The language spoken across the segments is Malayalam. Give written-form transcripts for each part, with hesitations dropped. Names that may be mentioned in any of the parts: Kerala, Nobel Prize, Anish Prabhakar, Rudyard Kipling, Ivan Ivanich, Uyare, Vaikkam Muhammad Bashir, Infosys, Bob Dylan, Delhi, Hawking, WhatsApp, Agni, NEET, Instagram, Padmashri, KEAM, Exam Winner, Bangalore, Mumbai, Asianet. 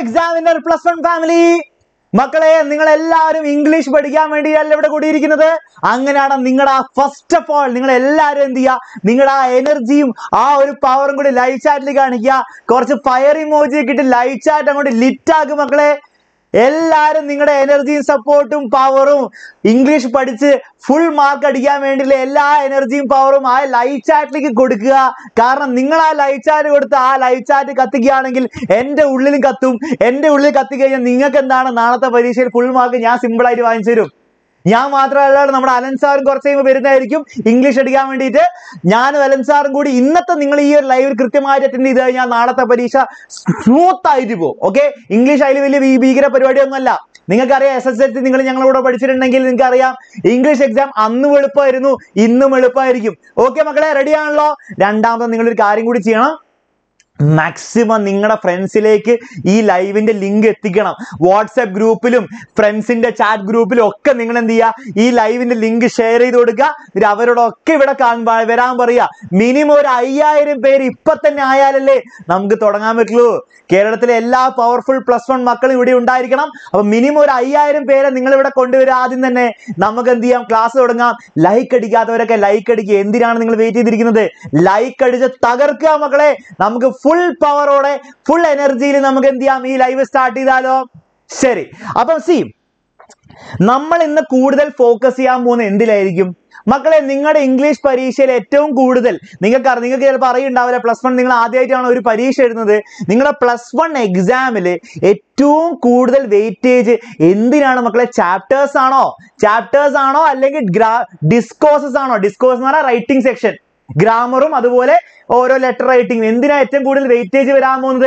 Examiner Plus One family. Makale, Ningala, English, but Yamadi, Levada Kudirik another. Anganada, Ningada, first of all, Ningala, India, Ningada, energy, our power and good light chat Ligania, course of fire emoji, get a light chat and good lit tag Makale. Ella and Ningada energy support power English, but it's a full market Yamandil, Ella energy power I light chat like a good car, Ningala light chat, light chat, Katiganagil, end the Ulin Katum, end the Uli Katika, Ningakandana, Nana, Parisha, full market, Yasimba divine serum. Yamatra, Namansar, Gorsame, Verna, English at Yamandita, Yan Valensar, good in the Ningle live Kritamite at Nida, Yanata Parisha, smooth Taidibo, okay? English I will be a period of Mala. Ningakare, SSS, Ningle Yango, Patricia Nangil in Korea, English exam, Annu Perinu, Innu Meloparium. Okay, Makala, ready and law, Dandam Ningle Karing would China. Maximum Ningada friends like E live in the link tigana WhatsApp groupilum friends in the chat group okay Ningalandia E live in the link share Dodaga Ravaroda Kan by Verambaria Minimum Ayar Peri Patanayale Namgatodangamiklu Keratella powerful plus one Makal would even diagram a minimum Ayar pair and Ningalvada Konduradin the Ne Namagandiam class Odanga like a digatha like a Indian Ningle like a Tagarka Makale Namga full power or full energy in Namagandiam live started. Sherry. Upon see Namal in the Kudel focus Yamun in the Larigum. Makala Ninga English Parishel at Tum Kudel. Ninga Karninga Pari and Dava plus one Ninga Adian or Parish Ninga plus one exam a two Kudel weightage in the Nanamakla chapters ano. Chapters ano, I like it discourses ano. Discourse not a writing section. Grammar room, other or letter writing. In the night, good weightage with Amon.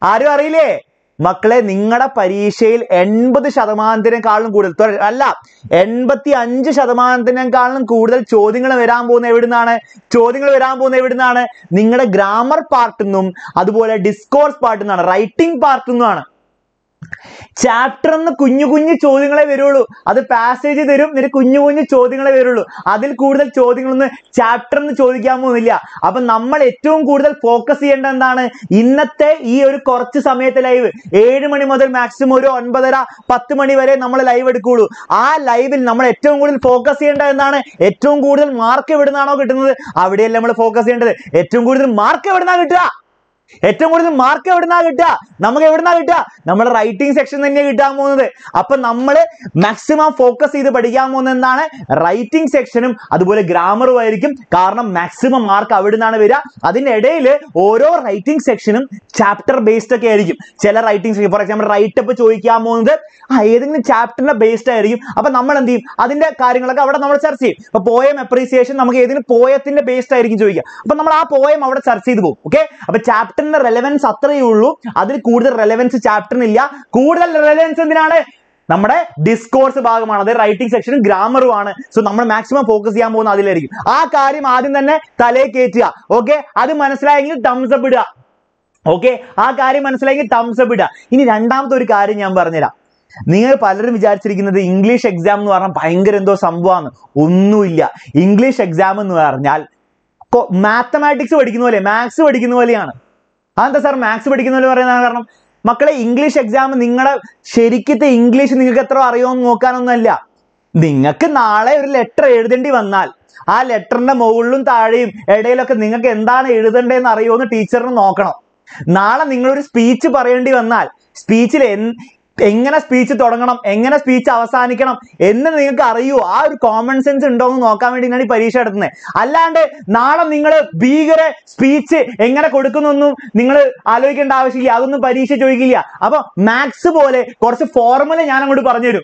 Are you really? Makle Ningada Parishale, end but the Shadamantin and Kalan Kudel. Allah, end but the Anj Shadamantin and Kalan Kudel, Choding and Verambo Nevidana, Choding and Verambo Nevidana, Ningada grammar partunum, other discourse partner, writing partner. Chapter on the Kunyu Kunyu Choding La Virudu, other passage in the room, there Kunyu Kunyu Choding La Virudu, other Kudel Choding on the chapter on the Chodigamulia. Upon number etum Kudel focus and dana in the te or corches amate live, 8 money mother maximum on Badara, 10 money where number live at Kudu. Ah, live in number etum Kudel focus and dana, etum Kudel mark with Nano, Avade Lemon focus and etum Kudel mark with Navita. ഏറ്റവും കൂടുതൽ മാർക്ക് എവിടുന്നാ കിട്ടുക നമുക്ക് എവിടുന്നാ കിട്ടുക നമ്മുടെ റൈറ്റിംഗ് സെക്ഷൻ തന്നെ കിട്ടാൻ പോകുന്നത് അപ്പോൾ നമ്മൾ മാക്സിമം ഫോക്കസ് ചെയ്ത് പഠിക്കാൻ പോകുന്നത് എന്താണ് റൈറ്റിംഗ് സെക്ഷനും അതുപോലെ ഗ്രാമറും ആയിരിക്കും കാരണം മാക്സിമം മാർക്ക് അവിടുന്നാണ് വരിക അതിന്റെ ഇടയിൽ ഓരോ റൈറ്റിംഗ് സെക്ഷനും ചാപ്റ്റർ ബേസ്ഡ് ഒക്കെ ആയിരിക്കും ചില writing for example write up ചോദിക്കാൻ പോകുന്നത് ഏതെങ്കിലും ചാപ്റ്ററിന്റെ ബേസ്ഡ് ആയിരിക്കും അപ്പോൾ നമ്മൾ എന്ത് ചെയ്യും അതിന്റെ കാര്യങ്ങളൊക്കെ അവിടെ നമ്മൾ ചർച്ച ചെയ്യും അപ്പോൾ പോയം അപ്രീസിയേഷൻ നമുക്ക് ഏതെങ്കിലും പോയത്തിന്റെ ബേസ്ഡ് ആയിരിക്കും ചോദിക്കുക അപ്പോൾ നമ്മൾ ആ പോയം അവിടെ ചർച്ച ചെയ്തു പോകും ഓക്കേ അപ്പോൾ chapter relevance Atriulu, other Kuda relevance chapter Nilia, Kuda relevance in the Namada discourse Bagamana, the writing section, grammar one. So number maximum focus Yamun Adilari. Ah, Karim Adin than Tale Ketia. Okay, other Manaslang thumbs up. Okay, Ah Karim Manaslang thumbs up. In Randam to Ricari Yambarnera. Near Palarim Vijarchik in the English exam Noram Panger and those someone Unuilla English exam Noarnal Mathematics Vadinole, Max Vadinoliana. That's why Max Padikinal Makala English exam Ningada Sherikit English Ningatra Arion Mokanala Ningakanala letter than Divanal. I letter the Molun Tadim, Edela Ningakendan, Edithan and Arion the teacher and Okano. Nala Ningle speech Parendi Vanal. Speech in Engana speech Todanam, Engana speech Avasanikanam, in the Ningakarayu are common sense and don't comment in any Parisha. Alande, Nada Ningala, bigger speech, Engana Kodukunum, Ningala, Aloik and Davashi, Yadun Parisha Joigia. About Max Bole, course a formal and Yanam to Paradu.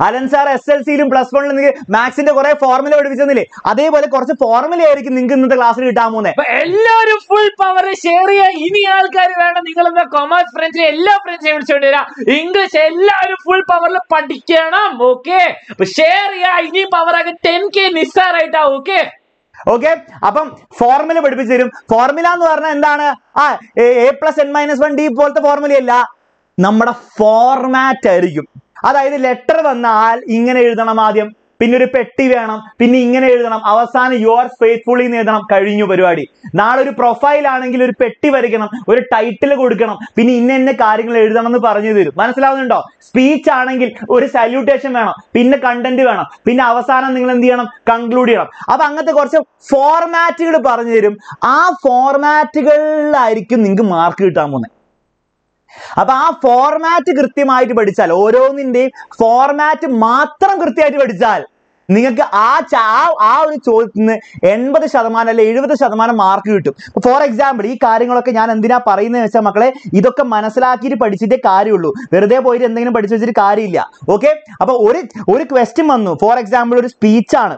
Alan Sar SLC in plus one and Max in the correct formula division. Are they by the course of formula Eric in the class? Damone. Hello, full power share. Inial Carivana, Nicola, the commerce, French, Ella French, English, Ella, full power of Patikanam. Okay. Share any power like 10K Nissa right now. Okay. Okay, upon formula, but formula and Dana A plus N minus 1D both the formula. Number of format. That is the letter of the name. പിന്നൊരു പെട്ടി വേണം, പിന്നെ ഇങ്ങനെ എഴുതണം, അവസാനം യുവർ ഫെയ്ത്ത്ഫുള്ളി എഴുതണം, കഴിഞ്ഞു പരിപാടി. നാളെ ഒരു പ്രൊഫൈൽ ആണെങ്കിൽ ഒരു പെട്ടി വരയ്ക്കണം, ഒരു ടൈറ്റിൽ കൊടുക്കണം, പിന്നെ ഇന്ന കാര്യങ്ങൾ എഴുതണം എന്ന് പറഞ്ഞു തരും. മനസ്സിലാവുന്നുണ്ടോ? സ്പീച്ച് ആണെങ്കിൽ ഒരു സല്യൂട്ടേഷൻ വേണം, പിന്നെ കണ്ടന്റ് വേണം, പിന്നെ അവസാനം നിങ്ങൾ എന്ത് ചെയ്യണം, കൺക്ലൂഡ് ചെയ്യണം. അപ്പൊ അങ്ങനത്തെ കുറച്ച് ഫോർമാറ്റുകൾ പറഞ്ഞു തരും. ആ ഫോർമാറ്റുകളിലായിരിക്കും നിങ്ങൾക്ക് മാർക്ക് കിട്ടാൻ പോകുന്നത്. അപ്പൊ ആ ഫോർമാറ്റ് കൃത്യമായിട്ട് പഠിച്ചാൽ, ഓരോന്നിന്റെയും ഫോർമാറ്റ് മാത്രം കൃത്യമായിട്ട് പഠിച്ചാൽ നിങ്ങൾക്ക് ആ ഒരു ചോദ്യത്തിൽ നിന്ന് 80% അല്ലെ 70% മാർക്ക് കിട്ടും. ഫോർ എക്സാമ്പിൾ, ഈ കാര്യങ്ങളൊക്കെ ഞാൻ എന്തിനാ പറയുന്നത് വെച്ചാൽ മക്കളെ, ഇതൊക്കെ മനസ്സിലാക്കിയിട്ട് പഠിച്ചിട്ടേ കാര്യമുള്ളൂ. വെറുതെ പോയിട്ട് എന്തെങ്കിലും പഠിച്ചു വെച്ചിട്ട് കാര്യമില്ല. ഓക്കെ? അപ്പൊ ഒരു ക്വസ്റ്റ്യൻ വന്നു, ഫോർ എക്സാമ്പിൾ ഒരു സ്പീച്ചാണ്.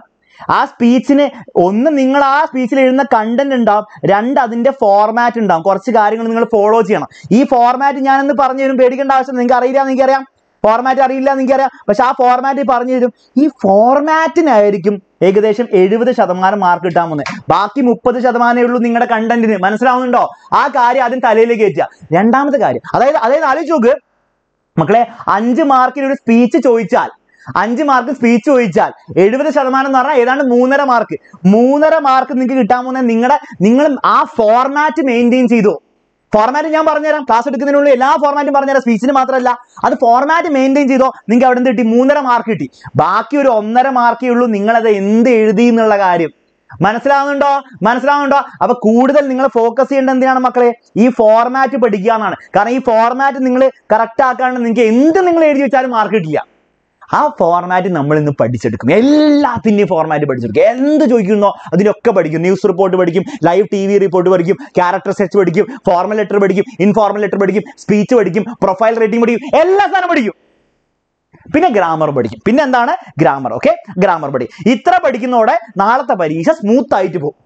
ആ സ്പീച്ചിന് ഒന്ന് നിങ്ങൾ ആ സ്പീച്ചിൽ എഴുതുന്ന കണ്ടന്റ് ഉണ്ടാവും, രണ്ട് അതിന്റെ ഫോർമാറ്റ് ഉണ്ടാവും. കുറച്ച് കാര്യങ്ങൾ നിങ്ങൾ ഫോളോ ചെയ്യണം. ഈ ഫോർമാറ്റ് ഞാനൊന്ന് പറഞ്ഞു തരും, പേടിക്കേണ്ട ആവശ്യം. നിങ്ങൾക്ക് അറിയില്ല, എനിക്കറിയാം ഫോർമാറ്റ് അറിയില്ല, എനിക്കറിയാം. പക്ഷെ ആ ഫോർമാറ്റ് പറഞ്ഞു തരും. ഈ ഫോർമാറ്റിനായിരിക്കും ഏകദേശം 70% മാർക്ക് കിട്ടാൻ പോകുന്നത്. ബാക്കി 30%-ഏ ഉള്ളൂ നിങ്ങളുടെ കണ്ടന്റിന്. മനസ്സിലാവുന്നുണ്ടോ? ആ കാര്യം ആദ്യം തലയിലേക്ക് കയറ്റുക. രണ്ടാമത്തെ കാര്യം, അതായത് ആലോചിച്ച് നോക്ക് മക്കളെ, 5 മാർക്കിനൊരു സ്പീച്ച് ചോദിച്ചാൽ, 5 മാർക്ക് സ്പീച്ച് ചോദിച്ചാൽ 70% എന്ന് പറഞ്ഞാൽ ഏതാണ്ട് 3.5 മാർക്ക്. 3.5 മാർക്ക് നിങ്ങൾക്ക് കിട്ടാൻ പോകുന്നത് നിങ്ങൾ ആ ഫോർമാറ്റ് മെയിൻറ്റെയിൻ ചെയ്തു. ഫോർമാറ്റ് ഞാൻ പറഞ്ഞുതരാം, ക്ലാസ് എടുക്കുന്നതിനുള്ള എല്ലാ ഫോർമാറ്റും പറഞ്ഞുതരാം, സ്പീച്ചിന് മാത്രമല്ല. അത് ഫോർമാറ്റ് മെയിൻറ്റെയിൻ ചെയ്തോ, നിങ്ങൾക്ക് അവിടെ നിന്ന് കിട്ടി 3.5 മാർക്ക് കിട്ടി. ബാക്കി ഒരു 1.5 മാർക്കേ ഉള്ളൂ നിങ്ങളത് എന്ത് എഴുതി എന്നുള്ള കാര്യം. മനസ്സിലാവുന്നുണ്ടോ? അപ്പൊ കൂടുതൽ നിങ്ങൾ ഫോക്കസ് ചെയ്യേണ്ടത് എന്തിനാണ് മക്കളെ? ഈ ഫോർമാറ്റ് പഠിക്കുക എന്നാണ്. കാരണം ഈ ഫോർമാറ്റ് നിങ്ങൾ കറക്റ്റ് ആക്കാണ്ട് നിങ്ങൾക്ക് എന്ത് നിങ്ങൾ എഴുതി വെച്ചാലും മാർക്ക് കിട്ടില്ല. ആ ഫോർമാറ്റ് നമ്മൾ ഇന്ന് പഠിച്ചെടുക്കും. എല്ലാത്തിൻ്റെയും ഫോർമാറ്റ് പഠിച്ചെടുക്കും. എന്ത് ചോദിക്കുന്നോ അതിനൊക്കെ പഠിക്കും. ന്യൂസ് റിപ്പോർട്ട് പഠിക്കും, ലൈവ് TV റിപ്പോർട്ട് പഠിക്കും, ക്യാരക്ടർ സെർച്ച് പഠിക്കും, ഫോർമൽ ലെറ്റർ പഠിക്കും, ഇൻഫോർമൽ ലെറ്റർ പഠിക്കും, സ്പീച്ച് പഠിക്കും, പ്രൊഫൈൽ റൈറ്റിംഗ് പഠിക്കും, എല്ലാ സാധനം പഠിക്കും. പിന്നെ ഗ്രാമർ പഠിക്കും. പിന്നെ എന്താണ് ഗ്രാമർ? ഓക്കെ, ഗ്രാമർ പഠിക്കും. ഇത്ര പഠിക്കുന്നതോടെ നാളത്തെ പരീക്ഷ സ്മൂത്തായിട്ട് പോകും.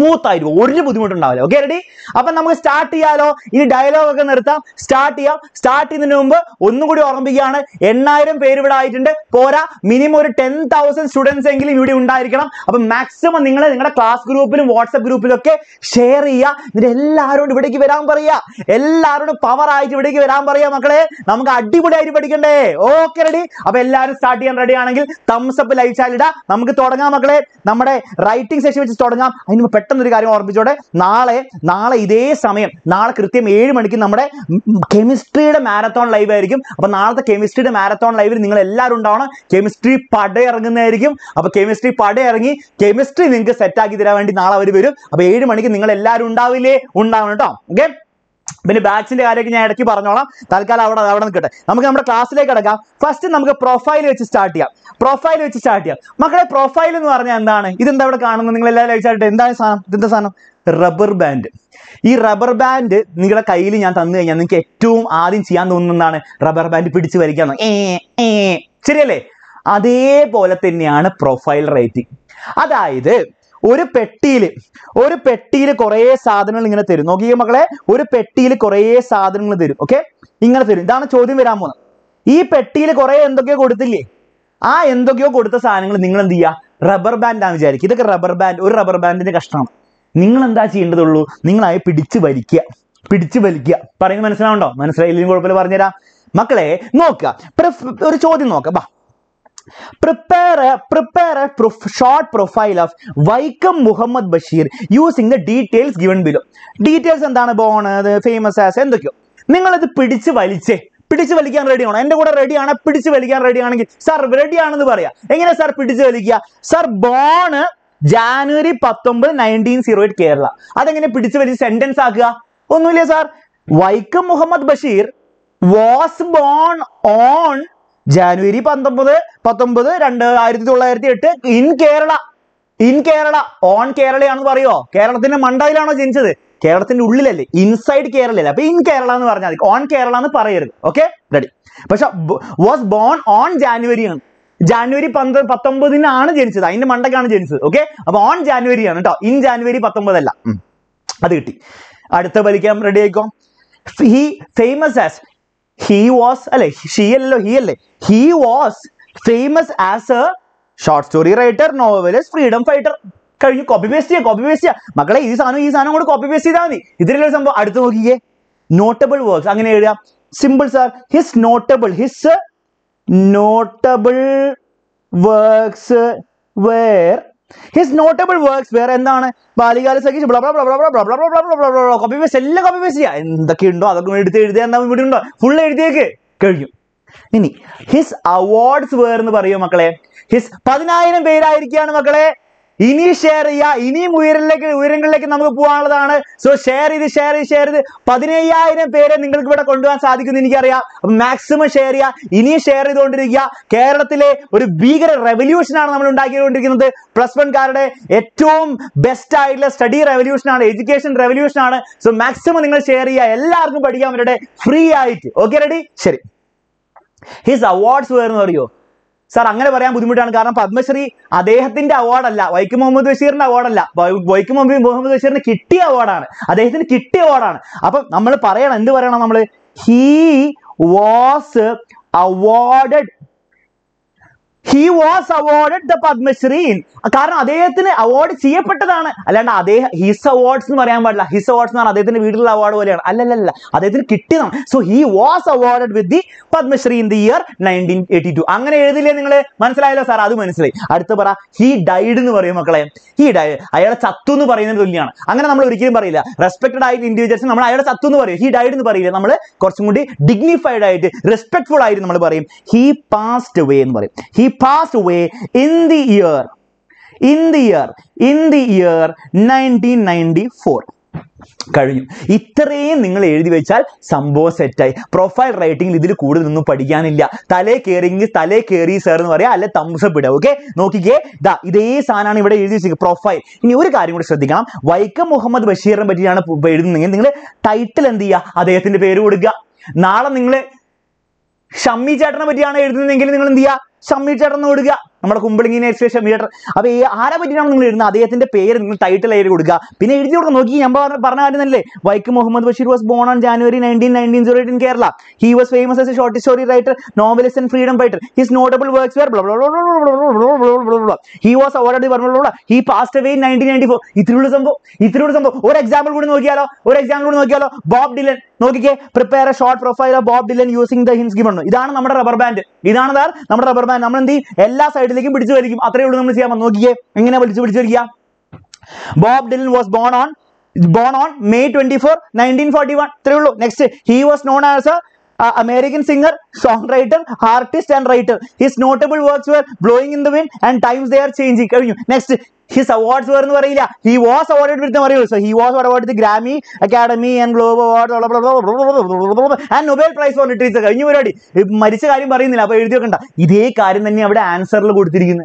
ഒരു ബുദ്ധിമുട്ടുണ്ടാവില്ല. Okay, ready? അപ്പൊ നമുക്ക് സ്റ്റാർട്ട് ചെയ്യാലോ. ഇനി ഡയലോഗ് ഒക്കെ നിർത്താം, സ്റ്റാർട്ട് ചെയ്യുന്നതിന് മുമ്പ് ഒന്നുകൂടി ഓർമ്മിപ്പിക്കുകയാണ്, 8000 പേര് ഇവിടെ ആയിട്ടുണ്ട്. പോരാ, മിനിമം ഒരു 10,000 സ്റ്റുഡൻസ് എങ്കിലും ഇവിടെ ഉണ്ടായിരിക്കണം. അപ്പൊ മാക്സിമം നിങ്ങൾ നിങ്ങളുടെ ക്ലാസ് ഗ്രൂപ്പിലും വാട്സ്ആപ്പ് ഗ്രൂപ്പിലൊക്കെ ഷെയർ ചെയ്യുക. എന്നിട്ട് എല്ലാവരോടും ഇവിടേക്ക് വരാൻ പറയുക. എല്ലാവരോടും പവർ ആയിട്ട് ഇവിടേക്ക് വരാൻ പറയുക. മക്കളെ, നമുക്ക് അടിപൊളിയായിട്ട് പഠിക്കണ്ടേ? Okay, ready? അപ്പൊ എല്ലാവരും സ്റ്റാർട്ട് ചെയ്യാൻ റെഡി ആണെങ്കിൽ തംസപ്പ് ലൈവ് ചാനൽ ഇടാം. നമുക്ക് തുടങ്ങാം മക്കളെ. നമ്മുടെ റൈറ്റിംഗ് സെഷൻ വെച്ച് തുടങ്ങാം. പെട്ടെന്നൊരു കാര്യം ഓർമ്മിച്ചോടെ, നാളെ ഇതേ സമയം, നാളെ കൃത്യം 7 മണിക്ക് നമ്മുടെ കെമിസ്ട്രിയുടെ മാരത്തോൺ ലൈവ് ആയിരിക്കും. അപ്പൊ നാളത്തെ കെമിസ്ട്രിയുടെ മാരത്തോൺ ലൈവിൽ നിങ്ങൾ എല്ലാവരും ഉണ്ടാവണം. കെമിസ്ട്രി പട ഇറങ്ങുന്നതായിരിക്കും. അപ്പൊ കെമിസ്ട്രി പട ഇറങ്ങി കെമിസ്ട്രി നിങ്ങൾക്ക് സെറ്റാക്കി തരാൻ വേണ്ടി നാളെ അവർ വരും. അപ്പൊ 7 മണിക്ക് നിങ്ങൾ എല്ലാവരും ഉണ്ടാവണം കേട്ടോ. ഓക്കെ, പിന്നെ ബാച്ചിന്റെ കാര്യമൊക്കെ ഞാൻ ഇടയ്ക്ക് പറഞ്ഞോളാം. തൽക്കാലം അവിടെ നിൽക്കട്ടെ. നമുക്ക് നമ്മുടെ ക്ലാസ്സിലേക്ക് കിടക്കാം. ഫസ്റ്റ് നമുക്ക് പ്രൊഫൈൽ വെച്ച് സ്റ്റാർട്ട് ചെയ്യാം. മക്കളെ, പ്രൊഫൈൽ എന്ന് പറഞ്ഞാൽ എന്താണ്? ഇതെന്താ ഇവിടെ കാണുന്നത്? നിങ്ങൾ എല്ലാവരും വിചാരിച്ചിട്ട് എന്താണ് സാധനം? ഇതെന്താ സാധനം? Rubber band. ഈ റബ്ബർ ബാൻഡ് നിങ്ങളുടെ കയ്യിൽ ഞാൻ തന്നു കഴിഞ്ഞാൽ നിങ്ങൾക്ക് ഏറ്റവും ആദ്യം ചെയ്യാൻ തോന്നുന്ന എന്താണ്? റബ്ബർ ബാൻഡ് പിടിച്ച് വലിക്കാൻ. ശരിയല്ലേ? അതേപോലെ തന്നെയാണ് പ്രൊഫൈൽ റൈറ്റിംഗ്. അതായത് ഒരു പെട്ടിയിൽ കുറേ സാധനങ്ങൾ ഇങ്ങനെ തരും. നോക്കിയേ മക്കളെ, ഒരു പെട്ടിയിൽ കുറേ സാധനങ്ങൾ തരും. ഓക്കെ, ഇങ്ങനെ തരും. ഇതാണ് ചോദ്യം വരാൻ പോകുന്നത്. ഈ പെട്ടിയിൽ കുറേ എന്തൊക്കെയോ കൊടുത്തില്ലേ? ആ എന്തൊക്കെയോ കൊടുത്ത സാധനങ്ങൾ നിങ്ങൾ എന്ത് ചെയ്യുക? റബ്ബർ ബാൻഡാണ് വിചാരിക്കുക. ഇതൊക്കെ റബ്ബർ ബാൻഡ്, ഒരു റബ്ബർ ബാൻഡിന്റെ കഷ്ണമാണ്. നിങ്ങൾ എന്താ ചെയ്യേണ്ടതുള്ളൂ? നിങ്ങളായി പിടിച്ചു വലിക്കുക. പറയുന്നത് മനസ്സിലാവുണ്ടോ? മനസ്സിലായില്ലെങ്കിൽ കുഴപ്പമില്ല, പറഞ്ഞുതരാം. മക്കളെ നോക്കുക, ഒരു ചോദ്യം നോക്കാം. ബാ, Prepare a short profile of Vaiക്കം Muhammad Bashir using the details given below. Details എന്താണ്? born, famous as, എന്തൊക്കെയോ. നിങ്ങളിത് പിടിച്ച് വലിക്കാൻ റെഡിയാണോ? എൻ്റെ കൂടെ റെഡിയാണ്. പിടിച്ച് വലിക്കാൻ റെഡിയാണെങ്കിൽ സാർ റെഡിയാണെന്ന് പറയാം. എങ്ങനെ സാർ പിടിച്ച് വലിക്കുക? Sir born January 19 1908 Kerala. അതെങ്ങനെ പിടിച്ച് വലിച്ച് സെന്റൻസ് ആക്കുക? ഒന്നുമില്ല sir, Vaikom Muhammad Basheer was born on January 19 1908 in Kerala. On കേരളയാണെന്ന് പറയോ? കേരളത്തിന്റെ മണ്ടയിലാണോ ജനിച്ചത്? കേരളത്തിന്റെ ഉള്ളിലല്ലേ, ഇൻസൈഡ് കേരളയല്ലേ. അപ്പൊ ഇൻ കേരള എന്ന് പറഞ്ഞാൽ മതി, ഓൺ കേരള എന്ന് പറയരുത്. Okay, ready? പക്ഷെ വാസ് ബോൺ ഓൺ ജാനുവരിയാണ്. January 19 19 ജനിച്ചത്. അതിന്റെ മണ്ടക്കാണ് ജനിച്ചത്. ഓക്കെ, അപ്പൊ ഓൺ ജാനുവരിയാണ് കേട്ടോ, ഇൻ January 19 അല്ല. അത് കിട്ടി. അടുത്ത വലിക്കാൻ റെഡി ആയിക്കോ. He famous as, he was alle she allo he alle he was famous as a short story writer, novelist, freedom fighter. കഴിഞ്ഞു. കോപ്പി പേസ്റ്റ് ചെയ്യാ മക്കളെ. ഈ സാധനം കൂടെ കോപ്പി പേസ്റ്റ് ചെയ്താൽ മതി. ഇതിലുള്ള സംഭവം അടുത്ത് നോക്കിയേ. നോട്ടബിൾ വർക്ക്സ് അങ്ങനെ എഴുതാം. Simple sir, his notable works were. His notable works were endana Baligala Sakish blah blah blah blah blah blah blah blah blah blah copy paste ella copy paste cheya endake undo adokke eduthe eduthe endha ividu undo full eduthe keliyum ini his awards were nu pariyo makkale his 10000 പേര് ആയിരിക്കാണ് മക്കളെ ഇനി ഷെയർ ചെയ്യാ ഇനിയും ഉയരങ്ങളിലേക്ക് നമുക്ക് പോകാനുള്ളതാണ് സോ ഷെയർ ചെയ്ത് 17000 പേരെ നിങ്ങൾക്ക് ഇവിടെ കൊണ്ടുവരാൻ സാധിക്കുന്നു എനിക്കറിയാം അപ്പോൾ മാക്സിമം ഷെയർ ചെയ്യാ ഇനി ഷെയർ ചെയ്തുകൊണ്ടിരിക്കുക കേരളത്തിലെ ഒരു ഭീകര റെവല്യൂഷൻ ആണ് നമ്മൾ ഉണ്ടാക്കിക്കൊണ്ടിരിക്കുന്നത് പ്ലസ് 1 കാരുടെ ഏറ്റവും ബെസ്റ്റ് ആയിട്ടുള്ള സ്റ്റഡി റെവല്യൂഷൻ ആണ് എഡ്യൂക്കേഷൻ റെവല്യൂഷൻ ആണ് സോ മാക്സിമം നിങ്ങൾ ഷെയർ ചെയ്യാ എല്ലാവർക്കും പഠിക്കാൻ വേണ്ടി ഫ്രീ ആയിട്ട് ഓക്കേ റെഡി ശരി his awards were എന്ന് പറയോ Sir, Angana Varian Budmutan Karan Padmashri, Adehatinda award Allah, Waikum Mohammed Bashir award Allah, Waikum Mohammed Bashir Kitty award on Adehatin Kitty award on Upon Namala Paran and the Varanamale. He was awarded the Padmashri. Karan Adehatin award see a patana. Alana Ade, his awards in Mariamala, his awards on Adehatin Vidal award, Alala, Adehatin Kitty. So he was awarded with the Padmashri in the year 1982. He died in the Varimakala. He died. I had a Satunu Parian Dulian. Angana respected individuals. He died in the Parian number, Korsumudi, dignified, respectful died in the He passed away in the He passed away in the year 1994. ഇത്രയും നിങ്ങൾ എഴുതി വെച്ചാൽ സംഭവം സെറ്റായി പ്രൊഫൈൽ റൈറ്റിംഗിൽ ഇതിൽ കൂടുതലൊന്നും പഠിക്കാനില്ല തലേ കേറി സർ എന്ന് പറയാ അല്ല തംസ് അപ്പ് ഇട ഓക്കേ നോക്കിക്കേ ദാ ഇതേ സാധനമാണ് ഇവിടെ എഴുതി വെച്ചിരിക്കുന്നത് പ്രൊഫൈൽ ഇനി ഒരു കാര്യം കൂടി ശ്രദ്ധിക്കണം വൈക്കം മുഹമ്മദ് ബഷീറിനെ പറ്റിയാണ് എഴുതുന്നതെങ്കിൽ നിങ്ങൾ ടൈറ്റിൽ എന്ത് ചെയ്യുക അദ്ദേഹത്തിന്റെ പേര് കൊടുക്കുക നാളെ നിങ്ങൾ ഷമ്മി ചേട്ടനെ പറ്റിയാണ് എഴുതുന്നതെങ്കിൽ നിങ്ങൾ എന്ത് ചെയ്യുക ഷമ്മി ചേട്ടൻ എന്ന് കൊടുക്കുക നമ്മുടെ കുമ്പളങ്ങി നേരത്തെ ഷമ്മി ചേട്ടൻ അപ്പോൾ ഈ ആരെ പറ്റിയാണ് നിങ്ങൾ എഴുതുന്നത് അദ്ദേഹത്തിന്റെ പേര് നിങ്ങൾ ടൈറ്റിൽ ആയിട്ട് കൊടുക്കുക പിന്നെ എഴുതി കൊടുക്കുക നോക്കി ഞാൻ പറഞ്ഞ കാര്യം തന്നെ Vaikom Muhammad Basheer was born on January 1908 in Kerala. He was famous as a short story writer, novelist and freedom fighter. His notable works were blah blah blah blah blah blah blah blah blah. He was awarded the blah blah. He passed away in 1994. ഇതിലുള്ള സംഭവം ഒരു എക്സാമ്പിൾ കൂടി നോക്കിയാലോ ബോബ് ഡിലൻ നോക്കിക്കേ prepare a short profile of Bob Dylan using the hints given ഇതാണ് നമ്മുടെ റബ്ബർ ബാൻഡ് നമ്മൾ എന്ത് ചെയ്യും എല്ലാ സൈഡിലേക്കും പിടിച്ചു വലിക്കും അത്രയേ ഉള്ളൂ നമ്മൾ ചെയ്യാൻ നോക്കിക്കേ എങ്ങനെ പിടിച്ചു വലിക്കുക Bob Dylan was born on May 24 1941 അത്രയേ ഉള്ളൂ next he was known as American singer, songwriter, artist and writer. His notable works were Blowing in the Wind and Times They Are Changing. Next, his awards were no. He was awarded with the Mario. So he was awarded the Grammy, Academy and Globe Awards, blah, blah, blah, blah, blah, blah, and Nobel Prize for Literature. You ready? If Marichari Marinilla, Ide Karin and you have to answer the good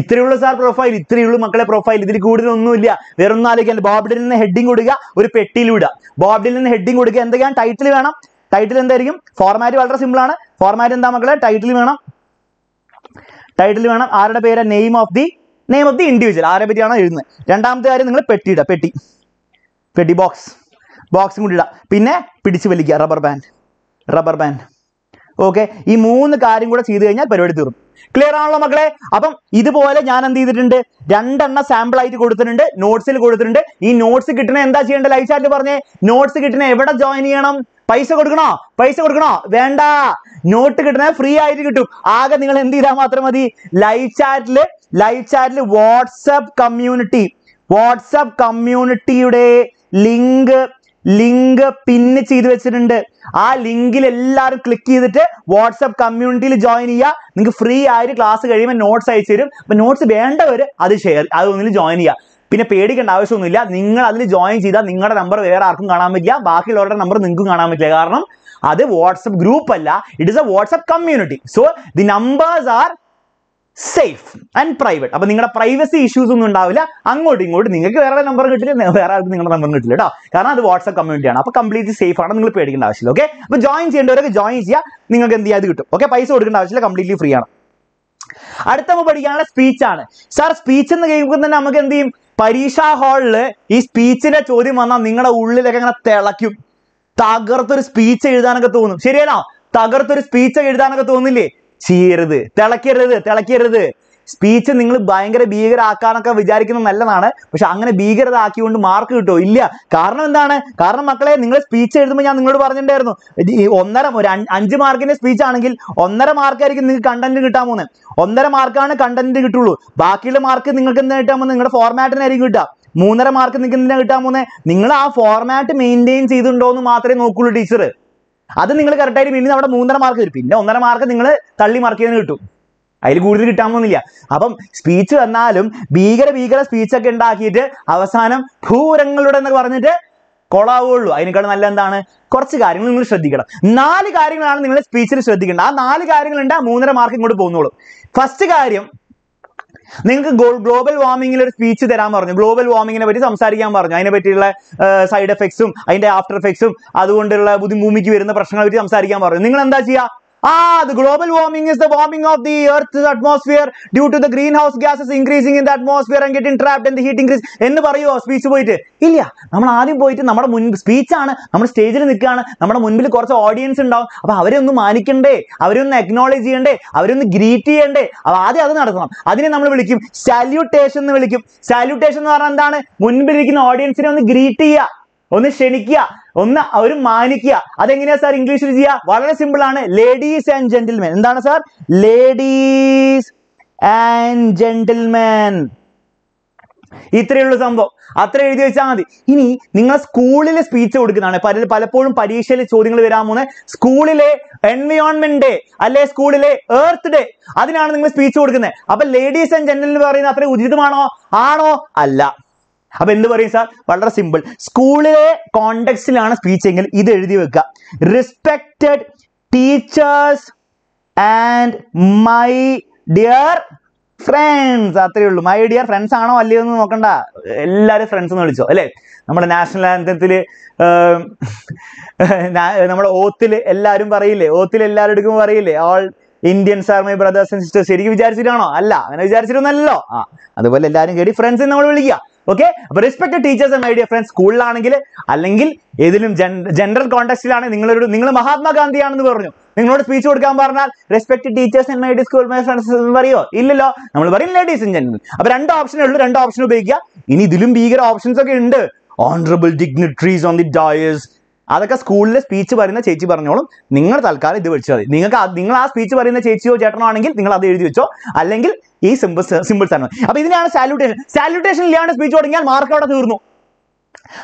Ithrulus are profile, Ithrilu Makala profile, Idrikudunulia, Veronalik and Bob Dylan heading Udiga, or Petty Luda. Bob Dylan heading Udiga and the can title. Title and the format is very simple. Format and the title is the name of the individual. Petty box. Box pinne pidichu rubber band. Okay, this is the Clear on Lamagle, Abam, either Pola Jan and the Rinde, Dandana sample I to go to the Rinde, notes to go to the Rinde, in notes to get an end the light side of Barney, notes to get an ever join in Paisa Gurgana, Vanda, note to get a free idea to Aga Nilandi Ramatramadi, live chat, WhatsApp community day, link pin ചെയ്തു വെച്ചിട്ടുണ്ട് ആ ലിങ്കിൽ എല്ലാവരും ക്ലിക്ക് ചെയ്തിട്ട് WhatsApp കമ്മ്യൂണിറ്റിയിൽ ജോയിൻ ചെയ്യുക നിങ്ങൾക്ക് ഫ്രീ ആയിട്ട് ക്ലാസ് കഴിയുമ്പോൾ നോട്ട്സ് അയച്ചു തരും അപ്പോൾ നോട്ട്സ് വേണ്ടവർ അത് ഷെയർ അതൊന്നിൽ ജോയിൻ ചെയ്യുക പിന്നെ പേടിക്കേണ്ട ആവശ്യമൊന്നുമില്ല നിങ്ങൾ അതിൽ ജോയിൻ ചെയ്താൽ നിങ്ങളുടെ നമ്പർ വേറെ ആർക്കും കാണാൻ പറ്റില്ല ബാക്കിയുള്ളവരുടെ നമ്പർ നിങ്ങൾക്കും കാണാൻ പറ്റില്ല കാരണം അത് WhatsApp ഗ്രൂപ്പ് അല്ല it is a WhatsApp community so the numbers are safe and private. Now, you privacy issues. You don't have a number. Because WhatsApp community. Now, completely safe. Okay? Join. You can do it. Okay? Price completely free. That's speech. Sir, speech in the game. Parisha Hall. This speech is a speech. Taggarth speech. Cheer the Telakir, speech and Ningle Banger, Beager Akana, Vijarikan Melanana, which I'm going to Beager the Aki and Mark to Ilia, Karnandana, Karnamakala, Ningle speech is the Manango Barnderno, Onara Anjimarkin speech Angil, Onara Marker in the content in Tamuna, Onara Markana content in Tulu, Bakila Market Ningle format and Eriguta. Mooner market Ningle Ningla format maintains either down Matra and Okulu teacher. Other Ningle Karate meaning out of Mooner market, no market Ningle, Tali market too. I'll go to the Tamunia. Above speech and alum, bigger speech again, Avasanam, poor Anglud and the Varnate, Kola Ulu, I Nicanandana, Korsikar English Shadigan. Nali carrying an English speech is Shadigan, Nali carrying and Mooner market would Bono. First carrium. Global warming speech global warming side effects, after effects, the global warming is the warming of the Earth's atmosphere due to the greenhouse gases increasing in the atmosphere and getting trapped and the heat increase. Speech speech stage audience acknowledge salutation audience greet on the Shenikia, on the Aurumanikia, Athena are English Rizia, what a simple ladies and gentlemen. And then, sir, ladies and gentlemen. Ithril Sambo, Athre Chandi. Ini, Ninga school in a speech out Palapon, Padishal, Choding Ramone, school environment day, Ale school earth day, Adinanga speech out in a ladies and gentlemen are in Athre Udimano, Ano, Allah. Very simple. School context speech respected teachers and my dear friends. My dear friends are all friends. Our national anthem, our oath, all Indians are my brothers and sisters. Okay, but respected teachers and my dear friends, school Langil, Alangil, Edilum general context, Ningla Mahatma Gandhi and the Verno. Ninglot speech would come barnal, respected teachers and my dear school, my friends, Vario, Illila, Namarin ladies in general. A brand option, optional Begia, any Dilum bigger options again. Honorable dignitaries on the dais. That's why school speech in the Chechi Barnolum, Ninga Talkari, the virtue. Ninga speech in the Chechi, Jatanangil, Ningla de Jucho, Alangil, E simple salmon. A salutation. Salutation Liana speech or mark out of Urno.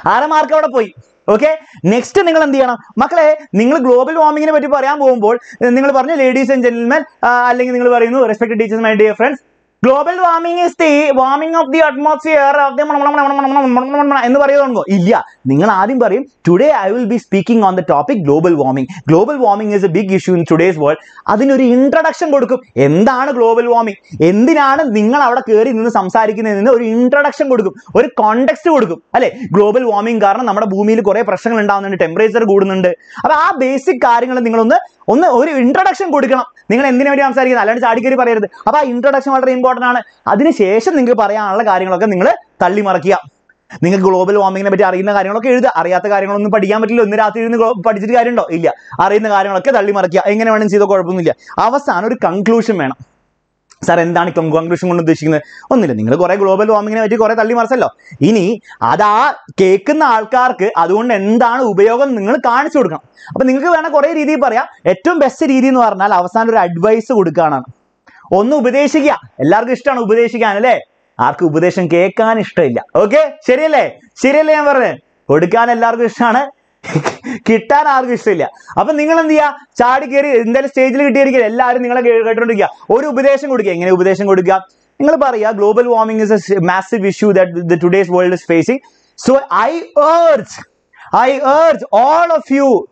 Ara mark out of Poi. Okay? Next to Ningalandiana, Makale, Ningle global warming in a Vetiparam homeboard, Ningle Barney, ladies and gentlemen, Alangil, respected teachers, my dear friends. Global warming is the warming of the atmosphere of the Ilya. Today I will be speaking on the topic global warming. Global warming is a big issue in today's world. That's an introduction. What is global warming? What is an introduction? A context. Global warming is a temperature. That's basic introduction. Introduction. Addition, Ningle Pariana, Garinga, Ningle, Tali Markia. Ningle global warming in the Arena Garinok, the Ariata Garinga, the Padiamatil, Nirati in the particular Indo, Ilia, Arena Garinaka, Tali Markia, England and Sido Corbunia. Our son, conclusion man. Sarendani conclusion on the Shina, only Ningle, global warming in a Vicor Tali Marcello. Ini, Ada, Cake and Alcarke, Adun and Dan Ubeogan, Ningle can't shoot. But Ningle and a Korea, the Paria, etum best reading or an Alavasan advice would Ghana. Onu Ubudeshiga, Largistan Ubudeshigan, Arku Budesh Cake and Australia. Okay, Cyril Ever, Udikan and Largistana, Kitan Argistelia. Upon Ningalandia, Chardigari in the stage, Larry Ningalaga, Ubudesh would gain, Ubudeshan would gap. Ningalbaria, global warming is a massive issue that the today's world is facing. So I urge all of you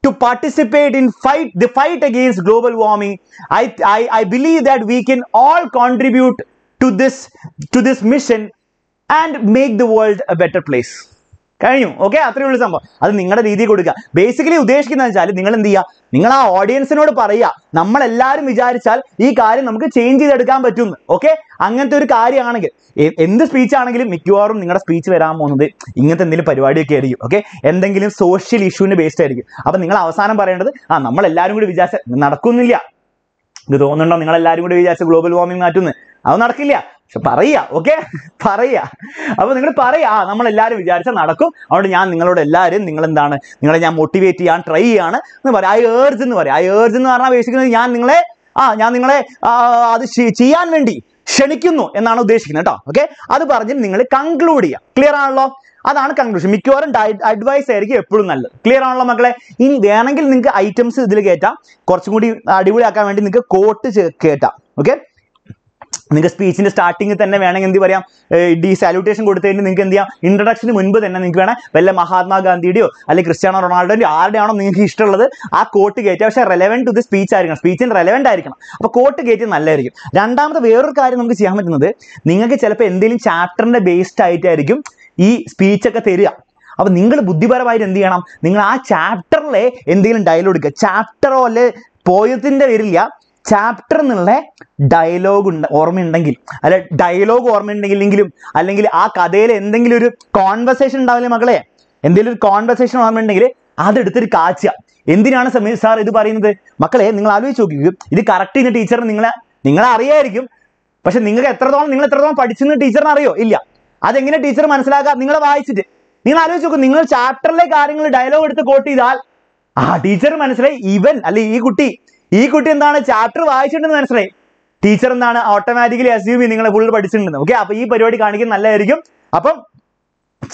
to participate in the fight against global warming. I believe that we can all contribute to this mission and make the world a better place. Can you? Okay, that's it. Basically, audience is change. Okay? In the speech, you social issue based. ഇത് തോന്നുന്നുണ്ടോ നിങ്ങൾ എല്ലാവരും കൂടി വിചാരിച്ച ഗ്ലോബൽ വാർമിംഗ് മാറ്റുന്നു? അത് നടക്കില്ല. പക്ഷെ പറയാ, ഓക്കെ പറയാ. അപ്പൊ നിങ്ങൾ പറയാ നമ്മളെല്ലാവരും വിചാരിച്ചാൽ നടക്കും. അതുകൊണ്ട് ഞാൻ നിങ്ങളോട് എല്ലാവരും നിങ്ങളെന്താണ് നിങ്ങളെ ഞാൻ മോട്ടിവേറ്റ് ചെയ്യാൻ ട്രൈ ചെയ്യാണ് എന്ന് പറയാം. ആ ഏർജ് എന്ന് പറയാം. ആ ഏർജ് എന്ന് പറഞ്ഞാൽ ഉദ്ദേശിക്കുന്നത് ഞാൻ നിങ്ങളെ അത് ചെയ്യാൻ വേണ്ടി ക്ഷണിക്കുന്നു എന്നാണ് ഉദ്ദേശിക്കുന്നത് കേട്ടോ. ഓക്കെ, അത് പറഞ്ഞിട്ട് നിങ്ങൾ കൺക്ലൂഡ് ചെയ്യുക. ക്ലിയർ ആണല്ലോ? അതാണ് കൺക്ലൂഷൻ. മിക്കവാറും അഡ്വൈസ് ആയിരിക്കും എപ്പോഴും നല്ലത്. ക്ലിയർ ആണല്ലോ മക്കളെ? ഇനി വേണമെങ്കിൽ നിങ്ങൾക്ക് ഐറ്റംസ് ഇതിൽ കയറ്റാം. കുറച്ചും കൂടി അടിപൊളിയാക്കാൻ വേണ്ടി നിങ്ങൾക്ക് കോട്ട് കയറ്റാം. ഓക്കെ, നിങ്ങൾക്ക് സ്പീച്ചിൻ്റെ സ്റ്റാർട്ടിങ്ങിൽ തന്നെ വേണമെങ്കിൽ എന്ത് പറയാം, ഡി സാലൂട്ടേഷൻ കൊടുത്തു കഴിഞ്ഞാൽ നിങ്ങൾക്ക് എന്ത് ചെയ്യാം, ഇൻട്രഡക്ഷന് മുൻപ് തന്നെ നിങ്ങൾക്ക് വേണേൽ വല്ല മഹാത്മാഗാന്ധിയുടെയോ അല്ലെങ്കിൽ ക്രിസ്ത്യാനോ റൊണാൾഡോയോ ആരുടെയാണോ നിങ്ങൾക്ക് ഇഷ്ടമുള്ളത് ആ കോട്ട് കയറ്റുക. പക്ഷേ റെലവൻറ്റ് ടു ദി സ്പീച്ച് ആയിരിക്കണം, സ്പീച്ചിന് റെലവൻറ്റ് ആയിരിക്കണം. അപ്പോൾ കോട്ട് കയറ്റി നല്ലതായിരിക്കും. രണ്ടാമത്തെ വേറൊരു കാര്യം നമുക്ക് ചെയ്യാൻ പറ്റുന്നത്, നിങ്ങൾക്ക് ചിലപ്പോൾ എന്തെങ്കിലും ചാപ്റ്ററിൻ്റെ ബേസ്ഡ് ആയിട്ടായിരിക്കും ഈ സ്പീച്ചൊക്കെ തരിക. അപ്പം നിങ്ങൾ ബുദ്ധിപരമായിട്ട് എന്ത് ചെയ്യണം, നിങ്ങൾ ആ ചാപ്റ്ററിലെ എന്തെങ്കിലും ഡയലോഗ് എടുക്കുക. ചാപ്റ്ററോ അല്ലെ പോയത്തിൻ്റെ പേരില്ല, ചാപ്റ്റർ എന്നുള്ള ഡയലോഗ് ഓർമ്മയുണ്ടെങ്കിൽ, അല്ല ഡയലോഗ് ഓർമ്മയുണ്ടെങ്കിലെങ്കിലും, അല്ലെങ്കിൽ ആ കഥയിൽ എന്തെങ്കിലും ഒരു കോൺവെർസേഷൻ ഉണ്ടാവില്ലേ മക്കളെ, എന്തെങ്കിലും ഒരു കോൺവെർസേഷൻ ഓർമ്മയുണ്ടെങ്കിൽ അതെടുത്തിട്ട് കാച്ചുക. എന്തിനാണ് സമീർ സാർ ഇത് പറയുന്നത് മക്കളെ? നിങ്ങൾ ആലോചിച്ച് നോക്കിക്കും. ഇത് കറക്റ്റ് ചെയ്യുന്ന ടീച്ചറിന് നിങ്ങളെ അറിയായിരിക്കും. പക്ഷെ നിങ്ങൾക്ക് നിങ്ങൾ എത്രത്തോളം പഠിച്ചെന്ന് ടീച്ചറിന് അറിയോ? ഇല്ല. അതെങ്ങനെ ടീച്ചർ മനസ്സിലാക്കുക? നിങ്ങളെ വായിച്ചിട്ട് നിങ്ങൾ ആലോചിച്ച് നോക്കും. നിങ്ങൾ ചാപ്റ്ററിലെ കാര്യങ്ങൾ ഡയലോഗ് എടുത്ത് കോട്ട് ചെയ്താൽ ആ ടീച്ചർ മനസ്സിലായി, ഇവൻ അല്ലെ ഈ കുട്ടി എന്താണ് ചാപ്റ്റർ വായിച്ചിട്ടുണ്ടെന്ന് മനസ്സിലായി. ടീച്ചർ എന്താണ് ഓട്ടോമാറ്റിക്കലി അസ്യൂം ചെയ്യും നിങ്ങളെ ഫുള്ള് പഠിച്ചിട്ടുണ്ടെന്ന്. ഓക്കെ, അപ്പോൾ ഈ പരിപാടി കാണിക്കുന്നത് നല്ലതായിരിക്കും. അപ്പം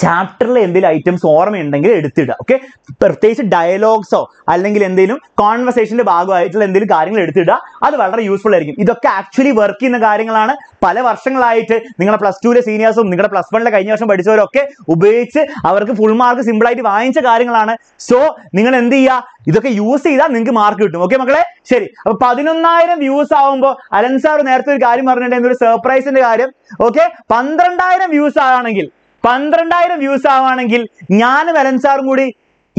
ചാപ്റ്ററിൽ എന്തെങ്കിലും ഐറ്റംസ് ഓർമ്മയുണ്ടെങ്കിൽ എടുത്തിടുക. ഓക്കെ, പ്രത്യേകിച്ച് ഡയലോഗ്സോ അല്ലെങ്കിൽ എന്തെങ്കിലും കോൺവെർസേഷൻ്റെ ഭാഗമായിട്ടുള്ള എന്തെങ്കിലും കാര്യങ്ങൾ എടുത്തിടുക. അത് വളരെ യൂസ്ഫുൾ ആയിരിക്കും. ഇതൊക്കെ ആക്ച്വലി വർക്ക് ചെയ്യുന്ന കാര്യങ്ങളാണ്. പല വർഷങ്ങളായിട്ട് നിങ്ങളുടെ പ്ലസ് ടുവിലെ സീനിയേഴ്സും നിങ്ങളുടെ പ്ലസ് വണ്ണിലെ കഴിഞ്ഞ വർഷം പഠിച്ചവരൊക്കെ ഉപയോഗിച്ച് അവർക്ക് ഫുൾ മാർക്ക് സിമ്പിളായിട്ട് വാങ്ങിച്ച കാര്യങ്ങളാണ്. സോ നിങ്ങൾ എന്ത് ചെയ്യുക, ഇതൊക്കെ യൂസ് ചെയ്താൽ നിങ്ങൾക്ക് മാർക്ക് കിട്ടും. ഓക്കെ മക്കളെ, ശരി. അപ്പോൾ 11,000 വ്യൂസ് ആവുമ്പോൾ അലൻ സാർ നേരത്തെ ഒരു കാര്യം പറഞ്ഞിട്ടുണ്ടെങ്കിൽ ഒരു സർപ്രൈസിൻ്റെ കാര്യം. ഓക്കെ, 12,000 വ്യൂസ് ആണെങ്കിൽ 12,000 വ്യൂസ് ആവുകയാണെങ്കിൽ ഞാനും അലൻ സാറും കൂടി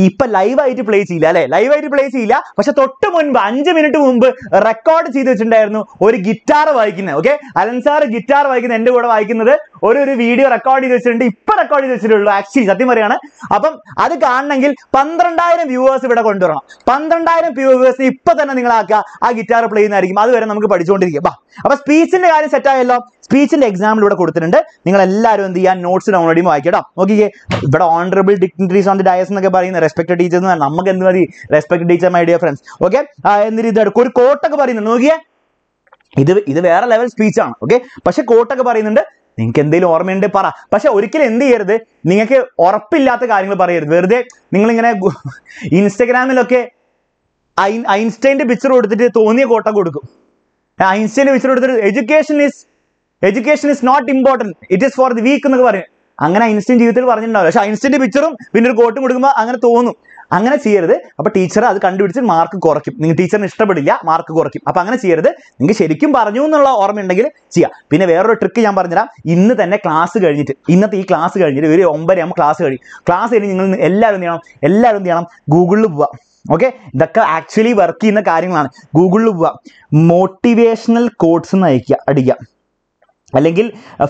ഇപ്പം ലൈവായിട്ട് പ്ലേ ചെയ്യില്ല, അല്ലേ? ലൈവായിട്ട് പ്ലേ ചെയ്യില്ല. പക്ഷെ തൊട്ട് മുൻപ് 5 മിനിറ്റ് മുമ്പ് റെക്കോർഡ് ചെയ്ത് വെച്ചിട്ടുണ്ടായിരുന്നു ഒരു ഗിറ്റാർ വായിക്കുന്നത്. ഓക്കെ, അലൻ സാർ ഗിറ്റാർ വായിക്കുന്നത് എൻ്റെ കൂടെ വായിക്കുന്നത് ഒരു വീഡിയോ റെക്കോർഡ് ചെയ്ത് വെച്ചിട്ടുണ്ട്. ഇപ്പം റെക്കോർഡ് ചെയ്ത് വെച്ചിട്ടുള്ളൂ ആക്ച്വലി, സത്യം പറയാണ്. അപ്പം അത് കാണണമെങ്കിൽ 12,000 വ്യൂവേഴ്സ് ഇവിടെ കൊണ്ടുവരണം. 12,000 വ്യൂവേഴ്സിന് ഇപ്പം തന്നെ നിങ്ങളാക്കുക. ആ ഗിറ്റാർ പ്ലേ ചെയ്യുന്നതായിരിക്കും. അതുവരെ നമുക്ക് പഠിച്ചുകൊണ്ടിരിക്കുക. അപ്പം സ്പീച്ചിൻ്റെ കാര്യം സെറ്റായല്ലോ. സ്പീച്ചിൻ്റെ എക്സാമ്പിൾ ഇവിടെ കൊടുത്തിട്ടുണ്ട്. നിങ്ങളെല്ലാവരും എന്ത് ചെയ്യാൻ നോട്ട്സ് ഡൗൺലോഡ് ചെയ്യുമ്പോൾ വായിക്കാം കേട്ടോ. നോക്കിക്കേ, ഇവിടെ honourable dignitaries on the dais എന്നൊക്കെ പറയുന്നത് റെസ്പെക്ട് ടീച്ചർ എന്ന് പറഞ്ഞാൽ നമുക്ക് എന്ത് മതി, respect teacher my dear friends. Okay, എന്നിട്ട് ഇതെടുക്കും ഒരു കോട്ടൊക്കെ പറയുന്നുണ്ട്. നോക്കിയേ, ഇത് വേറെ ലെവൽ സ്പീച്ചാണ്. ഓക്കെ, പക്ഷെ കോട്ടൊക്കെ പറയുന്നുണ്ട്. നിങ്ങൾക്ക് എന്തെങ്കിലും ഓർമ്മയുണ്ട് പറ. പക്ഷെ ഒരിക്കലും എന്ത് ചെയ്യരുത്, നിങ്ങൾക്ക് ഉറപ്പില്ലാത്ത കാര്യങ്ങൾ പറയരുത്. വെറുതെ നിങ്ങളിങ്ങനെ ഇൻസ്റ്റഗ്രാമിലൊക്കെ ഐൻസ്റ്റൈൻ്റെ പിക്ചർ കൊടുത്തിട്ട് തോന്നിയ കോട്ട കൊടുക്കും. ഐൻസ്റ്റൈൻ്റെ പിക്ചർ കൊടുത്തിട്ട് education is not important, it is for the weak എന്നൊക്കെ പറയും. അങ്ങനെ ഐൻസ്റ്റൈൻ ജീവിതത്തിൽ പറഞ്ഞിട്ടുണ്ടാവില്ല. പക്ഷെ ഐൻസ്റ്റൈൻ്റെ പിക്ചറും പിന്നെ ഒരു കോട്ടും കൊടുക്കുമ്പോൾ അങ്ങനെ തോന്നും. അങ്ങനെ ചെയ്യരുത്. അപ്പോൾ ടീച്ചർ അത് കണ്ടുപിടിച്ച് മാർക്ക് കുറയ്ക്കും. നിങ്ങൾ ടീച്ചറിന് ഇഷ്ടപ്പെടില്ല, മാർക്ക് കുറയ്ക്കും. അപ്പോൾ അങ്ങനെ ചെയ്യരുത്. നിങ്ങൾക്ക് ശരിക്കും പറഞ്ഞു എന്നുള്ള ഓർമ്മയുണ്ടെങ്കിൽ ചെയ്യാം. പിന്നെ വേറൊരു ട്രിക്ക് ഞാൻ പറഞ്ഞുതരാം. ഇന്ന് തന്നെ ക്ലാസ് കഴിഞ്ഞിട്ട്, ഇന്നത്തെ ഈ ക്ലാസ് കഴിഞ്ഞിട്ട് ഒരു 9 മണിയാകുമ്പോൾ ക്ലാസ് കഴിഞ്ഞ് നിങ്ങൾ എല്ലാവരും എന്ത് ചെയ്യണം ഗൂഗിളിൽ പോവുക. ഓക്കെ, ഇതൊക്കെ ആക്ച്വലി വർക്ക് ചെയ്യുന്ന കാര്യങ്ങളാണ്. ഗൂഗിളിൽ പോവുക, മോട്ടിവേഷണൽ കോട്ട്സ് അടിക്കുക, അല്ലെങ്കിൽ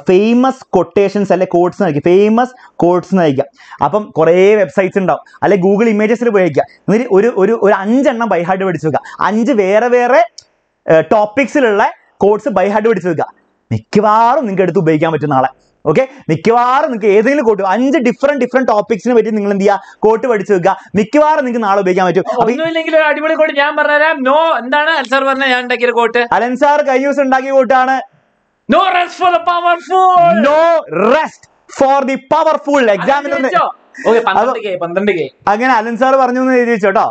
ഫേമസ് കൊട്ടേഷൻസ് അല്ലെ കോട്ട്സ് നയിക്കുക, ഫേമസ് കോട്ട്സ് നയിക്കുക. അപ്പം കുറേ വെബ്സൈറ്റ്സ് ഉണ്ടാവും, അല്ലെ ഗൂഗിൾ ഇമേജസിൽ ഉപയോഗിക്കുക. എന്നിട്ട് ഒരു 5 എണ്ണം ബൈഹാർഡ് പഠിച്ചു വെക്കുക. 5 വേറെ ടോപ്പിക്സിലുള്ള കോട്ട്സ് ബൈഹാർഡ് പഠിച്ചു വെക്കുക. മിക്കവാറും നിങ്ങൾക്ക് എടുത്ത് ഉപയോഗിക്കാൻ പറ്റുന്ന ആളെ. ഓക്കെ, മിക്കവാറും നിങ്ങൾക്ക് ഏതെങ്കിലും കോട്ട് 5 ഡിഫറെന്റ് ടോപ്പിക്സിനെ പറ്റി നിങ്ങൾ എന്ത് ചെയ്യുക, കോട്ട് പഠിച്ചു വെക്കുക. മിക്കവാറും നിങ്ങൾക്ക് നാളെ ഉപയോഗിക്കാൻ പറ്റും. അടിപൊളി കോട്ട് ഞാൻ പറഞ്ഞുതരാം. നോ എന്താണ് അലൻ സാർ പറഞ്ഞ ഞാൻ ഉണ്ടാക്കിയ കോട്ട്? അലൻ സാർ കഴിഞ്ഞ ദിവസം ഉണ്ടാക്കിയ കോട്ടാണ് No rest for the powerful. Examiner. അങ്ങനെ അലൻ സാർ പറഞ്ഞു ചോദിച്ചോട്ടോ.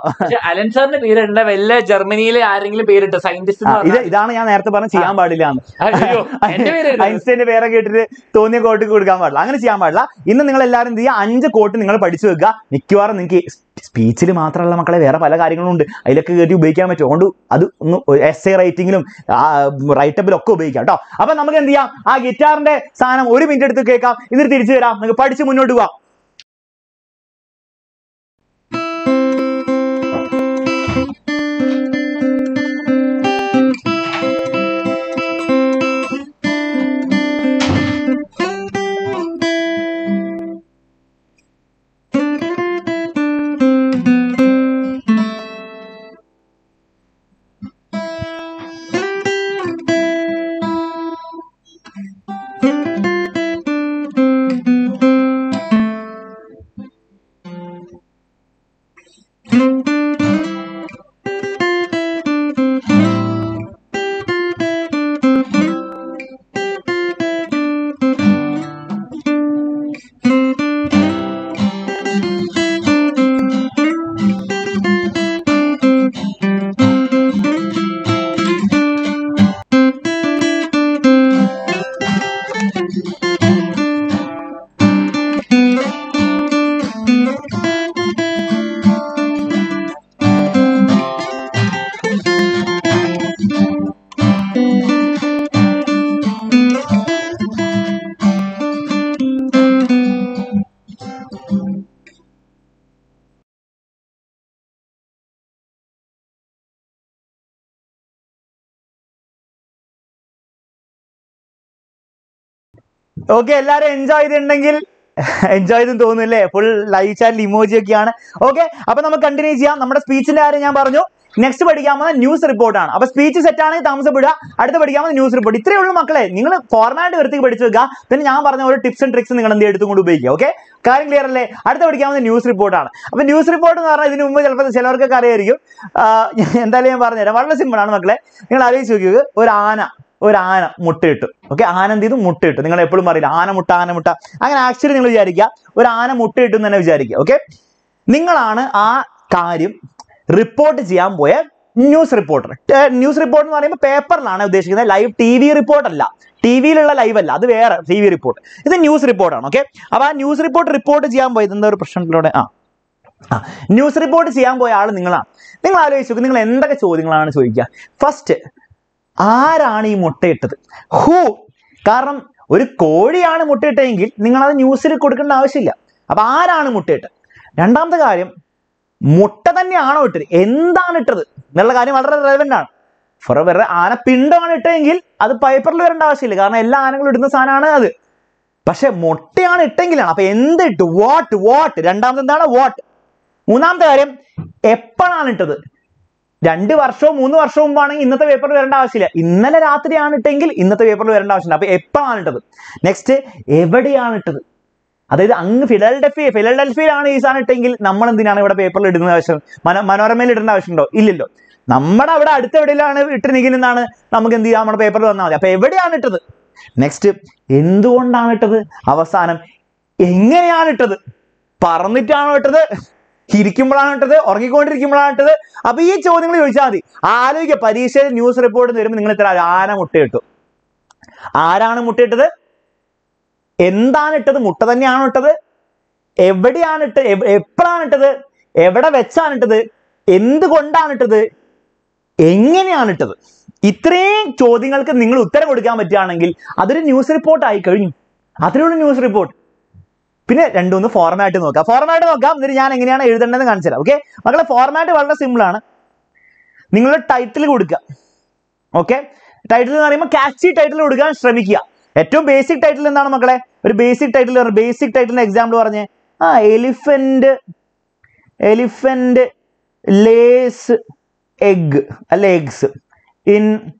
അലൻ സാറിന്റെ പേരിടേണ്ട വല്ല ജർമ്മനിയിലെ ആരെങ്കിലും പേരിട്ടോ സയന്റിസ്റ്റ്? ഇതാണ് ഞാൻ നേരത്തെ പറഞ്ഞ ചെയ്യാൻ പാടില്ല. ഐൻസ്റ്റൈന്റെ പേരൊക്കെ ഇട്ടിട്ട് തോന്നിയ കോട്ട് കൊടുക്കാൻ പാടില്ല. അങ്ങനെ ചെയ്യാൻ പാടില്ല. ഇന്ന് നിങ്ങൾ എല്ലാവരും എന്ത് ചെയ്യുക, 5 കോട്ട് നിങ്ങൾ പഠിച്ചു വെക്കുക. മിക്കവാറും നിങ്ങൾക്ക് സ്പീച്ചിൽ മാത്രമല്ല മക്കളെ, വേറെ പല കാര്യങ്ങളും ഉണ്ട്. അതിലൊക്കെ കയറ്റി ഉപയോഗിക്കാൻ പറ്റും. അതുകൊണ്ട് അത് ഒന്ന് എസ് എ റൈറ്റിങ്ങിലും റൈറ്റപ്പിലും ഒക്കെ ഉപയോഗിക്കാം കേട്ടോ. അപ്പം നമുക്ക് എന്ത് ചെയ്യാം, ആ ഗിറ്റാറിന്റെ സാധനം 1 മിനിറ്റ് എടുത്ത് കേൾക്കാം. ഇതിന് തിരിച്ചു വരാം. നിങ്ങൾക്ക് പഠിച്ച് മുന്നോട്ട് പോവാം. Okay, enjoy the enjoy the full live chat emoji. Okay, now continue. Our speech next news report. Our speech set thumbs up. News report. You format then tips and tricks. Okay, clear news report. News report is Muttate. Okay, Anand Muttate. They are Pulmarilla, Anamutana Mutta. I can actually Jariga, where Anna Muttate and Jariga. Okay, Ningalana are Karium report Jamboya, news reporter. News report on a paper lana, they should live TV reporter. TV live, the wear TV report. It's a news reporter. Okay, about news report Jamboy than the person. News report Jamboy are Ningala. Ningala is looking in the choosing lana. First. Arani mutated. Who? Karam, with Kodiana mutating it, Ningala news record and Avasilla. Abarana mutated. Dandam the Garium Mutataniano, Endanit, Nelagarim Revena. Forever Anna pinned on a tangle, other Piper and Avasiligana, Elan in the San Another. Pasha Motian a tangle up ended what? Dandam the what? Munam the Garium Epan into the Dandi or so, Munu or so morning in the paper where and Asila. In the Ratrian tangle in the paper where and Asila. A pan. Next day, everybody on it. Other than Philadelphia, Philadelphia is on a tangle, number and the Nana paper in the nation. Manora Miller in the nation, Illilo. Number of Aditana, Trinigilana, Namakan the Amar paper on the paper on it. Next day, Indu on it, Avasanam, Inge on it, Paramitan to the. He Kimran to the or he going to Kimran to the Abi Choding Vichadi. Are you a Parisha news report in the Ana Mutato? Arana Mutate to the Endan to the Mutaniano to the Evadian to Epran to the Evada Vetsan to the Indukondan to the Enginian to the Itring Choding Alcaningle Utter would come at Janangil. Other news report I couldn't. Other news report. And do the format. Format of Gab, the Yan and Yana is another answer. Okay, but the format of all similar. Ningle title would go. Okay, title is a catchy title would go Shremikia. A two basic title in Namaka, but basic title example or elephant lays eggs in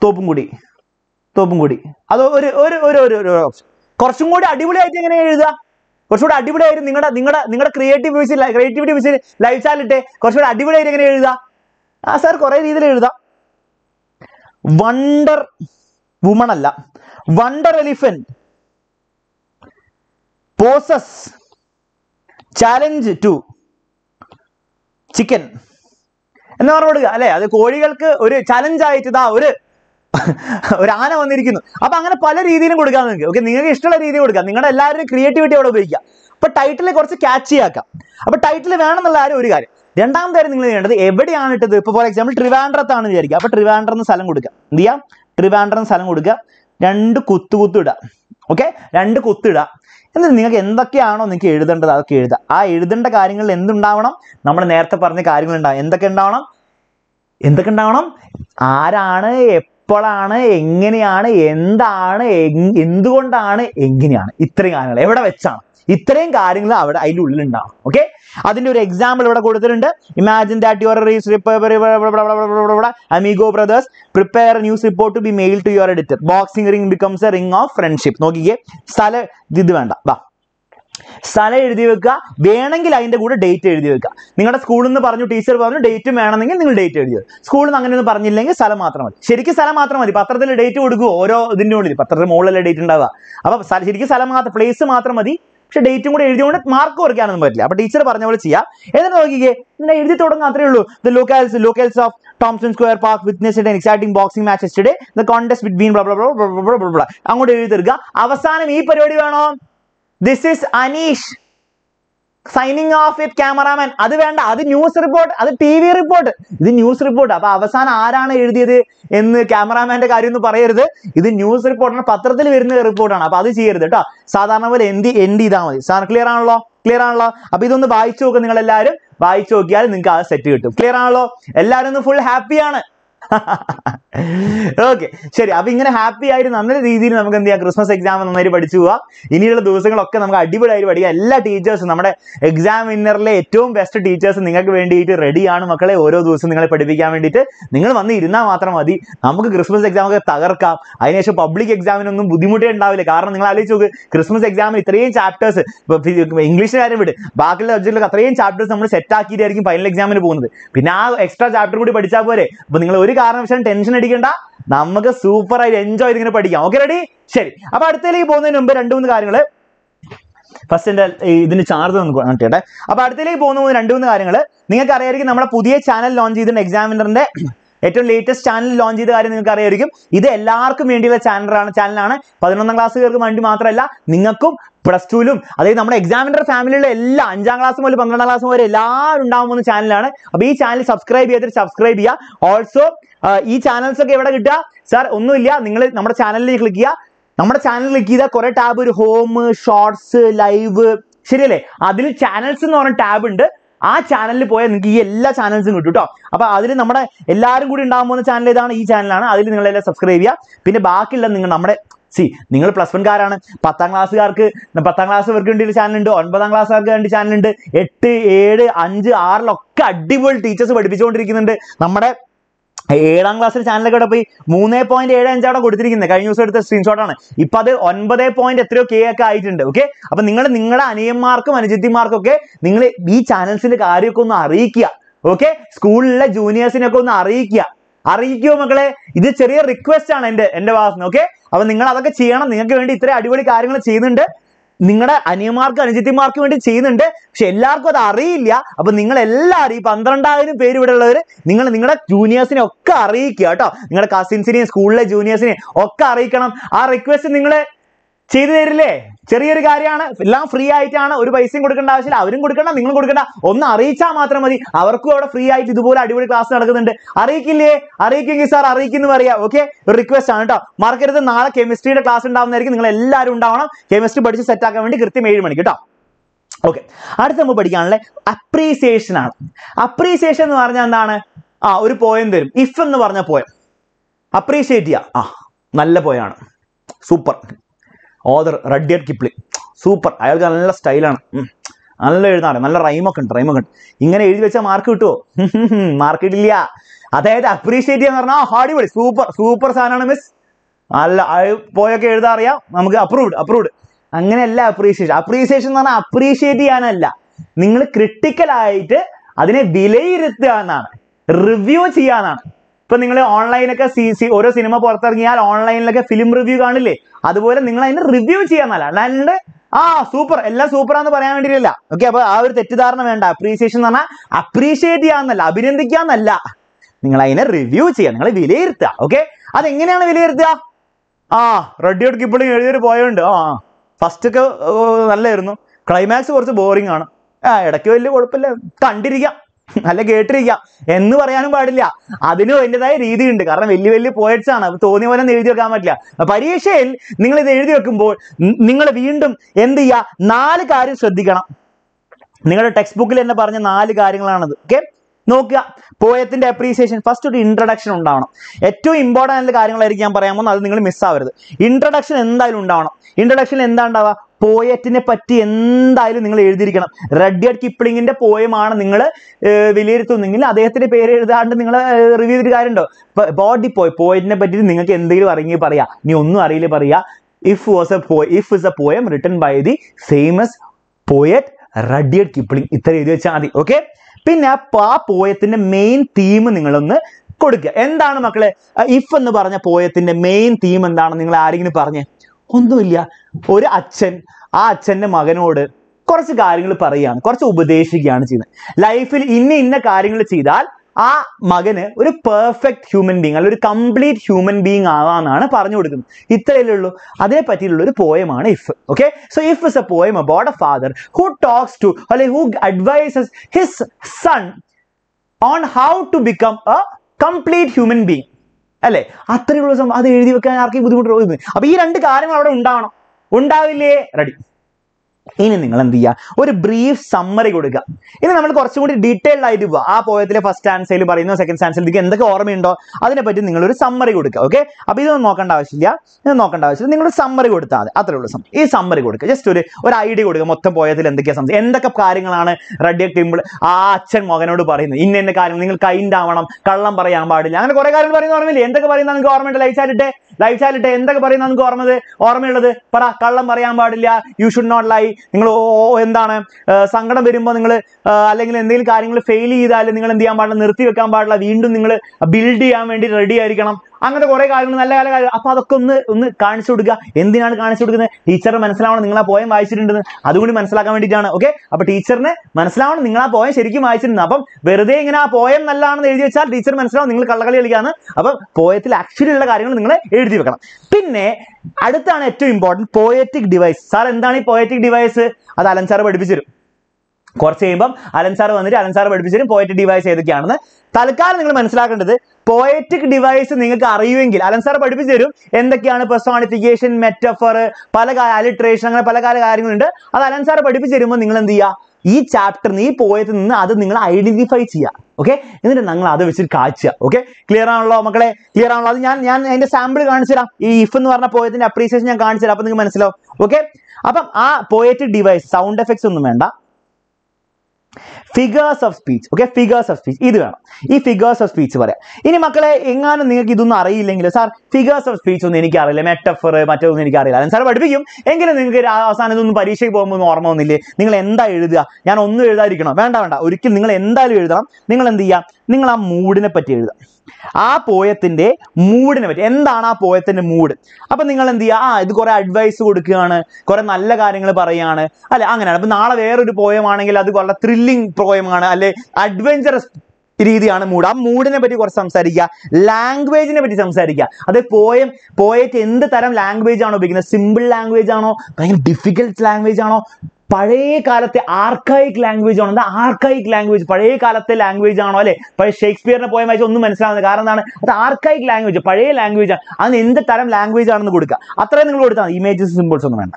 Topungudi. Topungudi. Corsumoda, I think an area. Corsuda, Ningada, creative visit, like creativity visit, lifestyle day, Corsuda, divulating an area. As are correct either. Wonder woman Allah, wonder elephant poses challenge to chicken. And now, the Kodigal challenge I to the Rana on the Rikin. Upon a palette, either would go. Okay, Ninga would go. Ninga ladder creativity out of Vega. But title is catchy. But title of Anna the ladder regard. Then down there in the everybody on it, for example, Trivandra Tanajarika, but Trivandra and Salangudica. Dia, Trivandra and Salangudica, Dandu Kutuda. Okay, Dandu Kutuda. And then again the Kiano and the Kid than the Kid. I didn't the Karingal Endum Downum, number an earth upon the Karingal and I end the Kandanum. In the Kandanum, Arana. Enginiana, Endana, Induana, Enginiana, Itriana, ever a chance. Itring are in love, I do Linda. Okay? I think your example would go to the render. Imagine that your amigo brothers prepare a news report to be mailed to your editor. Boxing ring becomes a ring of friendship. No, Sala Didivanda. Sala Idivica, Benangila in the good date. You got a school in the Parnu teacher, date to man and dated you. School in the Parnilang is Salamatra. Shiriki Salamatra, the Patra the date would go or the new Patra Mola date in Dava. Above Saliki Salamatra, place the Matramadi, she date would edit mark or canon, but teacher Parnavacia, and then the locals of Thompson Square Park witnessed an exciting boxing match yesterday. The contest between blah blah blah blah blah blah blah. I'm going to edit Avasan. This is Anish signing off with cameraman. That's the news report. That's the TV report. This is news report. Now, the cameraman is the news report. That's the clear. Clear. Clear. Clear. Clear. Okay, sure. I think happy I remember Christmas exam on Maribatua. In the Okam, Dibuda, teachers, number exam winner, two best teachers, and Ninga ready on Makale, Oro, those in the Padivicam and Dita, Ningamani, Rina Matramadi, Amaka Christmas exam, Tagarka, I nation public exam, Budimut and Navikar, Christmas exam with 3 chapters, English, Bakala, 3 chapters, number Setaki, final exam in Bund. Pina extra chapter would be Padichapore, but Ningaloric tension. Namaka super I enjoy the particular. Okay, ready? Sherry. About the bone number and do the carrier. First, in the charge on the theatre. About the bone and do the carrier. Ning a carrier number Pudia channel launch is an examiner. At the latest channel launch is the carrier. Either lark media channel, Padana class, Mandimatrella, Ningakum. Plus two loom. That's why we examiner family. All 5th class, 12th class, all the channel. Abhi channel subscribe. Also, these channels are given. Sir, only you click on our channel. Click tab home, shorts, live. Serially, that's channels on tab under. That channel you all channels in it. So, that's why our all channel is channel. Subscribe. Then, see, you are plus one car, 10th class channel, 9th class channel, 8, 7, 5, 6, additional teachers who are teaching. 7th class channel 3.75 കൊടുത്തിരിക്കുന്നു കഴിഞ്ഞ ദിവസം എടുത്ത സ്ക്രീൻഷോട്ട് ആണ് ഇപ്പോ അത് 9 എത്രയോ കെ ഒക്കെ ആയിട്ടുണ്ട് ഓക്കേ അപ്പോൾ നിങ്ങൾ നിങ്ങളുടെ അനിയന്മാർക്കും അനുജിത്തിമാർക്കും ഒക്കെ നിങ്ങൾ ഈ ചാനൽസിന്റെ കാര്യമൊക്കെ ഒന്ന് അറിയിക്കുക ഓക്കേ സ്കൂളിലെ ജൂനിയേഴ്സിനൊക്കെ ഒന്ന് അറിയിക്കുക അറിയിക്കോ മക്കളെ ഇത് ചെറിയ റിക്വസ്റ്റ് ആണ് എൻ്റെ വാസ്ന ഓക്കേ അപ്പോൾ നിങ്ങൾ അതൊക്കെ ചെയ്യണം നിങ്ങൾക്ക് വേണ്ടി ഇത്ര അടിപൊളി കാര്യങ്ങൾ ചെയ്യുന്നുണ്ട് നിങ്ങളുടെ അനിയന്മാർക്ക് അനുജിത്തിമാർക്കും വേണ്ടി ചെയ്യുന്നുണ്ട് പക്ഷെ എല്ലാവർക്കും അത് അറിയില്ല അപ്പോൾ നിങ്ങൾ എല്ലാരും ഈ 12000 പേര് ഇവിടെയുള്ളവർ നിങ്ങൾ നിങ്ങളുടെ ജൂനിയേഴ്സിനെ ഒക്കെ അറിയിക്കുക ട്ടോ നിങ്ങളുടെ കസിൻസിനെ സ്കൂളിലെ ജൂനിയേഴ്സിനെ ഒക്കെ അറിയിക്കണം ആ റിക്വസ്റ്റ് നിങ്ങൾ ചെയ്തു തരില്ലേ ചെറിയൊരു കാര്യമാണ് എല്ലാം ഫ്രീ ആയിട്ടാണ് ഒരു പൈസയും കൊടുക്കേണ്ട ആവശ്യമില്ല അവരും കൊടുക്കണ്ട നിങ്ങളും കൊടുക്കണ്ട ഒന്ന് അറിയിച്ചാൽ മാത്രം മതി അവർക്കും അവിടെ ഫ്രീ ആയിട്ട് ഇതുപോലെ അടിപൊളി ക്ലാസ് നടക്കുന്നുണ്ട് അറിയിക്കില്ലേ അറിയിക്കെങ്കിൽ സാർ അറിയിക്കുന്നു പറയാ ഓക്കേ ഒരു റിക്വസ്റ്റ് ആണ് ട്ടോ മാർക്കരുത് നാളെ കെമിസ്ട്രിയുടെ ക്ലാസ് ഉണ്ടാവുന്നതായിരിക്കും നിങ്ങൾ എല്ലാവരും ഉണ്ടാവണം കെമിസ്ട്രി പഠിച്ച് സെറ്റ് ആക്കാൻ വേണ്ടി കൃത്യം 7 മണിക്ക് ട്ടോ ഓക്കേ അടുത്ത നമ്മൾ പഠിക്കാനുള്ള അപ്രീസിയേഷൻ ആണ് അപ്രീസിയേഷൻ എന്ന് പറഞ്ഞാൽ എന്താണ് ആ ഒരു പോയം തരും ഇഫ് എന്ന് പറഞ്ഞ പോയം അപ്രീഷിയേറ്റ് ചെയ്യാ ആ നല്ല പോയാണ് super Author Rudyard Kipling. Super. I have a style. I have a rhyme. I have a rhyme. That's why you review it. Ah, super. All super. Okay, so appreciation is appreciate it. You review it. Okay? That's how ah, Rudyard Kipling. First, climax is boring. Alla Gatriga, and Nurayana Badilla. Adino ended I read in the car, Villy poets and Tony and the video Gamatla. A Paria shell, Ningle the Edio Combo, Ningle Vindum, Endia, Nalikari Sadigana. Ningle textbook and the Parana Nalikari Lana. Okay? No poet in appreciation. First to the introduction down. A two important carrying like Yamparamon, other Ningle Miss Saver. Introduction and the Lundana. Introduction and the Poet in a patti and the island Ningle Rudyard Kipling in the poem on Ningle, Villir to Ningla, they three period under Ningla review the garden. Body poet in a petty Ningle and the Aringi Paria, Nunu Arile Paria, if was a poem written by the famous poet Rudyard Kipling. Okay? Pinapa poet in the main theme Ningalon. Endana Makle, if and the Barna poet in the main theme and down Ningla Aring Parne. Undulia, or Achen, Achen, a Magan order, Corsicaring Parian, Corsubudeshi Yanzi. Life will in the caring Lidal, ah, Magane, or a perfect human being, a complete human being, Avana, Parnudum. Italian, other particular poem on if. Okay, so if is a poem about a father who talks to, or who advises his son on how to become a complete human being. Alle, Athrilos of other Archibus. Appear and the Karim out of Undana. Unda will ready. ഇനി നിങ്ങൾ എന്ത് ചെയ്യുക, ഒരു ബ്രീഫ് സമ്മറി കൊടുക്കുക. ഇനി നമ്മൾ കുറച്ചും കൂടി ഡീറ്റെയിൽഡ് ആയിട്ട് പോവുക. ആ പോയത്തിലെ ഫസ്റ്റ് ആൻസറിൽ പറയുന്ന സെക്കൻഡ് ആൻസറിലേക്ക് എന്തൊക്കെ ഓർമ്മയുണ്ടോ അതിനെപ്പറ്റി നിങ്ങളൊരു സമ്മറി കൊടുക്കുക. ഓക്കെ, അപ്പോൾ ഇതൊന്നും നോക്കേണ്ട ആവശ്യമില്ല. നിങ്ങളൊരു സമ്മറി കൊടുത്താൽ മതി, അത്രേ ഉള്ളൂ. ഈ സമ്മറി കൊടുക്കുക, ജസ്റ്റ് ഒരു ഐഡിയ കൊടുക്കുക. മൊത്തം പോയതിൽ എന്തൊക്കെ കാര്യങ്ങളാണ് റെഡി ആക്കുമ്പോൾ ആ അച്ഛൻ മകനോട് പറയുന്നത്. ഇന്ന കാര്യങ്ങൾ നിങ്ങൾ കൈൻഡ് ആവണം, കള്ളം പറയാൻ പാടില്ല, അങ്ങനെ കുറെ കാര്യങ്ങൾ പറയുന്ന ഓർമ്മയില്ലേ? എന്തൊക്കെ പറയുന്ന നിങ്ങൾക്ക് ഓർമ്മയുണ്ട്? ലൈഫ് ചാറ്റിട്ടെ എന്തൊക്കെ പറയുന്ന നിങ്ങൾക്ക് ഓർമ്മയുള്ളത് പറ. കള്ളം പറയാൻ പാടില്ല, യു ഷുഡ് നോട്ട് ലൈ. നിങ്ങൾ എന്താണ് സങ്കടം വരുമ്പോൾ നിങ്ങൾ അല്ലെങ്കിൽ എന്തെങ്കിലും കാര്യങ്ങൾ ഫെയിൽ ചെയ്താലും നിങ്ങൾ എന്ത് ചെയ്യാൻ പാടില്ല, നിർത്തി വെക്കാൻ പാടില്ല, വീണ്ടും നിങ്ങൾ ബിൽഡ് ചെയ്യാൻ വേണ്ടി റെഡി ആയിരിക്കണം. അങ്ങനത്തെ കുറെ കാര്യങ്ങൾ, നല്ല കാര്യം. അപ്പൊ അതൊക്കെ ഒന്ന് കാണിച്ചു കൊടുക്കുക. എന്തിനാണ് കാണിച്ചു കൊടുക്കുന്നത്? ടീച്ചറിന് മനസ്സിലാവണം നിങ്ങൾ ആ പോയം വായിച്ചിട്ടുണ്ടെന്ന്, അതുകൂടി മനസ്സിലാക്കാൻ വേണ്ടിയിട്ടാണ്. ഓക്കെ, അപ്പൊ ടീച്ചറിന് മനസ്സിലാവണം നിങ്ങൾ ആ പോയം ശരിക്കും വായിച്ചിട്ടുണ്ട്. അപ്പം വെറുതെ ഇങ്ങനെ ആ പോയം നല്ലതാണെന്ന് എഴുതി വെച്ചാൽ ടീച്ചർ മനസ്സിലാവും നിങ്ങൾ കള്ളകളി കളിക്കാന്ന്. അപ്പം പോയത്തിൽ ആക്ച്വലി ഉള്ള കാര്യങ്ങൾ നിങ്ങൾ എഴുതി വെക്കണം. പിന്നെ അടുത്താണ് ഏറ്റവും ഇമ്പോർട്ടൻറ്റ്, പോയറ്റിക് ഡിവൈസ്. സാർ എന്താണ് ഈ പോയറ്റിക് ഡിവൈസ്? അത് അലൻ സാർ പഠിപ്പിച്ചു തരും. കുറച്ച് കഴിയുമ്പം അലൻ സാർ പഠിപ്പിച്ചു തരും പോയറ്റിക് ഡിവൈസ് ഏതൊക്കെയാണെന്ന്. തൽക്കാലം നിങ്ങൾ മനസ്സിലാക്കേണ്ടത്, പോയറ്റിക് ഡിവൈസ് നിങ്ങൾക്ക് അറിയുമെങ്കിൽ അലൻ സാർ പഠിപ്പിച്ചു തരും. എന്തൊക്കെയാണ് പെർസോണിഫിക്കേഷൻ, മെറ്റഫർ, പല അലിട്രേഷൻ, അങ്ങനെ പല കാര്യങ്ങളുണ്ട്. അത് അലൻ സാർ പഠിപ്പിച്ചു തരുമ്പോൾ നിങ്ങൾ എന്ത് ചെയ്യുക, ഈ ചാപ്റ്ററിന് ഈ പോയത്തിൽ നിന്ന് അത് നിങ്ങൾ ഐഡന്റിഫൈ ചെയ്യുക. ഓക്കെ, എന്നിട്ട് നിങ്ങൾ അത് വെച്ചിട്ട് കാച്ചുക. ഓക്കെ, ക്ലിയർ ആണല്ലോ മക്കളെ? അത് ഞാൻ അതിന്റെ സാമ്പിൾ കാണിച്ചു തരാം. ഈ ഇഫ് എന്ന് പറഞ്ഞ പോയത്തിന്റെ അപ്രീസിയേഷൻ ഞാൻ കാണിച്ചു തരാം, അപ്പൊ നിങ്ങൾക്ക് മനസ്സിലാവും. ഓക്കെ, അപ്പം ആ പോയറ്റിക് ഡിവൈസ്, സൗണ്ട് എഫക്ട്സ് ഒന്നും വേണ്ട, ഫിഗേഴ്സ് ഓഫ് സ്പീച്ച് ഇത് വേണം. ഈ ഫിഗേഴ്സ് ഓഫ് സ്പീച്ച് പറയാം. ഇനി മക്കളെ, എങ്ങാനും നിങ്ങൾക്ക് ഇതൊന്നും അറിയില്ലെങ്കിൽ, സാർ ഫിഗേഴ്സ് ഓഫ് സ്പീച്ച് ഒന്നും എനിക്കറിയില്ല, മെറ്റഫർ മറ്റൊന്നും എനിക്കറിയില്ല, അല്ല സാർ പഠിപ്പിക്കും എങ്കിലും നിങ്ങൾക്ക് അവസാനം ഇതൊന്നും പരീക്ഷയ്ക്ക് പോകുമ്പോൾ ഒന്നും ഓർമ്മ ഒന്നില്ലേ, നിങ്ങൾ എന്താ എഴുതുക? ഞാൻ ഒന്നും എഴുതാതിരിക്കണം, വേണ്ട ഒരിക്കലും. നിങ്ങൾ എന്തായാലും എഴുതണം. നിങ്ങൾ എന്ത് ചെയ്യുക, നിങ്ങൾ ആ മൂഡിനെ പറ്റി എഴുതുക, ആ പോയത്തിന്റെ മൂഡിനെ പറ്റി. എന്താണ് ആ പോയത്തിന്റെ മൂഡ്? അപ്പൊ നിങ്ങൾ എന്ത് ചെയ്യുക, ഇത് കുറെ അഡ്വൈസ് കൊടുക്കുകയാണ്, കുറെ നല്ല കാര്യങ്ങൾ പറയുകയാണ്, അല്ലെ? അങ്ങനെയാണ്. അപ്പൊ നാളെ വേറൊരു പോയമാണെങ്കിൽ അത് വളരെ ത്രില്ലിംഗ് പോയമാണ്, അല്ലെ അഡ്വഞ്ചറസ് രീതിയാണ് മൂഡ്. ആ മൂഡിനെ പറ്റി കുറച്ച് സംസാരിക്കുക. ലാംഗ്വേജിനെ പറ്റി സംസാരിക്കുക. അത് പോയറ്റ് എന്ത് തരം ലാംഗ്വേജ് ആണോ ഉപയോഗിക്കുന്നത്? സിമ്പിൾ ലാംഗ്വേജ് ആണോ, ഭയങ്കര ഡിഫിക്കൽട്ട് ലാംഗ്വേജ് ആണോ, പഴയ കാലത്തെ ആർക്കൈക്ക് ലാംഗ്വേജ് ആണോ? എന്താ ആർക്കൈക്ക് ലാംഗ്വേജ്? പഴയ കാലത്തെ ലാംഗ്വേജ് ആണോ, അല്ലെ? പഴയ ഷേക്സ്പിയറിനെ പോയം വായിച്ചാൽ ഒന്നും മനസ്സിലാവുന്നത്, കാരണം എന്താണ്, അത് ആർക്കൈക്ക് ലാംഗ്വേജ്, പഴയ ലാംഗ്വേജ് ആണ്. അതിന് എന്ത് തരം ലാംഗ്വേജ് ആണെന്ന് കൊടുക്കുക, അത്രയും നിങ്ങൾ കൊടുത്താൽ. ഇമേജസ്, സിമ്പിൾസ് ഒന്നും വേണ്ട.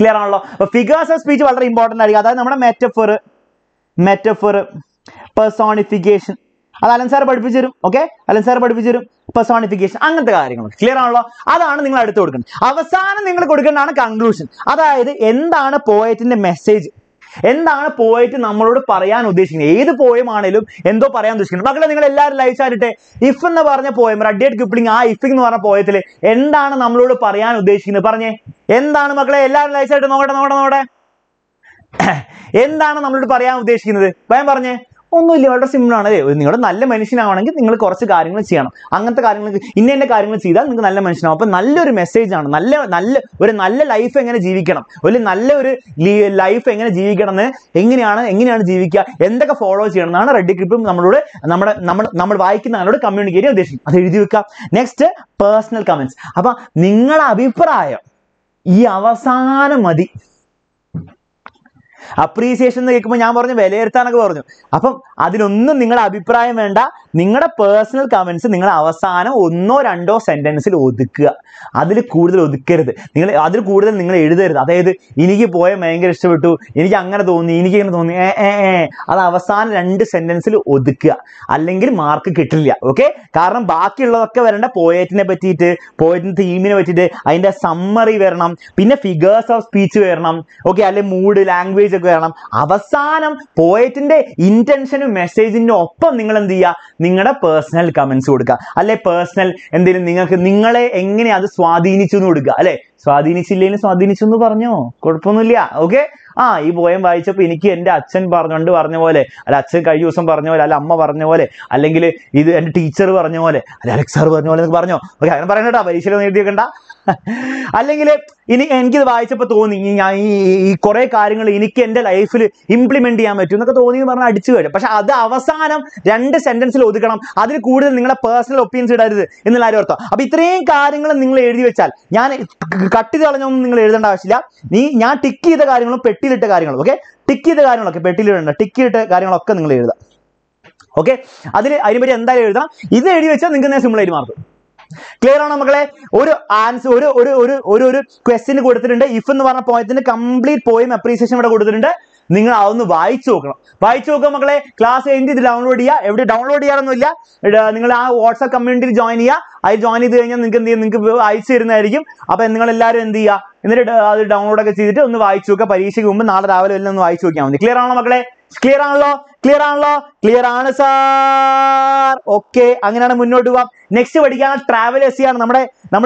ക്ലിയർ ആണല്ലോ? ഫിഗേഴ്സ് ഓഫ് സ്പീച്ച് വളരെ ഇമ്പോർട്ടൻ്റ് ആയിരിക്കും. അതായത് നമ്മുടെ മെറ്റഫർ, പെർസോണിഫിക്കേഷൻ, അത് അലൻ സാർ പഠിപ്പിച്ചു തരും. പെർസോണിഫിക്കേഷൻ, അങ്ങനത്തെ കാര്യങ്ങളൊക്കെ ക്ലിയർ ആണല്ലോ? അതാണ് നിങ്ങൾ അടുത്ത് കൊടുക്കേണ്ടത്. അവസാനം നിങ്ങൾ കൊടുക്കേണ്ടതാണ് കൺക്ലൂഷൻ. അതായത് എന്താണ് പോയറ്റിന്റെ മെസ്സേജ്, എന്താണ് പോയറ്റ് നമ്മളോട് പറയാൻ ഉദ്ദേശിക്കുന്നത്? ഏത് പോയമാണേലും എന്തോ പറയാൻ ഉദ്ദേശിക്കുന്നത്. മക്കളെ, നിങ്ങൾ എല്ലാവരും ലൈഫ് ചാറ്റിട്ടെ ഇഫ് എന്ന് പറഞ്ഞ പോയം, റഡ്യാർഡ് കിപ്ലിംഗ്, ആ ഇഫ് എന്ന് പറഞ്ഞ പോയത്തിൽ എന്താണ് നമ്മളോട് പറയാൻ ഉദ്ദേശിക്കുന്നത്? പറഞ്ഞേ, എന്താണ് മക്കളെ? എല്ലാവരും ലൈഫ് ചാറ്റ് നോക്കട്ടെ എന്താണ് നമ്മളോട് പറയാൻ ഉദ്ദേശിക്കുന്നത്? വേഗം പറഞ്ഞേ. ഒന്നുമില്ല, വളരെ സിമ്പിളാണ്. നിങ്ങൾ നല്ല മനുഷ്യനാണെങ്കിൽ നിങ്ങൾ കുറച്ച് കാര്യങ്ങൾ ചെയ്യണം, അങ്ങനത്തെ കാര്യങ്ങൾ, ഇന്ന കാര്യങ്ങൾ ചെയ്താൽ നിങ്ങൾക്ക് നല്ല മനുഷ്യനാകും. അപ്പം നല്ലൊരു മെസ്സേജാണ്, നല്ല ലൈഫ് എങ്ങനെ ജീവിക്കണം, നല്ലൊരു ലൈഫ് എങ്ങനെ ജീവിക്കണം, എങ്ങനെയാണ് ജീവിക്കുക, എന്തൊക്കെ ഫോളോ ചെയ്യണം എന്നാണ് റെഡി ക്ലിപ്പും നമ്മളോട് നമ്മൾ വായിക്കുന്ന ആളോട് കമ്മ്യൂണിക്കേറ്റ് ചെയ്യാൻ ഉദ്ദേശിക്കും. അത് എഴുതി വെക്കുക. Next, personal comments. അപ്പം നിങ്ങളുടെ അഭിപ്രായം ഈ അവസാനം മതി. അപ്രീസിയേഷൻ എന്ന് കേൾക്കുമ്പോൾ ഞാൻ പറഞ്ഞു വിലയിരുത്താനൊക്കെ പറഞ്ഞു, അപ്പം അതിനൊന്നും നിങ്ങളുടെ അഭിപ്രായം വേണ്ട. നിങ്ങളുടെ പേഴ്സണൽ കമൻറ്റ്സ് നിങ്ങൾ അവസാനം 1-2 സെൻറ്റൻസിൽ ഒതുക്കുക. അതിൽ കൂടുതൽ ഒതുക്കരുത്, നിങ്ങൾ എഴുതരുത്. അതായത് എനിക്ക് പോയ ഭയങ്കര ഇഷ്ടപ്പെട്ടു, എനിക്ക് അങ്ങനെ തോന്നി, അത് അവസാനം 2 സെൻറ്റൻസിൽ ഒതുക്കുക, അല്ലെങ്കിൽ മാർക്ക് കിട്ടില്ല. ഓക്കെ, കാരണം ബാക്കിയുള്ളതൊക്കെ വരേണ്ട പോയറ്റിനെ പറ്റിയിട്ട്, പോയറ്റിൻ്റെ തീമിനെ പറ്റിയിട്ട് അതിൻ്റെ സമ്മറി വരണം, പിന്നെ ഫിഗേഴ്സ് ഓഫ് സ്പീച്ച് വരണം. ഓക്കെ, അല്ലെങ്കിൽ മൂഡ്, ലാംഗ്വേജ് ഒക്കെ വേണം. അവസാനം പോയറ്റിന്റെ ഇന്റൻഷനും മെസ്സേജിന്റെ ഒപ്പം നിങ്ങൾ എന്ത് ചെയ്യുക, നിങ്ങളുടെ പേഴ്സണൽ കമന്റ്സ് കൊടുക്കുക, അല്ലെ പേഴ്സണൽ എന്തെങ്കിലും നിങ്ങളെ എങ്ങനെ അത് സ്വാധീനിച്ചു എന്ന് കൊടുക്കുക, അല്ലെ? സ്വാധീനിച്ചില്ലെങ്കിലും സ്വാധീനിച്ചു എന്ന് പറഞ്ഞോ, കുഴപ്പമൊന്നുമില്ല. ഓക്കെ, ഈ പോയം വായിച്ചപ്പോൾ എനിക്ക് എൻ്റെ അച്ഛൻ പറഞ്ഞ പോലെ, അല്ല അച്ഛൻ കഴിഞ്ഞ ദിവസം പറഞ്ഞ പോലെ, അല്ല അമ്മ പറഞ്ഞ പോലെ, അല്ലെങ്കിൽ ഇത് എൻ്റെ ടീച്ചർ പറഞ്ഞ പോലെ, അല്ലെ അലക്സ് സാർ പറഞ്ഞ പോലെ എന്നൊക്കെ പറഞ്ഞോ. ഓക്കെ, അങ്ങനെ പറയണ്ട കേട്ടോ, പരീക്ഷയിൽ എഴുതി വെക്കണ്ട. അല്ലെങ്കിൽ ഇനി എനിക്കിത് വായിച്ചപ്പോൾ തോന്നി ഞാൻ ഈ കുറേ കാര്യങ്ങൾ എനിക്ക് എൻ്റെ ലൈഫിൽ ഇംപ്ലിമെൻറ്റ് ചെയ്യാൻ പറ്റും എന്നൊക്കെ തോന്നി എന്ന് പറഞ്ഞാൽ അടിച്ചു കഴിയും. പക്ഷെ അത് അവസാനം 2 സെൻറ്റൻസിൽ ഒതുക്കണം. അതിൽ കൂടുതൽ നിങ്ങളുടെ പേഴ്സണൽ ഒപ്പീനിയൻസ് ഇടരുത് എന്നുള്ള ആരും അർത്ഥം. അപ്പം ഇത്രയും കാര്യങ്ങൾ നിങ്ങൾ എഴുതി വെച്ചാൽ, ഞാൻ കട്ട് ചെയ്ത് കളഞ്ഞൊന്നും നിങ്ങൾ എഴുതേണ്ട ആവശ്യമില്ല. ഞാൻ ടിക്ക് ചെയ്ത കാര്യങ്ങളും പെട്ടിയിലിട്ട കാര്യങ്ങളും, ഓക്കെ, ടിക്ക് ചെയ്ത കാര്യങ്ങളൊക്കെ നിങ്ങൾ എഴുതാം. ഓക്കെ, അതിനെപ്പറ്റി എന്തായാലും എഴുതാം. ഇത് എഴുതി വെച്ചാൽ നിങ്ങൾക്ക് നേരെ സിമ്പിളായിട്ട് mark. Clear on Magle, answer Uru question go to the end, if you want a point in a complete poem appreciation go to the end. Ninga on the white choker. White choker Magle, class ended download here, every download here on Villa, Ningala, WhatsApp community join here. I join the Indian Ninkan, I see in the regime, up and Ningala in the download a city on the white choker, Parisian woman, not available on the white choker. Clear on Magle, clear on law. Clear on law, clear on sir. Okay, I'm going to next we're going to travel. We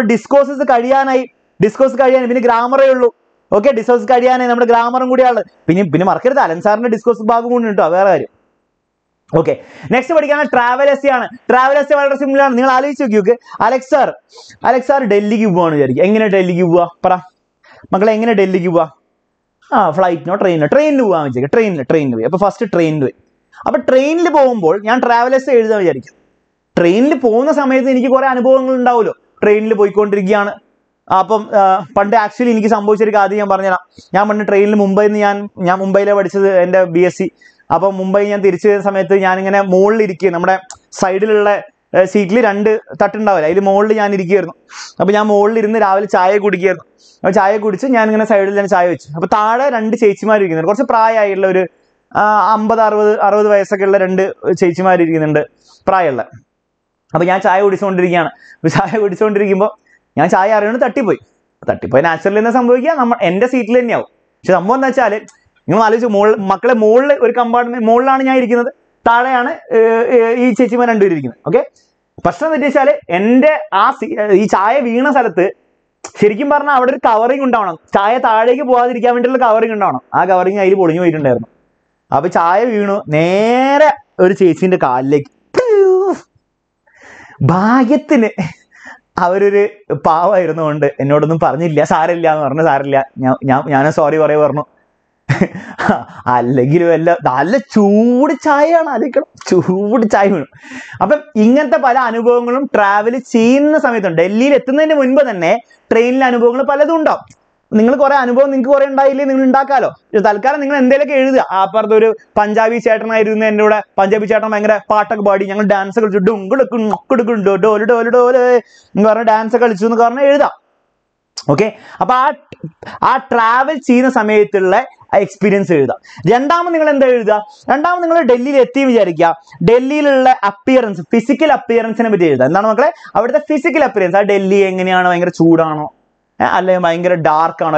discuss the discourse. Grammar. Okay, discuss the grammar. Discuss. Okay, next we're going to travel. Travel is very similar. Alex sir, Delhi is Delhi. Flight, no train. Train. First train. But train le pogumbol njan travel essay ezhudana vicharikum train le poguna samayathu enikku kore anubhavangal undavulo train le poikondirikiyana appam pande actually enikku sambhavicha oru kaadhi njan parnjala njan panna train le mumbai nu njan mumbai la padichadu ende bsc appam mumbai njan tirichu vena samayathu njan ingane mollil irikku nammade side ilulla seat il rendu tattundavilla adile mollil njan irikirunnu appo njan mollil irunnu raavile chaaya kudikirunnu chaaya kudichu njan ingane side il chaaya vechu appo taale rendu chechimaar irikkunnu korchu praayayilla oru 50-60 വയസ്സൊക്കെയുള്ള രണ്ട് ചേച്ചിമാർ ഇരിക്കുന്നുണ്ട് പ്രായമുള്ള. അപ്പോൾ ഞാൻ ചായ കുടിച്ചുകൊണ്ടിരിക്കുകയാണ്. ചായ കുടിച്ചുകൊണ്ടിരിക്കുമ്പോൾ ഞാൻ ചായ അറിയാണ്ട് തട്ടിപ്പോയി. നാച്ചുറലി എന്താ സംഭവിക്കുക? നമ്മൾ എൻ്റെ സീറ്റിൽ തന്നെയാവും. പക്ഷെ സംഭവം എന്താ വെച്ചാൽ നിങ്ങൾ ആലോചിച്ച് മക്കളെ മുകളിൽ ഒരു കമ്പാർട്ട്മെന്റ് മുകളിലാണ് ഞാൻ ഇരിക്കുന്നത്. താഴെയാണ് ഈ ചേച്ചിമാർ രണ്ടുപേരും ഇരിക്കുന്നത്. ഓക്കെ, പ്രശ്നം എന്താ വെച്ചാൽ എൻ്റെ ഈ ചായ വീണ സ്ഥലത്ത് ശരിക്കും പറഞ്ഞാൽ അവിടെ ഒരു കവറിങ് ഉണ്ടാവണം. ചായ താഴേക്ക് പോകാതിരിക്കാൻ വേണ്ടിയുള്ള കവറിങ് ഉണ്ടാവണം. ആ കവറിങ് അതിൽ പൊളിഞ്ഞു പോയിട്ടുണ്ടായിരുന്നു. അപ്പോൾ ചായ വീണു നേരെ ഒരു ചേച്ചീൻ്റെ കാലിലേക്ക്. ഭാഗ്യത്തിന് അവരൊരു പാവായിരുന്നു കൊണ്ട് എന്നോടൊന്നും പറഞ്ഞില്ല. സാരമില്ല എന്ന് പറഞ്ഞു. സാരമില്ല, ഞാൻ സോറി പറയാൻ പറഞ്ഞു. അല്ലെങ്കിലും എല്ലാം നല്ല ചൂട് ചായയാണ്. അലക്കണം, ചൂട് ചായ വീണു. അപ്പം ഇങ്ങനത്തെ പല അനുഭവങ്ങളും ട്രാവൽ ചെയ്യുന്ന സമയത്തുണ്ട്. ഡൽഹിയിൽ എത്തുന്നതിന് മുൻപ് തന്നെ ട്രെയിനിലെ അനുഭവങ്ങൾ പലതും ഉണ്ടാവും. നിങ്ങൾ കുറേ അനുഭവം നിങ്ങൾക്ക് കുറേ ഉണ്ടായില്ലേ? നിങ്ങൾ ഉണ്ടാക്കാമല്ലോ. തൽക്കാലം നിങ്ങൾ എന്തെങ്കിലുമൊക്കെ എഴുതുക. അപ്പുറത്തൊരു പഞ്ചാബി ചേട്ടനായിരുന്നു എൻ്റെ കൂടെ. പഞ്ചാബി ചേട്ടൻ ഭയങ്കര പാട്ടൊക്കെ പാടി, ഞങ്ങൾ ഡാൻസ് കളിച്ചു, ഡുങ്കിടുക്കും നൊക്കെടുക്കുണ്ടോ ഡോല് ഡോല് ഡോല് എന്ന് പറഞ്ഞാൽ ഡാൻസ് കളിച്ചു എന്ന് പറഞ്ഞാൽ എഴുതാം. ഓക്കെ, അപ്പം ആ ട്രാവൽ ചെയ്യുന്ന സമയത്തുള്ള എക്സ്പീരിയൻസ് എഴുതാം. രണ്ടാമത് നിങ്ങൾ എന്താ എഴുതുക? രണ്ടാമത് നിങ്ങൾ ഡൽഹിയിൽ എത്തി വിചാരിക്കുക. ഡൽഹിയിലുള്ള അപ്പിയറൻസ്, ഫിസിക്കൽ അപ്പിയറൻസിനെ പറ്റി എഴുതുക. എന്താണ് മക്കളെ അവിടുത്തെ ഫിസിക്കൽ അപ്പിയറൻസ്? ആ ഡൽഹി എങ്ങനെയാണ്? ഭയങ്കര ചൂടാണോ? അല്ലെങ്കിൽ ഭയങ്കര ഡാർക്കാണോ?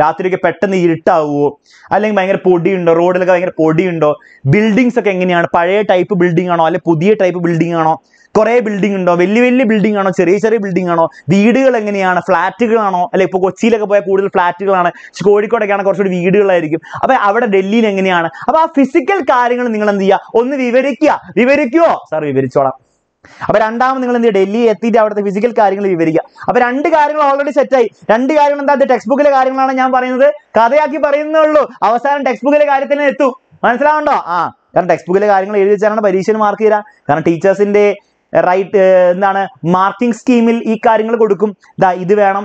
രാത്രിയൊക്കെ പെട്ടെന്ന് ഇരുട്ടാവുമോ? അല്ലെങ്കിൽ ഭയങ്കര പൊടിയുണ്ടോ? റോഡിലൊക്കെ ഭയങ്കര പൊടിയുണ്ടോ? ബിൽഡിങ്സ് ഒക്കെ എങ്ങനെയാണ്? പഴയ ടൈപ്പ് ബിൽഡിംഗ് ആണോ അല്ലെങ്കിൽ പുതിയ ടൈപ്പ് ബിൽഡിംഗ് ആണോ? കുറേ ബിൽഡിംഗ് ഉണ്ടോ? വലിയ വലിയ ബിൽഡിംഗ് ആണോ? ചെറിയ ചെറിയ ബിൽഡിംഗ് ആണോ? വീടുകൾ എങ്ങനെയാണ്? ഫ്ലാറ്റുകളാണോ? അല്ലെ ഇപ്പോൾ കൊച്ചിയിലൊക്കെ പോയാൽ കൂടുതൽ ഫ്ലാറ്റുകളാണ്. കോഴിക്കോടൊക്കെയാണ് കുറച്ചുകൂടി വീടുകളായിരിക്കും. അപ്പം അവിടെ ഡൽഹിയിൽ എങ്ങനെയാണ്? അപ്പം ആ ഫിസിക്കൽ കാര്യങ്ങൾ നിങ്ങൾ എന്ത് ചെയ്യുക? ഒന്ന് വിവരിക്കുമോ? സാർ വിവരിച്ചോളാം. അപ്പൊ രണ്ടാമത് നിങ്ങൾ എന്ത് ചെയ്യുക? ഡൽഹി എത്തിയിട്ട് അവിടുത്തെ ഫിസിക്കൽ കാര്യങ്ങൾ വിവരിക്കുക. അപ്പൊ രണ്ട് കാര്യങ്ങൾ ഓൾറെഡി സെറ്റായി. രണ്ട് കാര്യങ്ങൾ എന്താ? ടെക്സ്റ്റ് ബുക്കിലെ കാര്യങ്ങളാണ് ഞാൻ പറയുന്നത്, കഥയാക്കി പറയുന്നുള്ളൂ. അവസാനം ടെക്സ്റ്റ് ബുക്കിലെ കാര്യത്തിന് എത്തും. മനസ്സിലാവുണ്ടോ? ആ, കാരണം ടെക്സ്റ്റ് ബുക്കിലെ കാര്യങ്ങൾ എഴുതി വെച്ചാണ് പരീക്ഷയിൽ മാർക്ക് തരാം. കാരണം ടീച്ചേഴ്സിന്റെ റൈറ്റ് എന്താണ് മാർക്കിംഗ് സ്കീമിൽ ഈ കാര്യങ്ങൾ കൊടുക്കും. ദാ ഇത് വേണം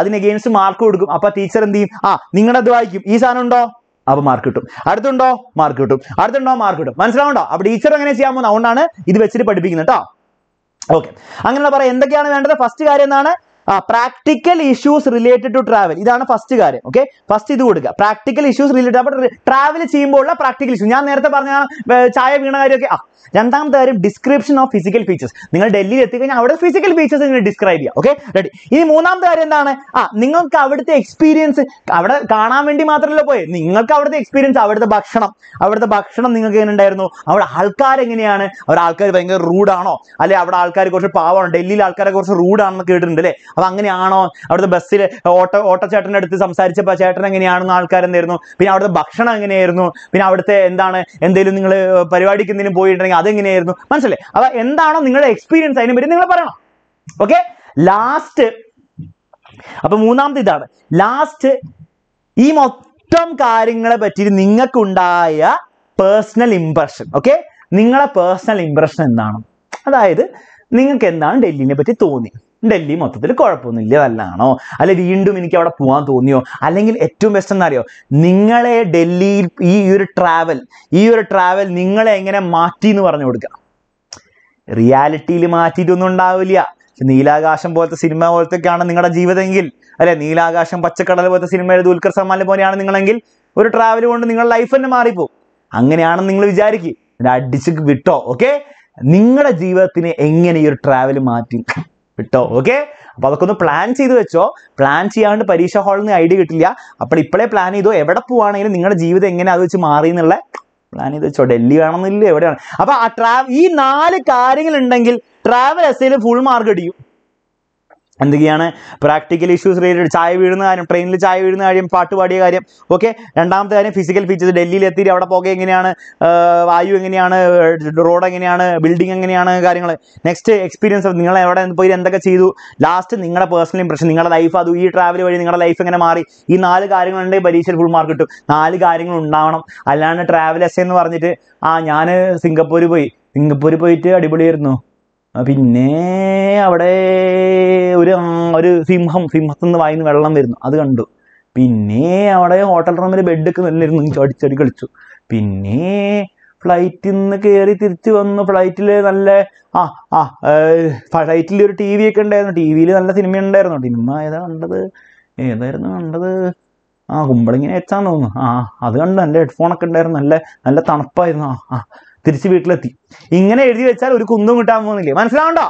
അതിന് എഗെയിൻസ്റ്റ് മാർക്ക് കൊടുക്കും. അപ്പൊ ടീച്ചർ എന്ത് ചെയ്യും? ആ, നിങ്ങളത് വായിക്കും. ഈ സാധനം ഉണ്ടോ? അപ്പൊ മാർക്ക് കിട്ടും. അടുത്തുണ്ടോ? മാർക്ക് കിട്ടും. മനസ്സിലാവുണ്ടോ? അപ്പൊ ടീച്ചർ എങ്ങനെ ചെയ്യാൻ പോകുന്നത്? അതുകൊണ്ടാണ് ഇത് വെച്ചിട്ട് പഠിപ്പിക്കുന്നത് കേട്ടോ. ഓക്കെ, അങ്ങനെ പറയാം. എന്തൊക്കെയാണ് വേണ്ടത്? ഫസ്റ്റ് കാര്യം എന്താണ്? Practical issues related to travel, ഇതാണ് ഫസ്റ്റ് കാര്യം. ഓക്കെ, ഫസ്റ്റ് ഇത് കൊടുക്കുക. Practical issues related. അപ്പോൾ ട്രാവൽ ചെയ്യുമ്പോഴുള്ള പ്രാക്ടിക്കൽ ഇഷ്യൂ ഞാൻ നേരത്തെ പറഞ്ഞ ചായ വീണ കാര്യമൊക്കെ. രണ്ടാമത്തെ കാര്യം ഡിസ്ക്രിപ്ഷൻ ഓഫ് ഫിസിക്കൽ ഫീച്ചേഴ്സ്. നിങ്ങൾ ഡൽഹിയിൽ എത്തിക്കഴിഞ്ഞാൽ അവിടെ ഫിസിക്കൽ ഫീച്ചേഴ്സ് നിങ്ങൾ ഡിസ്ക്രൈബ് ചെയ്യുക. Okay, ready. ഇനി മൂന്നാമത്തെ കാര്യം എന്താണ്? നിങ്ങൾക്ക് അവിടുത്തെ എക്സ്പീരിയൻസ്, അവിടെ കാണാൻ വേണ്ടി മാത്രമല്ല പോയത്, നിങ്ങൾക്ക് അവിടുത്തെ എക്സ്പീരിയൻസ്, അവിടുത്തെ ഭക്ഷണം നിങ്ങൾക്ക് എങ്ങനെ ഉണ്ടായിരുന്നു? അവിടെ ആൾക്കാരെങ്ങനെയാണ്? അവിടെ ആൾക്കാർ ഭയങ്കര റൂഡാണോ? അല്ലെ അവിടെ ആൾക്കാർ കുറച്ച് പാവമാണ്? ഡൽഹിയിൽ ആൾക്കാരെ കുറച്ച് റൂഡാണെന്ന് കേട്ടിട്ടുണ്ട് അല്ലേ? അപ്പം അങ്ങനെയാണോ? അവിടുത്തെ ബസ്സിൽ ഓട്ടച്ചേട്ടൻ്റെ അടുത്ത് സംസാരിച്ചപ്പോൾ ചേട്ടൻ എങ്ങനെയാണെന്ന് ആൾക്കാരെന്തായിരുന്നു? പിന്നെ അവിടുത്തെ ഭക്ഷണം എങ്ങനെയായിരുന്നു? പിന്നെ അവിടുത്തെ എന്തെങ്കിലും നിങ്ങൾ പരിപാടിക്ക് എന്തെങ്കിലും പോയിട്ടുണ്ടെങ്കിൽ അതെങ്ങനെയായിരുന്നു? മനസ്സിലെ? അപ്പം എന്താണോ നിങ്ങളുടെ എക്സ്പീരിയൻസ്, അതിനെ പറ്റി നിങ്ങൾ പറയണം. Okay, last. അപ്പം മൂന്നാമത്തെ ഇതാണ്. ലാസ്റ്റ്, ഈ മൊത്തം കാര്യങ്ങളെ പറ്റി നിങ്ങൾക്കുണ്ടായ പേഴ്സണൽ ഇംപ്രഷൻ. ഓക്കെ, നിങ്ങളെ പേഴ്സണൽ ഇംപ്രഷൻ എന്താണ്? അതായത് നിങ്ങൾക്ക് എന്താണ് ഡൽഹിനെ പറ്റി തോന്നി? ഡൽഹി മൊത്തത്തിൽ കുഴപ്പമൊന്നുമില്ല നല്ലതാണോ? അല്ലെ വീണ്ടും എനിക്ക് അവിടെ പോകാൻ തോന്നിയോ? അല്ലെങ്കിൽ ഏറ്റവും ബെസ്റ്റ് എന്നറിയോ? നിങ്ങളെ ഡൽഹിയിൽ ഈ ഒരു ട്രാവൽ നിങ്ങളെ എങ്ങനെ മാറ്റി എന്ന് പറഞ്ഞു കൊടുക്കുക. reality Limatidunundavilia, Nila Gasham bought the cinema or the Kana Ningada Jiva Angil, and Nila Gasham Pachakada with the cinema Dulkar Samalabonian Angil, would travel on Ningal life and Maripo. Angana Ningal Jariki, that district Vito, okay? Ningada Jiva Thin Engen, your travel Martin Vito, okay? Palakono plans either plants and Parisha Hall in the idea, a particular plan either ever puan and Ningada Jiva Engen, which Mari in the lap. Plan is the Delhi and the Lever. About a travel, ye nal carrying and dangle, travel as a full market you. And the Giana practical issues related chai vidna and train chai vidna and part to Adia. Okay, and down there physical features Delhi let the out of poking in Yana, Vayu in Yana, road in Yana, building in Yana. Next experience of Ningala and Poy and the Kachidu. Last Ningala personal impression, Ningala life, do you travel in Ningala life and Mari? In Nali Garing on day, but each full market to Nali Garing down. I land a travel as in Varnite, Anyana, Singapore boy, Singapore boy, Adibudirno. Pinne Avade Uri Simham the wine Valam other Gandu. Pinne Avade hotel from the bed church. Pinne flight in the carry on the flight lay flight TV can TV and the cinema not in my under the humbling at Sanum. Other than let phone condemn and let on pie. Lati. Ingan Eddie Kundum Tamonly. One flounder.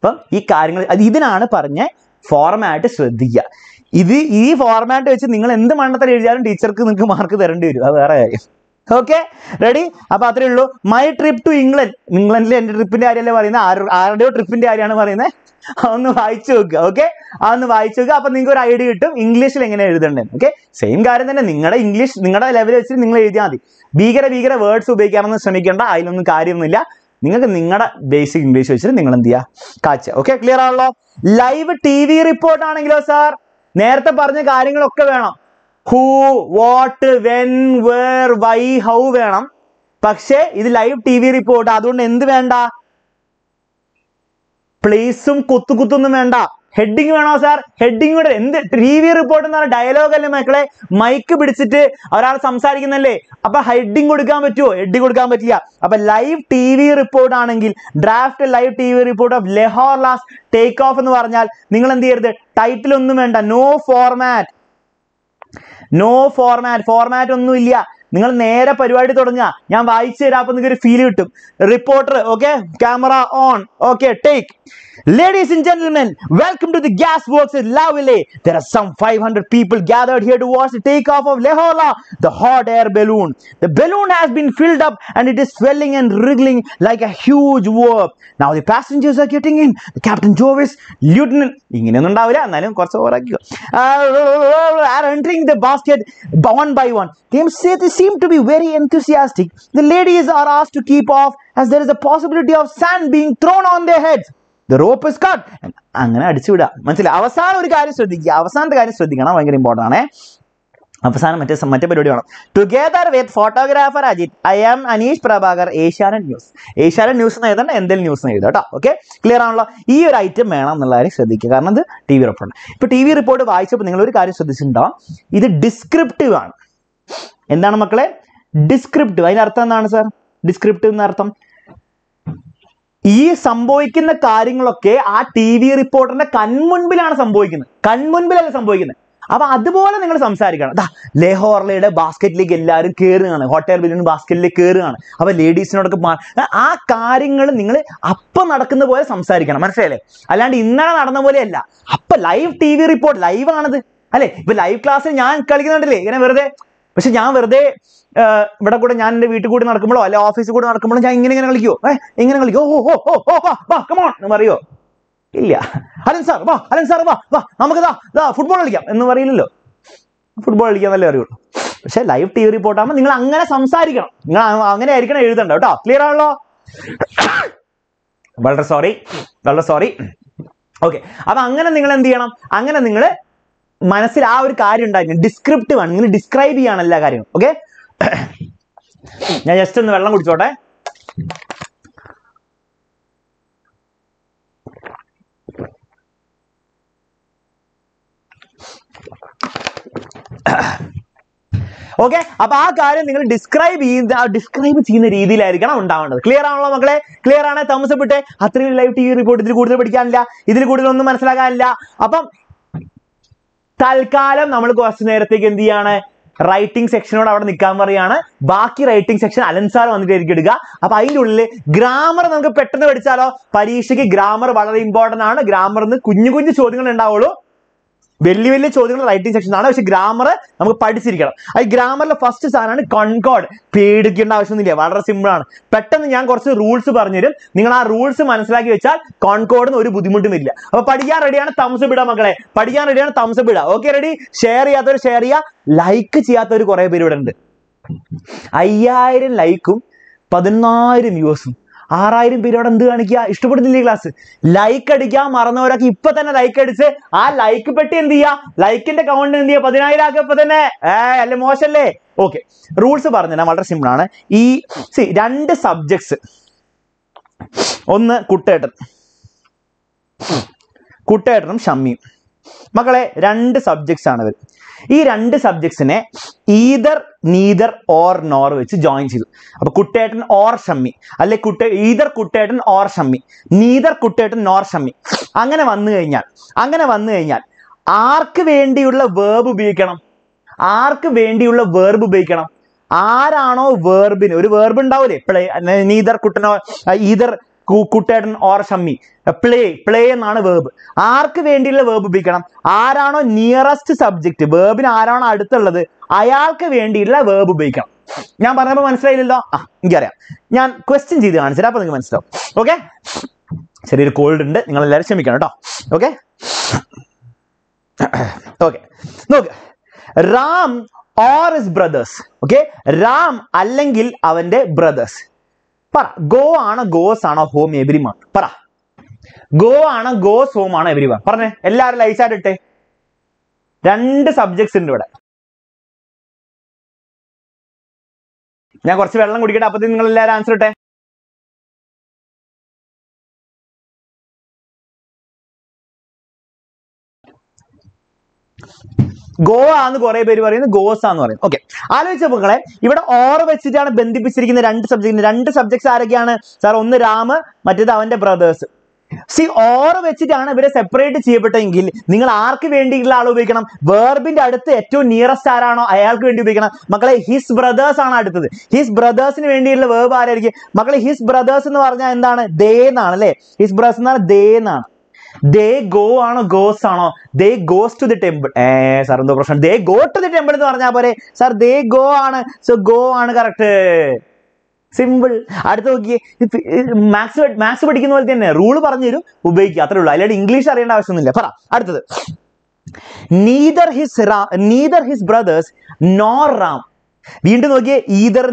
But he carrying either Anna Parne format is Dia. Idi format which in England and the Mandarin and teacher can mark there and do. Okay? Ready? Apatrillo, my trip to England. England and trip in the area trip in the area on the Vaichug, okay? On the Vaichug, up and go idea to English language, okay? Same garden and English, Ningada leverage in English. Bigger words to bake on the Semicanda, Island Karimilla, Ningada basic English, which is Ninglandia. Kacha, okay? Clear our law. Live TV report on Anglo, sir. Near the Parna Karing Lokavana. Who, what, when, where, why, how, Venam. Pakshe is live TV report, Adun in the Vanda. Place some Kutukutun heading one sir, heading in the TV report and dialogue and Maclay, Mike Bitsite or Samsari in the lay. Up a heading would come at you, heading would come at ya. Up a live TV report on Angil, draft a live TV report of Lehor last take off in the Varnal, Ningle and the title on the Menda, no format. No format, format on Nulia. Ningle Nera Perivati Torna, Yam Vaichir up on the field YouTube. Reporter, okay, camera on, okay, take. Ladies and gentlemen, welcome to the gas works at Laville. There are some 500 people gathered here to watch the takeoff of Lehola, the hot air balloon. The balloon has been filled up and it is swelling and wriggling like a huge warp. Now the passengers are getting in. The Captain Jovis, Lieutenant, are entering the basket one by one. They seem to be very enthusiastic. The ladies are asked to keep off as there is a possibility of sand being thrown on their heads. The rope is cut and angana adichuda manasile avasana oru karyam sradhikka avasana karyam sradhikana very important aanu avasana matte parodi vaanam together with photographer Ajit I am Anish Prabhakar Asianet News na edana endel news na edata okay clear aanallo ee oru item venam ennallare sradhikka കാരണം ഇത് TV report ഇപ്പോ TV report വായിച്ചപ്പോൾ നിങ്ങൾ ഒരു കാര്യം ശ്രദ്ധിച്ചിട്ടുണ്ടാവും ഇത് descriptive ആണ് എന്താണ് മക്കളെ descriptive അതിന്റെ അർത്ഥം എന്താണ് സർ descriptive എന്ന അർത്ഥം this Samboik in the Karinglocke, our TV reporter, and the Kanmun Bilan Samboikin. Kanmun Bilan Samboikin. About the ball and some Sarigan. Lehor laid a basket league, Larry Kiran, a hotel billion basket league Kiran. Our ladies not a man. Our Karingle Ningle, upper Narakan the boy, some Sarigan, Marcele. I land in another Volella. Up a live TV report, live another. Alley, with live class and Yan Kaligan delay. Whenever they, but Yan were they. But I got a yan and we took good in our commodola office good on our common you. Come on, Mario. Ilya. Alan Sarva, Amagada, the football league, and the football league. Say live TV report. I'm going to some side. I'm going to read them. Clear our law. Well, sorry. Okay. I'm going to Ningle and Diana. I'm going to Ningle. Manasil our card and descriptive and describe Yana. Okay. Just in the Valam would sort Okay? Now, you describe the രീതിയിൽ ആയിരിക്കണം ഉണ്ടാവേണ്ടത് ക്ലിയർ ആണല്ലോ മക്കളെ ക്ലിയർ ആണ് തംസ് അപ്പ് ഇട്ടേ അത്രയും ലൈവ് ടി റിപ്പോർട്ട് ഇതിൽ കൂടുതൽ പഠിക്കാനില്ല ഇതിൽ കൂടുതൽ ഒന്നും മനസ്സിലാക്കാനില്ല അപ്പോൾ തൽക്കാലം നമ്മൾ കുറച്ച് നേരത്തേക്ക് എന്തു ചെയ്യാണ് Writing section or out of the Kamarayana, Baki writing section, Alansar on the Gidiga, a pile grammar and the Petra Vitsalo, Parishiki grammar, but important on a grammar and the Kunyu children and Aolo, Belly children writing section, grammar, I'm a participator. I grammar the first is on a concord, paid Gindaus in the Water Simbran. Pattern the young or rules of Barnidum, Ningana rules of Manslaki, Concord and Uri Budimutimilla. A Padia ready and a thumbs up, Magale, Padia ready and a thumbs up. Okay, ready? Share other share. Like ചെയ്യാത്തൊരു കുറേ പേര് ഉണ്ട് 5000 ലൈക്കും 14000 വ്യൂസും 6000 പേര് അവിടെ എന്ത് കാണിക്കുക ഇഷ്ടപ്പെടുന്നില്ല ഈ ക്ലാസ് ലൈക്ക് അടിക്കാൻ മറന്നവരൊക്കെ ഇപ്പോ തന്നെ ലൈക്ക് അടിച്ച് ആ ലൈക്ക് പെട്ടി എന്ത് ചെയ്യാ ലൈക്കിന്റെ കൗണ്ട് എന്ത് ചെയ്യാ 10000 ആക്കി ഇപ്പോ തന്നെ അല്ലേ മോശല്ലേ ഓക്കേ റൂൾസ് പറഞ്ഞു ഞാൻ വളരെ സിമ്പിൾ ആണ് ഈ see രണ്ട് സബ്ജക്ട്സ് ഒന്ന് കുട്ടേട്ടനും ഷമ്മിയും മക്കളെ രണ്ട് സബ്ജക്ട്സ് ആണ് ഇവർ These two subjects are either, neither, or nor which join. Kuttatan or Shammi. Either Kuttatan or Shammi. Neither Kuttatan nor Shammi. Angana vannu kanyal. Ark vendiyulla verb upayogikanam. Ark vendiyulla verb upayogikanam. Aarano verb in. Oru verb undavule. Play. Neither Kuttano. Either Kuttatan or Shammi. Play ennaanu verb. Aarku vendiyulla verb upayogikanam. Aarano nearest subject. Verb in aarano aduthallathu. Ayalku vendiyulla verb upayogikanam. Njan parnappo manasillayillo. Enki ariyam. Njan question cheythu kaanichu appo ningalku manasilavu. Okay? Cheriyoru cold undu. Ningal ellarum ക്ഷമിക്കണം ട്ടോ. Okay? Okay. Look. Ram or his brothers. Okay? Ram allengil avante brothers. Para go ana goes ana home every month. Para Go ana goes home ana everyone. Parne ellaru lights aaditte രണ്ട് subjects undu ivada. ഞാൻ കുറച്ച് വെള്ളം കുടിക്കട്ടെ അപ്പോൾ നിങ്ങൾ എല്ലാവരും ആൻസർ ഇട്ടേ Go on the Gore Berry, go Sanore. Okay. Always a booklet. You would all sit down a bendy in the rent subjects are again, sir on the Rama, Matida and the brothers. See, all of it down a very separate Chiapatangi. Ningle Archivendi Lalo Vicanum, verb in the two nearest Sarano, Ialkuendi Vicanum, Maclay, his brothers on Adatu. His brothers in Vendi, the verb are Maclay, his brothers in the Varga they none, his brothers they none. They go on a ghost on they goes to the temple. They go to the temple. Sir, they go on a so go on a correct symbol. Max would give a rule parnero who bake Yatrula English are in our son. Neither his brothers nor Ram. We into the either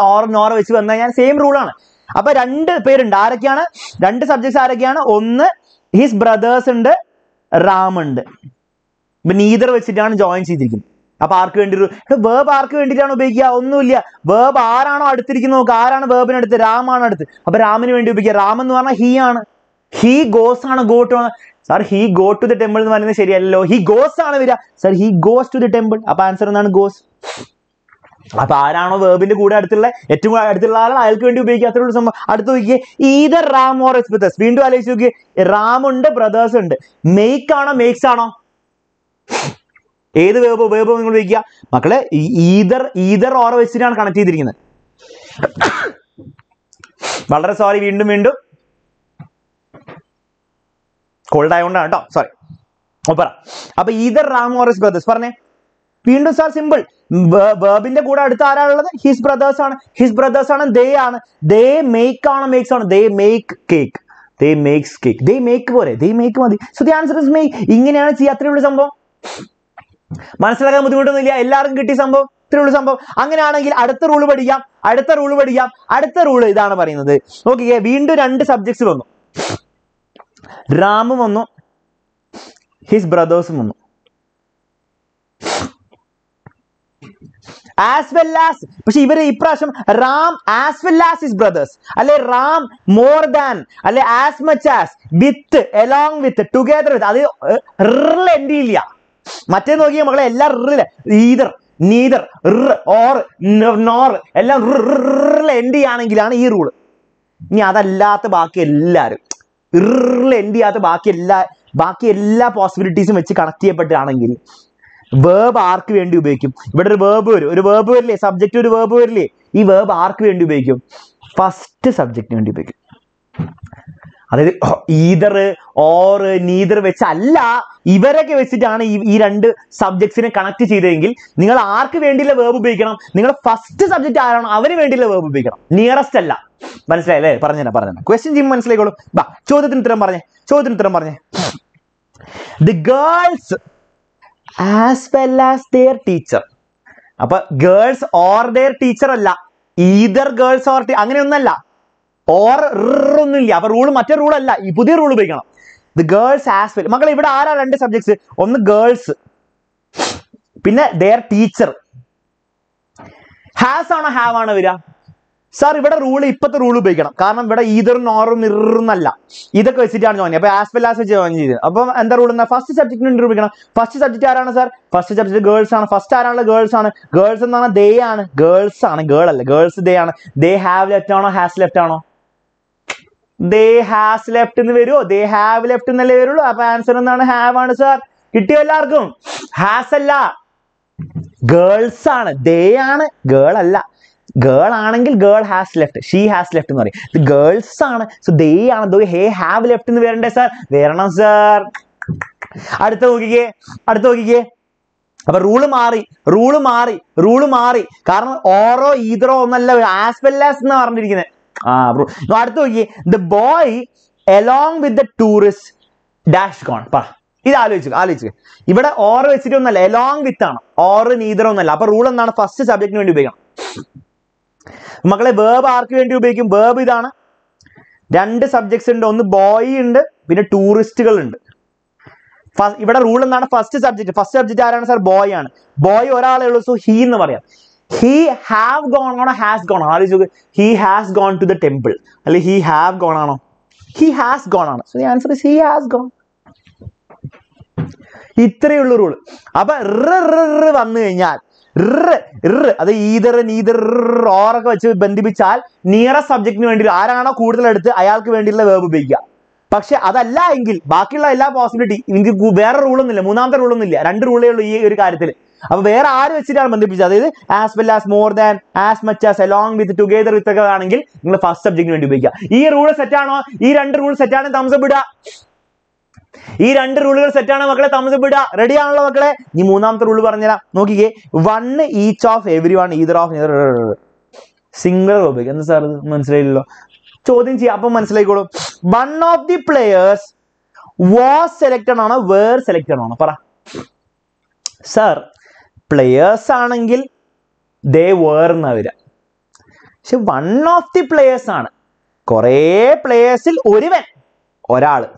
nor which one same rule on. About under parent Arakiana, under subjects Arakiana on His brothers and Ram and neither which join Chidrikin. A park and verb arc and begia onulia, verb arano adrikino garan, verb and the Raman at Raman went to be Raman, he on he goes on a go to sir, he go to the temple in the serial. He goes on a vida, sir, he goes to the temple. Up answer and goes. A parano verb in the good artilla, et two artilla, I'll go into big through some artuye, either Ram or his brothers. Window Alice you get Ram and brothers and make on a makes on either verb in Vigia, Macle, either or Visitan Kanati. But sorry, window. Cold I on top, sorry. Opera. Up either Ram or his brothers, Parne. Windows are simple. Verb in the good at his brothers on they make cake. So the answer is make. Ingeniana Chiatril Sambo Mansalaga Mudulia, Elar Gitti Sambo, Trill Sambo, Angana Adatha Rulu Badia, Dana Barina. Okay, we into under subjects. Ramu, his brothers. As well as, but she very impression Ram as well as his brothers. Alle Ram more than, alle as much as, with, along with, together with, alle, rl and dealia. Matte nogi magle, alla rl, either. neither or nor എല്ലാം end ചെയ്യാണെങ്കിലാണ് ഈ റൂൾ. ഇനി അതല്ലാത്ത ബാക്കി എല്ലാവരും end ചെയ്യാത്ത ബാക്കി എല്ലാ പോസിബിലിറ്റീസും വെച്ച് കണക്ട് ചെയ്യപ്പെട്ടാണെങ്കിൽ വേർബ് ആർക്ക് വേണ്ടി ഉപയോഗിക്കും? ഇവിടെ ഒരു വേർബ് വരില്ലേ? സബ്ജക്റ്റ് ഒരു വേർബ് വരില്ലേ? ഈ വേർബ് ആർക്ക് വേണ്ടി ഉപയോഗിക്കും? ഫസ്റ്റ് സബ്ജക്റ്റിന് വേണ്ടി ഉപയോഗിക്കും. അതായത് ഈതർ ഓർ നീതർ വെച്ചല്ല, ഇവരൊക്കെ വെച്ചിട്ടാണ് ഈ രണ്ട് സബ്ജക്ട്സിനെ കണക്ട് ചെയ്തതെങ്കിൽ നിങ്ങൾ ആർക്ക് വേണ്ടിയുള്ള വേർബ് ഉപയോഗിക്കണം? നിങ്ങൾ ഫസ്റ്റ് സബ്ജക്റ്റ് ആരാണോ അവന് വേണ്ടിയുള്ള വേർബ് ഉപയോഗിക്കണം, നിയറസ്റ്റ് അല്ല. മനസ്സിലായല്ലേ? പറഞ്ഞ ക്വസ്റ്റ്യൻ ചെയ്യുമ്പോൾ മനസ്സിലായിക്കോളും. ബാ, ചോദ്യത്തിന് ഉത്തരം പറഞ്ഞേ. The girls as well as their teacher. അപ്പൊ ഗേൾസ് ഓർ ദെയർ ടീച്ചർ അല്ല, ഈതർ ഗേൾസ് ഓർ അങ്ങനെയൊന്നല്ല, ഓർ ഒന്നുമില്ല. അപ്പൊ റൂൾ മറ്റേ റൂൾ അല്ല, ഈ പുതിയ റൂൾ ഉപയോഗിക്കണം. The girls as well. മക്കളെ, ഇവിടെ ആരാ രണ്ട് സബ്ജക്ട്സ്? ഒന്ന് ഗേൾസ്, പിന്നെ ദെയർ ടീച്ചർ. ഹാസ് ആണോ ഹാവ് ആണോ വരിക? സാർ, ഇവിടെ റൂൾ ഇപ്പത്തെ റൂൾ ഉപയോഗിക്കണം, കാരണം ഇവിടെ ഈതർ നോറും ഇറന്നല്ല, ഇതൊക്കെ വെച്ചിട്ടാണ് ജോയിൻ. അപ്പൊ ആസ് വെൽ ആസ് വെച്ച് ജോയിൻ ചെയ്ത് അപ്പൊ എന്താ റൂൾ? എന്നാ ഫസ്റ്റ് സബ്ജക്റ്റിന് വേണ്ടി ഉപയോഗിക്കണം. ഫസ്റ്റ് സബ്ജക്റ്റ് ആരാണ് സാർ? ഫസ്റ്റ് സബ്ജക്ട് ഗേൾസ് ആണ്. ഫസ്റ്റ് ആരാണല്ലോ? ഗേൾസ് ആണ്. ഗേൾസ് എന്ന് പറഞ്ഞാൽ ദേ ആണ്. ഗേൾസ് ആണ്, ഗേൾ അല്ല. ഗേൾസ് ദേ ആണ്. ദേ ഹാവ് ലെഫ്റ്റ് ആണോ ഹാസ് ലെഫ്റ്റ് ആണോ? ദേ ഹാസ് ലെഫ്റ്റ് എന്ന് വരുമോ? ദേ ഹാവ് ലെഫ്റ്റ് എന്നല്ലേ വരുള്ളൂ. അപ്പൊ ആൻസർ എന്നാണ്? ഹാവ് ആണ് സാർ. കിട്ടിയോ എല്ലാവർക്കും? ഹാസ് അല്ല, ഗേൾസ് ആണ്. ദേ ആണ്, ഗേൾ അല്ല. ഗേൾ ആണെങ്കിൽ girl has left, she has left എന്ന് പറയും. ഗേൾസ് ആണ്, സോ ദേ ആണ്. ഹേ ഹാവ് ലെഫ്റ്റ് എന്ന് വരണ്ടേ സാർ? വരണം സാർ. അടുത്ത നോക്കിക്കേ. അപ്പൊ റൂള് മാറി, കാരണം ഓരോ ഈതറോ ഒന്നല്ല, ആസ് വെൽ ആസ് എന്നാ പറഞ്ഞിരിക്കുന്നത്. അടുത്ത നോക്കിക്കേ. The boy along with the tourist dash gone. പറ, ഇത് ആലോചിക്കുക. ഇവിടെ ഓർ വെച്ചിട്ട് ഒന്നല്ല, അലോങ് വിത്ത് ആണ്. ഓർ ഈതറോ ഒന്നല്ല. അപ്പൊ റൂൾ എന്താണ്? ഫസ്റ്റ് സബ്ജക്റ്റിന് വേണ്ടി ഉപയോഗിക്കണം. മക്കളെ, വേർബ് ആർക്ക് വേണ്ടി ഉപയോഗിക്കും? വേർബ് ഇതാണ്. രണ്ട് സബ്ജക്ട്സ് ഉണ്ട്, ഒന്ന് ബോയ് ഉണ്ട്, പിന്നെ ടൂറിസ്റ്റുകൾ ഉണ്ട്. ഇവിടെ റൂൾ എന്താണ്? ഫസ്റ്റ് സബ്ജക്റ്റ് ആരാണ് സാർ? ബോയ് ആണ്. ബോയ് ഒരാളെ ഉള്ളൂ, സോ ഹി എന്ന് പറയാം. ഹി ഹാവ് ഗോൺ ആണോ ഹാസ് ഗോൺ ആണോ? ആലോചിച്ചു, he has gone to the temple, അല്ലെ ഹി ഹാവ് ഗോൺ ആണോ? ഹി ഹാസ് ഗോൺ ആണ്. So the answer is he has gone. ഇത്രയുള്ള റൂൾ. അപ്പൊ വന്നു കഴിഞ്ഞാൽ അത് ഈതർ നീതർ ഓറൊക്കെ വെച്ച് ബന്ധിപ്പിച്ചാൽ നിയറസ്റ്റ് സബ്ജക്റ്റിന് വേണ്ടി ആരാണോ കൂടുതൽ എടുത്ത് അയാൾക്ക് വേണ്ടിയുള്ള വേർബ് ഉപയോഗിക്കുക. പക്ഷെ അതല്ല എങ്കിൽ ബാക്കിയുള്ള എല്ലാ പോസിബിലിറ്റി, എനിക്ക് വേറെ റൂളൊന്നുമില്ല, മൂന്നാമത്തെ റൂളൊന്നുമില്ല, രണ്ട് റൂളേ ഉള്ളൂ ഈ ഒരു കാര്യത്തിൽ. അപ്പൊ വേറെ ആര് വെച്ചിട്ടാണ് ബന്ധിപ്പിച്ചത്? അതായത് as well as, more than, as much as, along with, together with ഒക്കെ ആണെങ്കിൽ നിങ്ങൾ ഫസ്റ്റ് സബ്ജക്റ്റിന് വേണ്ടി ഉപയോഗിക്കുക. ഈ റൂൾ സെറ്റാണോ? ഈ രണ്ട് റൂൾ സെറ്റാണ്, തംസപ്പ് ഇടുക. ഈ രണ്ട് റൂളുകൾ സെറ്റാണ് മക്കളെ, തംസപ്പ് ഇടുക. റെഡി ആണല്ലോ മക്കളെ? ഈ മൂന്നാമത്തെ റൂൾ പറഞ്ഞുതരാം, നോക്കിക്കേ. One each of every one, either of, singular ഉപയോഗിക്കും. എന്താ സാർ, മനസ്സിലായില്ലല്ലോ? ചോദ്യം ചെയ്യാം, അപ്പൊ മനസ്സിലായിക്കോളും. One of the players was selected ആണോ വേർ സെലക്റ്റഡ് ആണോ? പറ സാർ, പ്ലെയേഴ്സ് ആണെങ്കിൽ ദേ വേർ എന്നാ വരിക. പക്ഷെ വൺ ഓഫ് ദി പ്ലെയേഴ്സ് ആണ്, കുറേ പ്ലെയേഴ്സിൽ ഒരാള്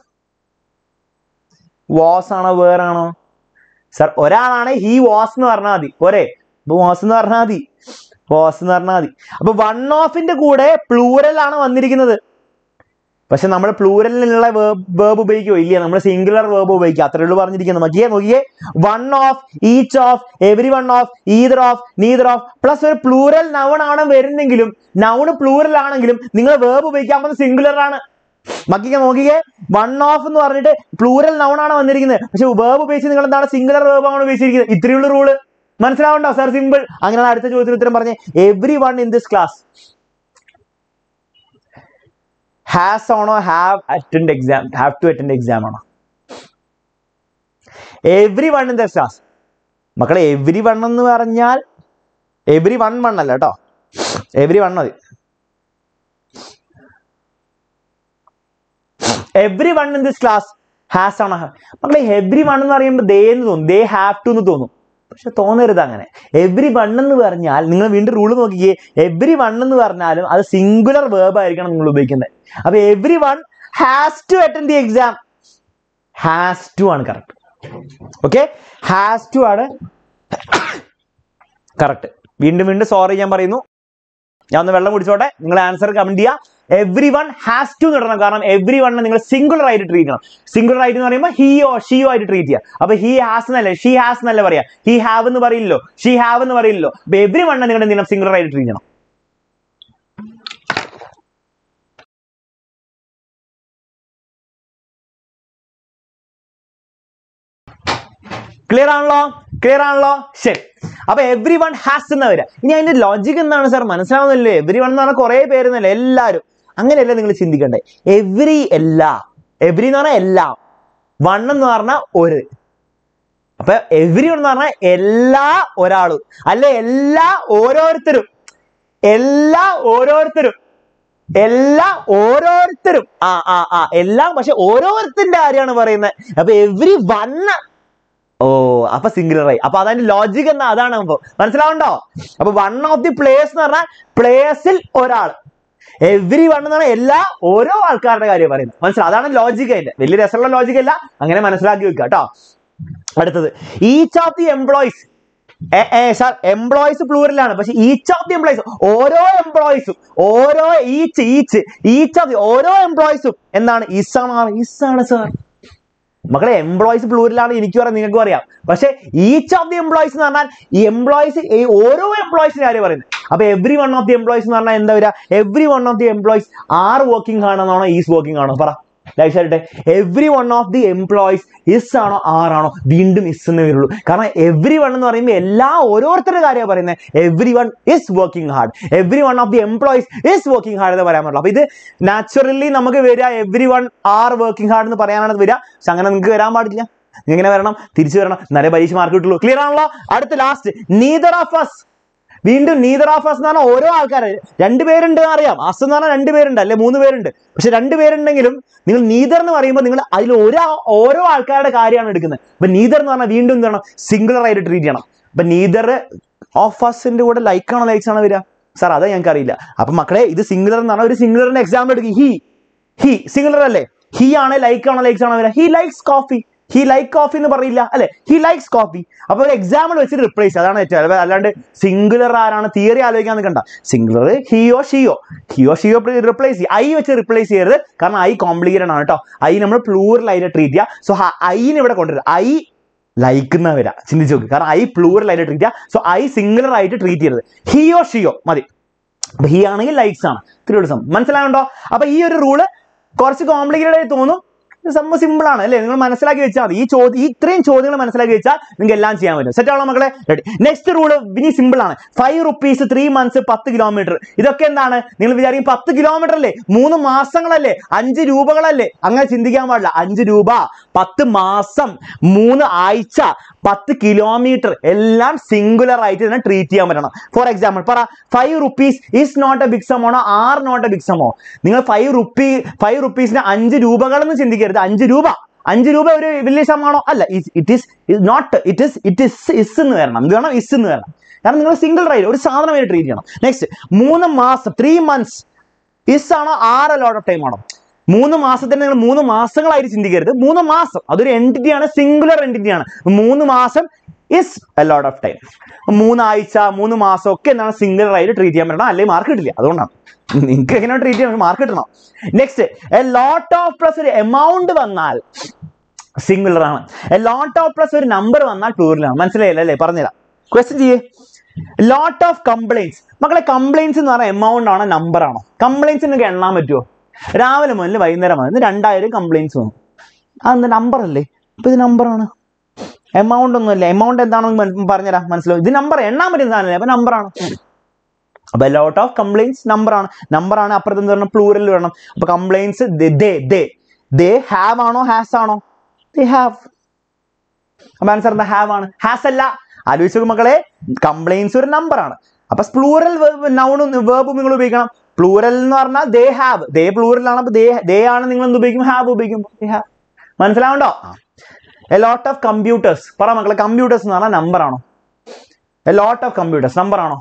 വാസ് ആണോ വേറാണോ? സാർ, ഒരാളാണെ ഹി വാസ് എന്ന് പറഞ്ഞാൽ മതി, പോരെ? അപ്പൊ വാസ് എന്ന് പറഞ്ഞാൽ മതി. അപ്പൊ വൺ ഓഫിന്റെ കൂടെ പ്ലൂറൽ ആണ് വന്നിരിക്കുന്നത്. പക്ഷെ നമ്മൾ പ്ലൂറലിനുള്ള വേർബ് ഉപയോഗിക്കുമോ? ഇല്ല, നമ്മൾ സിംഗുലർ വേർബ് ഉപയോഗിക്കുക. അത്രേ ഉള്ളൂ പറഞ്ഞിരിക്കുന്നത്. നോക്കിയേ, one of, each of, every one of, either of, neither of, plus ഒരു പ്ലൂറൽ നൗൺ ആണ് വരുന്നെങ്കിലും, നൗണ് പ്ലൂറൽ ആണെങ്കിലും നിങ്ങൾ വേർബ് ഉപയോഗിക്കാൻ പോകുന്നത് സിംഗുലർ ആണ്. നോക്കിക്കേ, വൺ ഓഫ് എന്ന് പറഞ്ഞിട്ട് പ്ലൂറൽ നൗൺ ആണ് വന്നിരിക്കുന്നത്, പക്ഷെ വേർബ് ഉപയോഗിച്ച് നിങ്ങൾ എന്താണ്? സിംഗുലർ വേർബ് ആണ് ഉപയോഗിച്ചിരിക്കുന്നത്. ഇത്രയുള്ള റൂള് മനസ്സിലാവണ്ടോ സാർ? സിമ്പിൾ. അങ്ങനെ അടുത്ത ചോദ്യത്തിന് ഉത്തരം പറഞ്ഞേ. Every one in this class has ഓണോ ഹാവ് ടു അറ്റൻഡ് എക്സാം ആണോ? Every one in this class. മക്കളെ, എവ്രി വൺ എന്ന് പറഞ്ഞാൽ എവ്രി വൺ അല്ല കേട്ടോ, എവ്രി വൺ മതി. Every one in this class has ആണോ? മക്കളെ, എവ്രി വൺ എന്ന് പറയുമ്പോൾ ദേ എന്ന് തോന്നും, ദേ ഹാവ് ടു എന്ന് തോന്നും. പക്ഷെ തോന്നരുത് അങ്ങനെ. എവ്രി വൺ എന്ന് പറഞ്ഞാൽ നിങ്ങൾ വീണ്ടും റൂൾ നോക്കിക്കേ. എവ്രി വൺ എന്ന് പറഞ്ഞാലും അത് സിംഗുലർ വേർബ് ആയിരിക്കണം നിങ്ങൾ ഉപയോഗിക്കുന്നത്. അപ്പൊ every one has to attend the exam, has to ആണ് കറക്റ്റ്. ഓക്കെ, ഹാസ് ടു ആണ് കറക്റ്റ്. വീണ്ടും സോറി ഞാൻ പറയുന്നു. answer everyone has to everyone singular ആയിട്ട് treat singular ആയിട്ട് എന്ന് പറയുമ്പോൾ he or she ആയിട്ട് treat ചെയ്യുക അപ്പോൾ he has എന്നല്ല she has എന്നല്ല പറയാ he have എന്ന് പറയില്ലല്ലോ she have എന്ന് പറയില്ലല്ലോ അപ്പോൾ everyone നിങ്ങൾ എന്തിനാ singular ആയിട്ട് treat ചെയ്യണം clear ആണല്ലോ ശരി അപ്പോൾ everyone has എന്ന് വരാ ഇനി അതിന്റെ ലോജിക് എന്താണ് സർ മനസ്സിലാവുന്നില്ലേ everyone എന്ന് പറഞ്ഞാൽ കുറേ പേരെന്നല്ല എല്ലാവരും അങ്ങനെയല്ല നിങ്ങൾ ചിന്തിക്കണ്ടേ every എന്ന് പറഞ്ഞാൽ എല്ലാ one എന്ന് പറഞ്ഞാൽ ഒരു അപ്പോൾ everyone എന്ന് പറഞ്ഞാൽ എല്ലാ ഒരാളും അല്ലേ എല്ലാ ഓരോരുത്തരും എല്ലാം പക്ഷേ ഓരോരുത്തന്റെ ആരെയാണ് പറയുന്നത് അപ്പോൾ every one oh, that's a singular right. That's the logic. One of the players is place oral. Everyone is one of the players. That's the logic. That's the logic. Each of the employees. Sir, employees plural. Each of the employees. Each of the employees. And is sir. Employees plural ആണ് എനിക്ക് പറയാം നിങ്ങൾക്ക് പറയാം പക്ഷേ each of the employees എന്ന് പറഞ്ഞാൽ ഈ employees ഓരോ എംപ്ലോയീസിനെ ആരെ പറയുന്നത് അപ്പോൾ every one of the employees എന്ന് പറഞ്ഞാൽ എന്താ വരാ every one of the employees are working ആണെന്നാണോ is working ആണോ പറ ലൈക്ക് ആയിട്ട് every one of the employees is ആണോ are ആണോ വീണ്ടും is എന്നേ വരുള്ളൂ കാരണം everyone എന്ന് പറയുമ്പോൾ എല്ലാ ഓരോരുത്തരുടെ കാര്യമാണ് പറയുന്നത് everyone is working hard every one of the employees is working hard എന്ന് പറയാൻ പറ്റില്ല അപ്പോൾ ഇത് naturally നമുക്ക് വരിക everyone are working hard എന്ന് പറയാനാണ് വരിക പക്ഷെ അങ്ങനെ നിങ്ങൾക്ക് വരാൻ പാടില്ല നിങ്ങൾ എങ്ങനെ വരണം തിരിച്ചു വരണം നല്ല പരീക്ഷ മാർക്ക് കിട്ടുള്ളൂ ക്ലിയർ ആണല്ലോ അടുത്ത ലാസ്റ്റ് neither of us വീണ്ടും neither of us എന്നാണ് ഓരോ ആൾക്കാർ രണ്ട് പേരുണ്ട് അറിയാം അസ് എന്ന് പറഞ്ഞാൽ രണ്ട് പേരുണ്ട് അല്ലേ മൂന്ന് പേരുണ്ട് പക്ഷെ രണ്ട് പേരുണ്ടെങ്കിലും നിങ്ങൾ neither എന്ന് പറയുമ്പോൾ നിങ്ങൾ അതിൽ ഓരോ ആൾക്കാരുടെ കാര്യമാണ് എടുക്കുന്നത് അപ്പോൾ neither എന്ന് പറഞ്ഞാൽ വീണ്ടും എന്താണ് സിംഗുലർ ആയിട്ട് ട്രീറ്റ് ചെയ്യണം അപ്പോൾ neither of us ന്റെ കൂടെ ലൈക്ക് ആണോ ലൈക്സ് ആണോ വരിക സാർ അതാ ഞങ്ങൾക്ക് അറിയില്ല അപ്പോൾ മക്കളെ ഇത് സിംഗുലർ എന്നാണ് ഒരു സിംഗുലറിന്റെ എക്സാമ്പിൾ എടുക്കുക he സിംഗുലർ അല്ലേ he ആണ് ലൈക്ക് ആണോ ലൈക്സ് ആണോ വരിക he likes coffee he likes coffee എന്ന് പറയില്ല അല്ലേ he likes coffee അപ്പോൾ ഒരു എക്സാമ്പിൾ വെച്ചിട്ട് റിപ്ലേസ് അതാണ് ഏറ്റവും അല്ലാണ്ട് സിംഗുലർ ആരാണ് തിയറി ആലോചിക്കാൻ നിൽക്കണ്ട singular he or she replace ചെയ്യും ഐ വെച്ച് റിപ്ലേസ് ചെയ്യരുത് കാരണം ഐ കോംപ്ലിക്കേറ്റഡ് ആണ് കേട്ടോ ഐ നമ്മൾ പ്ലൂറൽ ആയിട്ട് ട്രീറ്റ് ചെയ്യുക സോ ഐനെ ഇവിടെ കൊണ്ടുവരും ഐ ലൈക്ക് എന്ന് വരാം ചിന്തിച്ചു നോക്ക് കാരണം ഐ പ്ലൂറൽ ആയിട്ട് ട്രീറ്റ് ചെയ്യുക സോ ഐ സിംഗുലർ ആയിട്ട് ട്രീറ്റ് ചെയ്യരുത് he or she മതി അപ്പോൾ he ആണെങ്കിൽ ലൈക്സ് ആണ് തിരുവോസം മനസ്സിലാവുണ്ടോ അപ്പോൾ ഈ ഒരു റൂള് കുറച്ച് കോംപ്ലിക്കേറ്റഡ് ആയി തോന്നും സംഭവം സിമ്പിൾ ആണ് അല്ലേ നിങ്ങൾ മനസ്സിലാക്കി വെച്ചാൽ മതി ഇത്രയും ചോദ്യങ്ങൾ മനസ്സിലാക്കി വെച്ചാൽ നിങ്ങൾക്ക് എല്ലാം ചെയ്യാൻ പറ്റും സെറ്റാണോ മക്കളെ റെഡി നെക്സ്റ്റ് റൂൾ ഇനി സിമ്പിൾ ആണ് 5 rupees 3 months 10 kilometer ഇതൊക്കെ എന്താണ് നിങ്ങൾ വിചാരിക്കും 10 kilometer അല്ലേ 3 മാസങ്ങളല്ലേ 5 രൂപകളല്ലേ അങ്ങനെ ചിന്തിക്കാൻ പാടില്ല 5 രൂപ 10 മാസം 3 ആഴ്ച 10 kilometer എല്ലാം സിംഗുലർ ആയിട്ട് ഇതിനെ ട്രീറ്റ് ചെയ്യാൻ പറ്റണം ഫോർ എക്സാമ്പിൾ പറ 5 rupees is not a big sum ആണോ ആർ നോട്ട് എ ബിഗ് സമോ നിങ്ങൾ 5 rupeesന് 5 രൂപകളെന്ന് ചിന്തിക്കരുത് 5 രൂപ ഒരു വലിയ ശമാണോ അല്ല ഇറ്റ് ഈസ് എന്ന് വരണം എന്ത് വേണം ഇസ് എന്ന് വരണം കാരണം നിങ്ങൾ സിംഗിൾ റൈറ്റ് ഒരു സാധനമായിട്ട് ട്രീറ്റ് ചെയ്യണം നെക്സ്റ്റ് 3 മാസം 3 months ഇസ് ആണോ are a lot of time ആണോ 3 മാസത്തിന് നിങ്ങൾ 3 മാസങ്ങളായിട്ട് ചിന്തിക്കരുത് 3 മാസം അതൊരു എൻറ്റിറ്റിയാണ് സിംഗുലർ എൻറ്റിറ്റിയാണ് 3 മാസം is a lot of time 3 ആഴ്ച 3 മാസം ഒക്കെ എന്താണ് സിംഗുലർ ആയിട്ട് ട്രീറ്റ് ചെയ്യാൻ പറ്റണം അല്ലെങ്കിൽ മാർക്ക് കിട്ടില്ല അതുകൊണ്ടാണ് നിങ്ങൾക്ക് എങ്ങനെ ട്രീറ്റ് ചെയ്യണം മാർക്ക് കിട്ടണം next a lot of plus ഒരു എമൗണ്ട് വന്നാൽ സിംഗുലർ ആണ് എ ലോട്ട് ഓഫ് പ്ലസ് ഒരു നമ്പർ വന്നാൽ പ്ലൂറലാണ് മനസ്സിലായില്ല അല്ലേ പറഞ്ഞുതരാം ക്വസ്റ്റ്യൻ ചെയ്യേ ലോട്ട് ഓഫ് കംപ്ലൈൻറ്റ്സ് മക്കളെ കംപ്ലൈൻറ്റ്സ് എന്ന് പറഞ്ഞാൽ എമൗണ്ട് ആണോ നമ്പർ ആണോ കംപ്ലൈൻറ്റ്സ് നിങ്ങൾക്ക് എണ്ണാൻ പറ്റുമോ രാവിലെ മുതൽ വൈകുന്നേരം വന്ന് 2000 കംപ്ലൈൻറ്റ്സ് വന്നു അതെന്താ നമ്പറല്ലേ ഇപ്പം ഇത് നമ്പറാണ് എമൗണ്ട് ഒന്നുമല്ല എമൗണ്ട് എന്താണെന്ന് പറഞ്ഞുതരാം മനസ്സിലാവും ഇത് നമ്പർ എണ്ണാൻ പറ്റുന്ന സാധനമല്ലേ അപ്പം നമ്പറാണ് അപ്പോൾ ലോട്ട് ഓഫ് കംപ്ലൈൻറ്റ്സ് നമ്പറാണ് അപ്പുറത്ത് എന്ത് വരണം പ്ലൂറൽ വരണം അപ്പോൾ കംപ്ലൈൻറ്റ്സ് ദേ ഹാവ് ആണോ ഹാസ് ആണോ ദേ ഹാവ് അപ്പോൾ ആൻസർ എന്താ ഹാവ് ആണ് ഹാസ് അല്ല ആലോചിച്ചു മക്കളെ കംപ്ലൈൻറ്റ്സ് ഒരു നമ്പറാണ് അപ്പോൾ പ്ലൂറൽ നൗണും വേർബും നിങ്ങൾ ഉപയോഗിക്കണം പ്ലൂറൽ എന്ന് പറഞ്ഞാൽ ദേ ഹാവ് ദേ പ്ലൂറലാണ് അപ്പോൾ ദേ ആണ് നിങ്ങൾ എന്ത് ഉപയോഗിക്കും ഹാവ് ഉപയോഗിക്കും മനസ്സിലാവുണ്ടോ എ ലോട്ട് ഓഫ് കമ്പ്യൂട്ടേഴ്സ് പറ മക്കളെ കമ്പ്യൂട്ടേഴ്സ് എന്ന് പറഞ്ഞാൽ നമ്പറാണോ എ ലോട്ട് ഓഫ് കമ്പ്യൂട്ടേഴ്സ് നമ്പറാണോ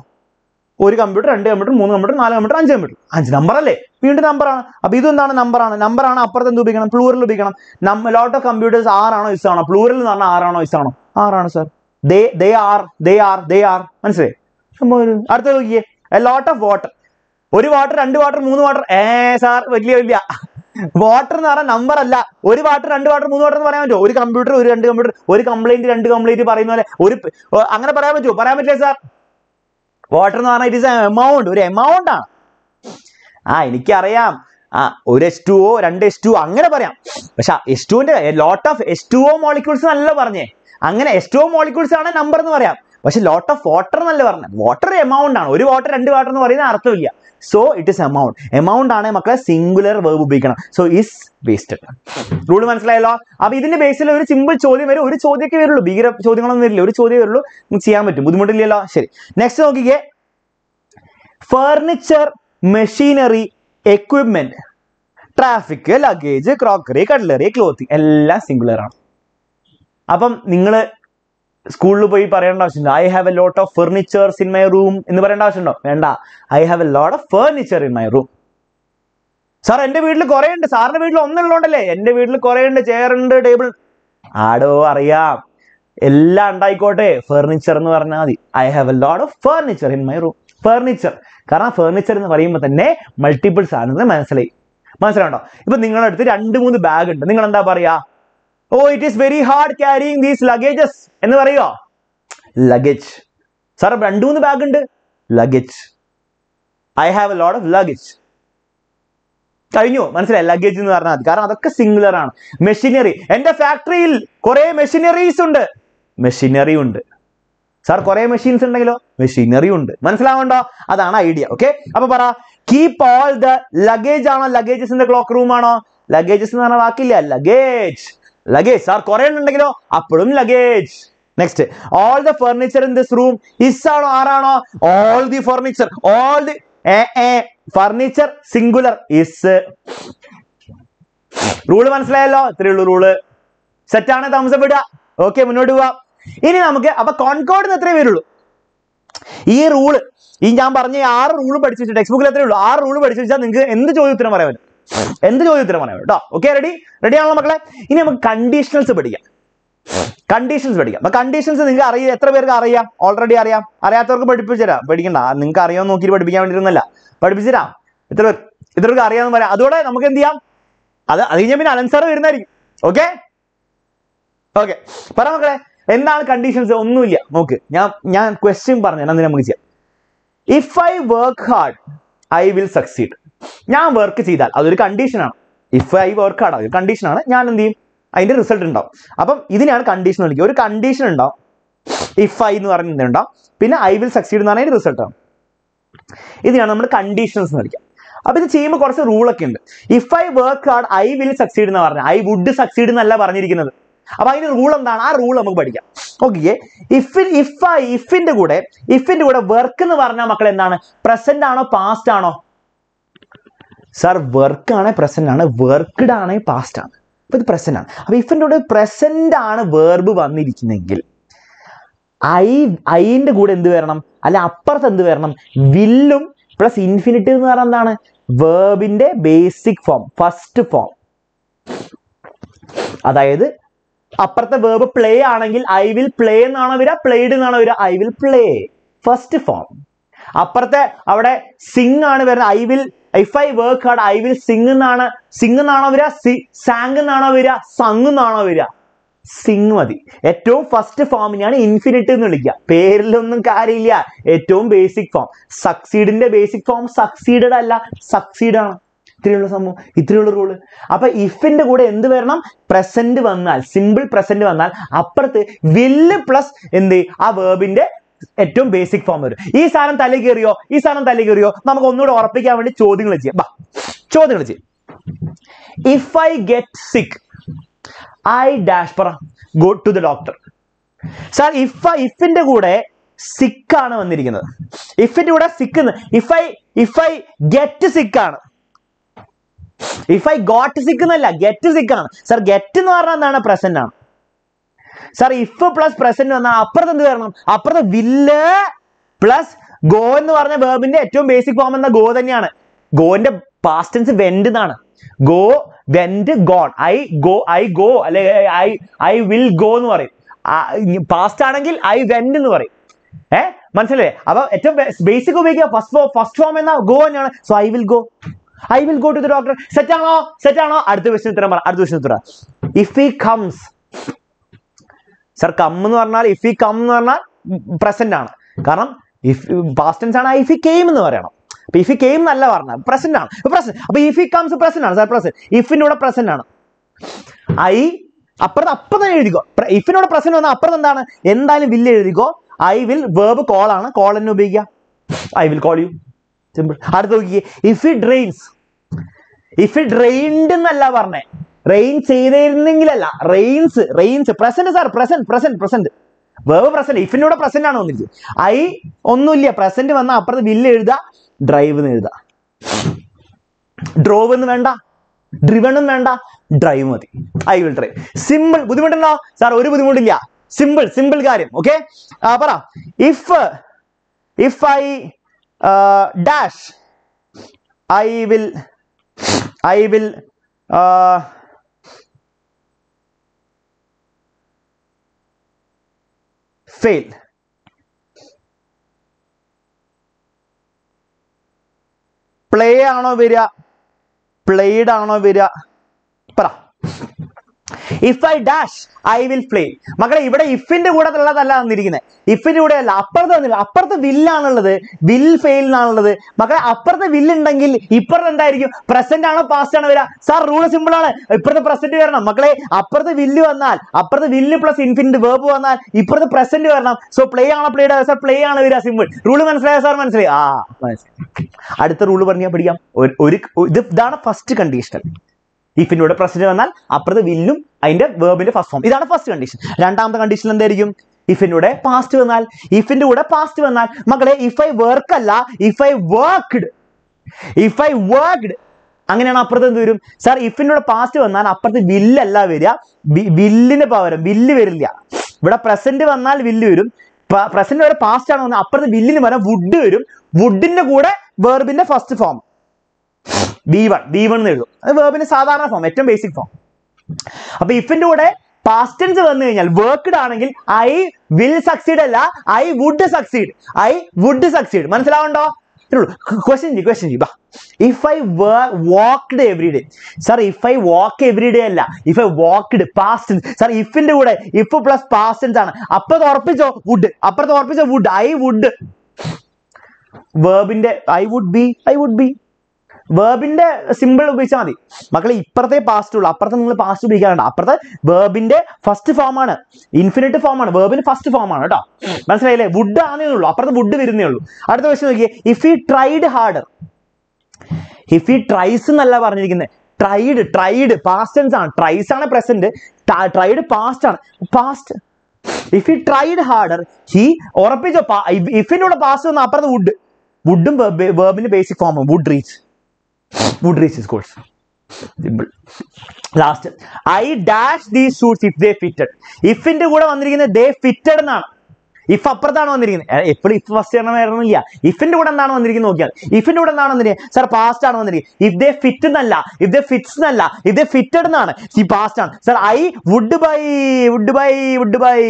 ഒരു computer 2 computer 3 computer 4 computer 5 computer 5 number അല്ലേ വീണ്ടും നമ്പറാണ് അപ്പോൾ ഇതെന്താണ് നമ്പറാണ് അപ്പുറത്ത് എന്ത് ഉപയോഗിക്കണം പ്ലൂറൽ ഉപയോഗിക്കണം ലോട്ട് ഓഫ് കമ്പ്യൂട്ടേഴ്സ് ആറാണോ ഇസ് ആണോ പ്ലൂറൽ എന്ന് പറഞ്ഞാൽ ആറാണോ ഇസ് ആണോ ആറാണ് സാർ ദേ ആർ മനസ്സിലായി സംഭവം അടുത്ത നോക്കിയേ എ ലോട്ട് ഓഫ് വാട്ടർ ഒരു വാട്ടർ, രണ്ട് വാട്ടർ, മൂന്ന് വാട്ടർ. സാർ വലിയ വലിയ വാട്ടർ എന്ന് പറഞ്ഞാൽ നമ്പർ അല്ല. ഒരു വാട്ടർ, രണ്ട് വാട്ടർ, മൂന്ന് വാട്ടർ എന്ന് പറയാൻ പറ്റുമോ? ഒരു കമ്പ്യൂട്ടർ, ഒരു രണ്ട് കമ്പ്യൂട്ടർ, ഒരു കംപ്ലൈന്റ്, രണ്ട് കംപ്ലൈന്റ് പറയുന്ന പോലെ ഒരു അങ്ങനെ പറയാൻ പറ്റുമോ? പറയാൻ പറ്റില്ല സാർ. വാട്ടർ എന്ന് പറഞ്ഞാൽ ഇറ്റ് ഈസ് എമൗണ്ട്, ഒരു എമൗണ്ട് ആണ്. എനിക്കറിയാം. ഒരു H2O, രണ്ട് H2 അങ്ങനെ പറയാം. പക്ഷെ H2ന്റെ ലോട്ട് ഓഫ് H2O മോളിക്യൂൾസ് എന്നല്ല പറഞ്ഞേ. അങ്ങനെ H2O മോളിക്യൂൾസ് ആണ് നമ്പർ എന്ന് പറയാം. പക്ഷെ ലോട്ട് ഓഫ് വാട്ടർ എന്നല്ല പറഞ്ഞത്. വാട്ടർ എമൗണ്ട് ആണ്. ഒരു വാട്ടർ, രണ്ട് വാട്ടർ എന്ന് പറയുന്ന അർത്ഥമില്ല. So it is amount. Amount ആണ് മക്കളെ സിംഗുലർ വേർബ് ഉപയോഗിക്കണം. So is wasted. റൂൾ മനസ്സിലായല്ലോ? അപ്പൊ ഇതിന്റെ ബേസിൽ ഒരു സിമ്പിൾ ചോദ്യം വരും. ഒരു ചോദ്യമൊക്കെ വരുള്ളൂ, ഭീകര ചോദ്യങ്ങളൊന്നും വരില്ല. ഒരു ചോദ്യം വരുള്ളൂ, ചെയ്യാൻ പറ്റും, ബുദ്ധിമുട്ടില്ലല്ലോ. ശരി, നെക്സ്റ്റ് നോക്കിക്കേ. Furniture, machinery, equipment, traffic, luggage, crockery, cutlery, clothing എല്ലാം സിംഗുലർ ആണ്. അപ്പം നിങ്ങൾ സ്കൂളിൽ പോയി പറയേണ്ട ആവശ്യമുണ്ടോ I have a lot of furnitures in my room എന്ന് പറയേണ്ട ആവശ്യമുണ്ടോ? വേണ്ട. I have a lot of furniture in my room. Sir എൻ്റെ വീട്ടിൽ കുറേ ഉണ്ട്. സാറിന്റെ വീട്ടിൽ ഒന്നുള്ളതുകൊണ്ടല്ലേ എൻ്റെ വീട്ടിൽ കുറേ ഉണ്ട്, ചെയർ ഉണ്ട്, ടേബിൾ. ആടോ അറിയാം, എല്ലാം ഉണ്ടായിക്കോട്ടെ, ഫെർണിച്ചർ എന്ന് പറഞ്ഞാൽ മതി. I have a lot of furniture in my room. Furniture, കാരണം ഫെർണിച്ചർ എന്ന് പറയുമ്പോൾ തന്നെ മൾട്ടിപ്പിൾ സാധനങ്ങൾ മനസ്സിലാവുണ്ടോ? ഇപ്പൊ നിങ്ങളുടെ അടുത്ത് രണ്ട് മൂന്ന് ബാഗ് ഉണ്ട്. നിങ്ങൾ എന്താ പറയാ? Oh it is very hard carrying these luggages എന്ന് പറയുമോ? ലഗേജ്. സാർ രണ്ട് മൂന്ന് ബാഗ് ഉണ്ട്, luggage. I have a lot of luggage. കഴിഞ്ഞു, മനസ്സിലായി? ലഗേജ് എന്ന് പറഞ്ഞാൽ മതി, കാരണം അതൊക്കെ സിംഗുലർ ആണ്. മെഷീനറി, എന്റെ ഫാക്ടറിയിൽ കുറെ മെഷീനറീസ് ഉണ്ട്, മെഷീനറി ഉണ്ട്. സാർ കുറെ മെഷീൻസ് ഉണ്ടെങ്കിലോ? മെഷീനറി ഉണ്ട്. മനസ്സിലാവണ്ടോ? അതാണ് ഐഡിയ. ഓക്കെ, അപ്പൊ പറ. കീപ് ഓൾ ദ ലഗേജ് ആണോ luggages in the clock room ആണോ? ലഗേജസ് എന്ന് പറഞ്ഞ വാക്കില്ല, ലഗേജ്. ലഗേജ് സാർ കുറെ ഉണ്ടെങ്കിലോ? അപ്പോഴും luggage. Next, all the furniture in this room is ആണോ ആറാണോ? All the furniture, all the furniture singular, is. Rule മനസ്സിലായല്ലോ? ഇത്രയുള്ളൂ റൂള്. സെറ്റാണ്, തംസ് അപ്പ് ഇടുക. ഓക്കെ, മുന്നോട്ട് പോവാം. ഇനി നമുക്ക് അപ്പൊ കോൺകോർഡിന് എത്രയേ വരുള്ളൂ ഈ റൂള്? ഈ ഞാൻ പറഞ്ഞ 6 റൂള് പഠിച്ചു വെച്ചാൽ ടെക്സ്റ്റ് ബുക്കിൽ എത്രയേ ഉള്ളൂ? 6 റൂള് പഠിച്ചു വെച്ചാൽ നിങ്ങൾക്ക് എന്ത് ചോദ്യോത്തരം പറയാൻ പറ്റും, എന്ത് ചോദ്യോത്തരം പറയാൻ കേട്ടോ. ഓക്കെ, റെഡി ആണല്ലോ മക്കളെ? ഇനി നമുക്ക് കണ്ടീഷണൽസ് പഠിക്കാം. അപ്പൊ കണ്ടീഷൻസ് നിങ്ങൾക്ക് അറിയാം, എത്ര പേർക്ക് അറിയാം? ഓൾറെഡി അറിയാം. അറിയാത്തവർക്ക് പഠിപ്പിച്ചുതരാം. പഠിക്കണ്ട, നിങ്ങൾക്ക് അറിയാൻ നോക്കിയിട്ട് പഠിപ്പിക്കാൻ വേണ്ടിയിരുന്നല്ല, പഠിപ്പിച്ചുതരാം. ഇത്രവർക്ക് അറിയാമെന്ന് പറയാം. അതോടെ നമുക്ക് എന്ത് ചെയ്യാം? അത് കഴിഞ്ഞാൽ പിന്നെ അലൻസാറ് വരുന്നതായിരിക്കും. ഓക്കെ ഓക്കെ, പറ മക്കളെ, എന്താണ് കണ്ടീഷൻസ്? ഒന്നുമില്ല. നോക്ക്, ഞാൻ ക്വസ്റ്റ്യൻ പറഞ്ഞു തന്നെ നമുക്ക് ചെയ്യാം. If I work hard I will succeed. ഞാൻ വർക്ക് ചെയ്താൽ അതൊരു കണ്ടീഷനാണ്. ഇഫ് ഐ വർക്ക് ഹാർഡ് അതൊരു കണ്ടീഷനാണ്. ഞാൻ എന്ത് ചെയ്യും? അതിന്റെ റിസൾട്ട് ഉണ്ടാവും. അപ്പം ഇതിനാണ് കണ്ടീഷൻ വിളിക്കുക. ഒരു കണ്ടീഷൻ ഉണ്ടാവും, ഇഫ് ഐ എന്ന് പറഞ്ഞ എന്തുണ്ടാവും, പിന്നെ ഐ വിൽ സക്സീഡ് എന്ന് പറഞ്ഞാൽ അതിന്റെ റിസൾട്ട് ആണ്. ഇതിനാണ് നമ്മൾ കണ്ടീഷൻസ് എന്ന് വിളിക്കുക. അപ്പൊ ഇത് ചെയ്യുമ്പോൾ കുറച്ച് റൂളൊക്കെ ഉണ്ട്. If I work hard I will succeed എന്ന് പറഞ്ഞാൽ ഐ വുഡ് സക്സീഡ് എന്നല്ല പറഞ്ഞിരിക്കുന്നത്. അപ്പൊ അതിന് റൂൾ എന്താണ്? ആ റൂൾ നമുക്ക് പഠിക്കാം. ഓക്കെ, ഇഫിന്റെ കൂടെ വർക്ക് എന്ന് പറഞ്ഞാൽ മക്കൾ എന്താണ്? പ്രസന്റ് ആണോ പാസ്റ്റ് ആണോ? സാർ വർക്ക് ആണെ പ്രസന്റ് ആണ്, വർക്ക്ഡ് ആണെ പാസ്റ്റ് ആണ്. അപ്പൊ ഇത് പ്രസന്റ് ആണ്. അപ്പൊ ഇഫിന്റെ കൂടെ പ്രസന്റ് ആണ് വേർബ് വന്നിരിക്കുന്നെങ്കിൽ ഐന്റെ കൂടെ എന്ത് വരണം? അല്ലെ അപ്പുറത്ത് എന്ത് വരണം? വില്ലും പ്ലസ് ഇൻഫിനിറ്റീവ് എന്ന് പറഞ്ഞാൽ എന്താണ്? വേർബിന്റെ ബേസിക് ഫോം, ഫസ്റ്റ് ഫോം. അതായത് അപ്പുറത്തെ വേർബ് പ്ലേ ആണെങ്കിൽ ഐ വിൽ പ്ലേ എന്നാണോ വരിക, പ്ലേഡ് എന്നാണോ വരിക? I will play, first form. അപ്പുറത്തെ അവിടെ സിംഗ് ആണ് വരുന്നത്. I will, if I work hard I will sing എന്നാണോ വരിക? സാങ് എന്നാണോ വരിക? സങ് എന്നാണോ വരിക? സിംഗ് മതി. ഏറ്റവും ഫസ്റ്റ് ഫോമിനെയാണ് ഇൻഫിനിറ്റ് എന്ന് വിളിക്കുക. പേരിലൊന്നും കാര്യമില്ല, ഏറ്റവും ബേസിക് ഫോം. സക്സീഡിന്റെ ബേസിക് ഫോം സക്സീഡഡ് അല്ല, സക്സീഡ് ആണ്. ഇത്രയുള്ള സംഭവം, ഇത്രയുള്ള റൂള്. അപ്പൊ ഇഫിന്റെ കൂടെ എന്ത് വരണം? പ്രസന്റ് വന്നാൽ, സിമ്പിൾ പ്രസന്റ് വന്നാൽ അപ്പുറത്ത് വില്ല് പ്ലസ് എന്ത്, ആ വേർബിന്റെ ഏറ്റവും ബേസിക് ഫോം വരും. ഈ സാധനം തല കയറിയോ, ഈ സാധനം തല കയറിയോ, നമുക്ക് ഒന്നുകൂടെ ഉറപ്പിക്കാൻ വേണ്ടി ചോദ്യങ്ങൾ ചെയ്യാം. If I get sick I dash പറ go to the doctor. Sir ഇഫിന്റെ കൂടെ സിക്ക് ആണ് വന്നിരിക്കുന്നത്. ഇഫിന്റെ കൂടെ sick, if I get sick ആണ്. ഇഫ് ഐ ഗോട്ട് സിക്ക് എന്നല്ല, ഗെറ്റ് സിക്ക് ആണ്. സാർ ഗെറ്റ് എന്ന് പറഞ്ഞാൽ എന്താണ്? പ്രസന്റ് ആണ്. സാർ ഇഫ് പ്ലസ് പ്രസന്റ് വന്നാൽ അപ്പുറത്ത് എന്ത് വരണം? അപ്പുറത്ത് വില്ല് പ്ലസ് ഗോ എന്ന് പറഞ്ഞ വേർബിന്റെ ഏറ്റവും ബേസിക് ഫോം എന്ന ഗോ തന്നെയാണ്. ഗോന്റെ പാസ്റ്റ് ടെൻസ് വെന്റ് എന്നാണ്. Go, went, gone. I go അല്ലെ ഐ വിൽ ഗോ എന്ന് പറയും. പാസ്റ്റ് ആണെങ്കിൽ ഐ വെന്റ് എന്ന് പറയും. മനസ്സിലല്ലേ? അപ്പോൾ ഏറ്റവും ബേസിക് ഉപയോഗിക്കുക ഫസ്റ്റ് ഫോം എന്ന ഗോ തന്നെയാണ്. So I will go, I will go to the doctor. Set ആണോ? സെറ്റ് ആണോ? അടുത്ത ക്വസ്റ്റ്യൻ ഉത്തരം പറ, അടുത്ത ക്വസ്റ്റ്യൻ ഉത്തരം. If he comes, sir come എന്ന് പറഞ്ഞാൽ ഇഫ് ഹി കം എന്ന് പറഞ്ഞാൽ പ്രസന്റ് ആണ്, കാരണം ഇഫ് പാസ്റ്റ് ടെൻസ് ആണ്. ഇഫ് ഹി കെയിം എന്ന് പറയണം. അപ്പൊ ഇഫ് ഹി കെയിം എന്നല്ല പറഞ്ഞാൽ പ്രസന്റ് ആണ്. അപ്പൊ ഇഫ് ഹി കംസ് പ്രസന്റ് ആണ് സാർ, പ്രസന്റ്. ഇഫിന്റെ കൂടെ പ്രസന്റ് ആണ്. ഐ അപ്പുറത്ത് അപ്പം തന്നെ എഴുതിക്കോ. ഇഫിനോട് പ്രസന്റ് വന്നാൽ അപ്പുറത്ത് എന്താണ്? എന്തായാലും വില്ല് എഴുതിക്കോ. ഐ വിൽ വേർബ് കോൾ ആണ്, കോൾ തന്നെ ഉപയോഗിക്കുക. I will call you, simple. അടുത്ത് നോക്കിയേ, if it rains. If it rained എന്നല്ല പറഞ്ഞേ, റെയിൻ ചെയ്തിരുന്നെങ്കിലല്ല. Rains, rains present sir, present present present, verb present. ഇഫിനോട് പ്രസന്റ് ആണ് വന്നിരിക്കും. ഐ ഒന്നുമില്ല, പ്രസന്റ് വന്നാൽ അപ്പുറത്ത് വില്ല് എഴുതുക, ഡ്രൈവ് എന്ന് എഴുതുക. ഡ്രോവ് എന്ന് വേണ്ട, ഡ്രിവണും വേണ്ട, ഡ്രൈവ് മതി. I will drive. സിമ്പിൾ. ബുദ്ധിമുട്ടുണ്ടോ സാർ? ഒരു ബുദ്ധിമുട്ടില്ല, സിമ്പിൾ സിമ്പിൾ കാര്യം. ഓക്കെ, പറ. If if I dash, I will, I will fail. Play ആണോ വരിക, played ആണോ വരിക? പറ. If I dash, I will play. മക്കളെ ഇവിടെ ഇഫിന്റെ കൂടെ ഉള്ളതല്ല തന്നിരിക്കുന്നത്, ഇഫിന്റെ കൂടെ അല്ല, അപ്പുറത്ത് വന്നില്ല. അപ്പുറത്ത് വില്ലാണുള്ളത്, വിൽ ഫെയിൽ എന്നാണുള്ളത്. മക്കളെ അപ്പുറത്ത് വില്ലുണ്ടെങ്കിൽ ഇപ്പുറത്ത് എന്തായിരിക്കും? പ്രസന്റ് ആണോ പാസ്റ്റ് ആണോ വരിക? സാർ റൂള് സിമ്പിൾ ആണ്, ഇപ്പുറത്ത് പ്രസന്റ് വരണം. മക്കളെ അപ്പുറത്ത് വില്ല് വന്നാൽ, അപ്പുറത്ത് വില്ല് പ്ലസ് ഇൻഫിനിറ്റ് വേർബ് വന്നാൽ ഇപ്പുറത്ത് പ്രസന്റ് വരണം. സോ പ്ലേ ആണോ പ്ലേഡ്? സാർ പ്ലേ ആണ് വരിക, സിമ്പിൾ. റൂള് മനസ്സിലായോ സാർ? മനസ്സിലായി, ആ മനസ്സിലായി. അടുത്ത റൂള് പറഞ്ഞാൽ പഠിക്കാം. ഒരു ഇതാണ് ഫസ്റ്റ് കണ്ടീഷണൽ. ഇഫിന്റെ കൂടെ പ്രസന്റ് വന്നാൽ അപ്പുറത്ത് വില്ലും അതിന്റെ വേർബിന്റെ ഫസ്റ്റ് ഫോം. ഇതാണ് ഫസ്റ്റ് കണ്ടീഷൻ. രണ്ടാമത്തെ കണ്ടീഷൻ എന്തായിരിക്കും? ഇഫിന്റെ കൂടെ പാസ്റ്റ് വന്നാൽ, ഇഫിന്റെ കൂടെ പാസ്റ്റ് വന്നാൽ മക്കളെ ഇഫ് ഐ വർക്ക് അല്ല, if I worked, if I worked അങ്ങനെയാണ് അപ്പുറത്ത് എന്ത് വരും? സാർ ഇഫിന്റെ കൂടെ പാസ്റ്റ് വന്നാൽ അപ്പുറത്ത് വില്ലല്ല വരിക, വില്ലിന് പകരം വില്ല് വരില്ല. ഇവിടെ പ്രസന്റ് വന്നാൽ വില്ല് വരും, പ്രസന്റ് വരെ പാസ്റ്റ് ആണ് വന്നാൽ അപ്പുറത്ത് വില്ലിന് പകരം വുഡ് വരും. വുഡിന്റെ കൂടെ വേർബിന്റെ ഫസ്റ്റ് ഫോം ബി വൺ എന്ന് എഴുതും. അത് വേർബിന്റെ സാധാരണ ഫോം, ഏറ്റവും ബേസിക് ഫോം. അപ്പൊ ഇഫിന്റെ കൂടെ പാസ്റ്റ് ടെൻസ് വന്നു കഴിഞ്ഞാൽ വർക്ക്ഡ് ആണെങ്കിൽ ഐ വിൽ സക്സീഡ് അല്ല, I would succeed, I would succeed. മനസ്സിലാവുണ്ടോ? ക്വസ്റ്റ്യൻ ചെയ്യും. If I walked every day, sir if I walk every day അല്ല, if I walked past. Sir ഇഫിന്റെ കൂടെ ഇഫ് പ്ലസ് പാസ്റ്റ് ആണ്. അപ്പുറത്ത് ഉറപ്പിച്ചോ വുഡ്, അപ്പുറത്ത് ഉറപ്പിച്ചോ വുഡ്. ഐ വുഡ് വേർബിന്റെ, I would be, I would be വേർബിന്റെ സിമ്പിൾ ഉപയോഗിച്ചാൽ മതി. മക്കളെ ഇപ്പുറത്തെ പാസ്റ്റ് ഉള്ളൂ, അപ്പുറത്ത് നിങ്ങൾ പാസ്റ്റ് ഉപയോഗിക്കാറുണ്ട്. അപ്പുറത്തെ വേർബിന്റെ ഫസ്റ്റ് ഫോം ആണ്, ഇൻഫിനിറ്റ് ഫോം ആണ്, വേർബിന്റെ ഫസ്റ്റ് ഫോം ആണ് കേട്ടോ. മനസ്സിലായില്ലേ? വുഡ് ആണേ ഉള്ളൂ, അപ്പുറത്ത് വുഡ് വരുന്നേ ഉള്ളൂ. അടുത്ത ക്വസ്റ്റ്യൻ നോക്കിയേ, if he tried harder. If he tries എന്നല്ല പറഞ്ഞിരിക്കുന്നത്. ട്രൈഡ്, ട്രൈഡ് പാസ്റ്റ് ടെൻസ് ആണ്, ട്രൈസ് ആണ് പ്രസന്റ്, ട്രൈഡ് പാസ്റ്റ് ആണ്, past. If he tried harder, he ഉറപ്പിച്ച ഇഫിന്റെ കൂടെ പാസ്റ്റ് വന്ന അപ്പുറത്ത് വുഡ്, വുഡും വേർബിന്റെ basic form, would reach, would reach his goals. Simple. Last, I dash these suits if they fitted. If ന്റെ കൂടെ വന്നിരിക്കുന്നത് they fitted എന്നാണ്. ഇഫ് അപ്പുറത്താണ് വന്നിരിക്കുന്നത്. എപ്പോഴും ഇഫ് ഫസ്റ്റ് വരണമെന്നില്ല. ഇഫിന്റെ കൂടെ എന്താണ് വന്നിരിക്കുന്നത് നോക്കിയാൽ, ഇഫിന്റെ കൂടെ എന്താണ് വന്നിരിക്കുന്നത്? സാർ പാസ്റ്റ് ആണ് വന്നിരിക്കുന്നത്. ഇഫ് ദേ ഫിറ്റ് എന്നല്ല, ഇഫ് ദേ ഫിറ്റ്സ് എന്നല്ല, ഇഫ് ദേ ഫിറ്റഡ് എന്നാണ്. ഈ പാസ്റ്റ് ആണ്. Sir I would buy, would buy, would buy.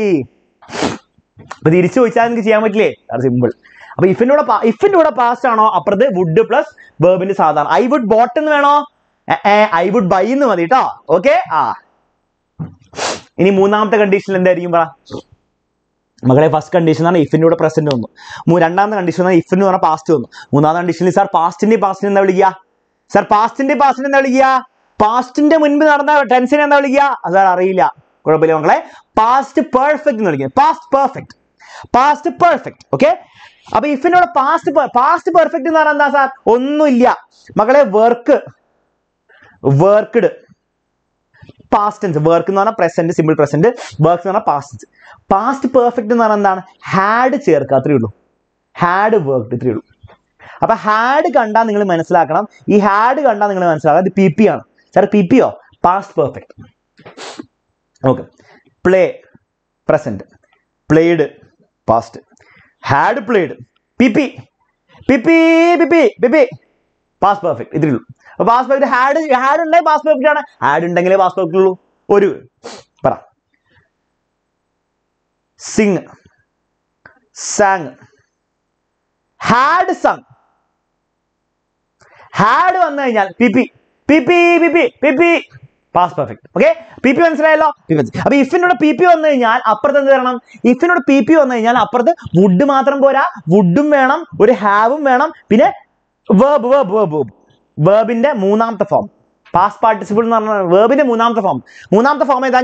അപ്പൊ തിരിച്ചു ചോദിച്ചാൽ എനിക്ക് ചെയ്യാൻ പറ്റില്ലേ? സിമ്പിൾ. അപ്പൊ ഇഫിന്റെ കൂടെ പാസ്റ്റ് ആണോ അപ്പുറത്ത് വുഡ് പ്ലസ് വേർബിന്റെ സാധാരണ. ഐ വുഡ് ബോട്ട് എന്ന് വേണോ? ഐ വുഡ് ബൈ എന്ന് മതി കേട്ടോ. ഓക്കെ, ആ ഇനി മൂന്നാമത്തെ കണ്ടീഷൻ എന്തായിരിക്കും പറ മകളെ? ഫസ്റ്റ് കണ്ടീഷൻ ആണ് ഇഫിന്റെ കൂടെ പ്രസന്റ് വന്നു, രണ്ടാമത്തെ കണ്ടീഷൻ ആണ് ഇഫിന് പറഞ്ഞാൽ പാസ്റ്റ് വന്നു, മൂന്നാമത്തെ കണ്ടീഷനിൽ സാർ പാസ്റ്റിന്റെ എന്താ വിളിക്കുക? സാർ പാസ്റ്റിന്റെ എന്താ വിളിക്കുക? പാസ്റ്റിന്റെ മുൻപ് നടന്ന ടെൻസിനെ എന്താ വിളിക്കുക? അത് സാർ അറിയില്ല, കുഴപ്പമില്ല മക്കളെ. പാസ്റ്റ് പെർഫെക്റ്റ് എന്ന് വിളിക്കുന്നത്, past perfect, past perfect. Okay, അപ്പൊ ഇഫിനോട് പാസ്റ്റ് പെർഫെക്റ്റ് എന്ന് പറഞ്ഞാൽ എന്താ സാർ? ഒന്നുമില്ല മക്കളെ. Work, worked past tense. Work എന്ന് പറഞ്ഞാൽ പ്രസന്റ്, സിമ്പിൾ പ്രസന്റ്. വർക്ക് എന്ന് പറഞ്ഞാൽ പാസ്റ്റ് ടെൻസ്. പാസ്റ്റ് പെർഫെക്റ്റ് എന്ന് പറഞ്ഞാൽ എന്താണ്? ഹാഡ് ചേർക്കുക, അത്രേ ഉള്ളൂ. ഹാഡ് വർക്ക്ഡ്, ഇത്രയേ ഉള്ളൂ. അപ്പൊ ഹാഡ് കണ്ടാൽ നിങ്ങൾ മനസ്സിലാക്കണം, ഈ ഹാഡ് കണ്ടാൽ നിങ്ങൾ മനസ്സിലാക്കണം ഇത് പി പി ആണ്. സാർ പി പിയോ? Past perfect. Okay, play present, played past, had played pp pp pp pp past perfect. ഇത്രേ ഉള്ളൂ. അപ്പോൾ past perfect had ഉണ്ടെങ്കിൽ past perfect ആണ്, had ഉണ്ടെങ്കിലേ past perfect ഉള്ളൂ. ഒരു പറ. sing sang had sung. Had one PP. PP, PP, PP. Past perfect. Okay? PP means right? If you know PP on the upper than the if you know PP on the upper the wood matram gora, wood manam, would have manam, pine verb, verb, verb. Verb in the moonamtha form. Past participle verb in the moonamtha form. Moonamtha form is the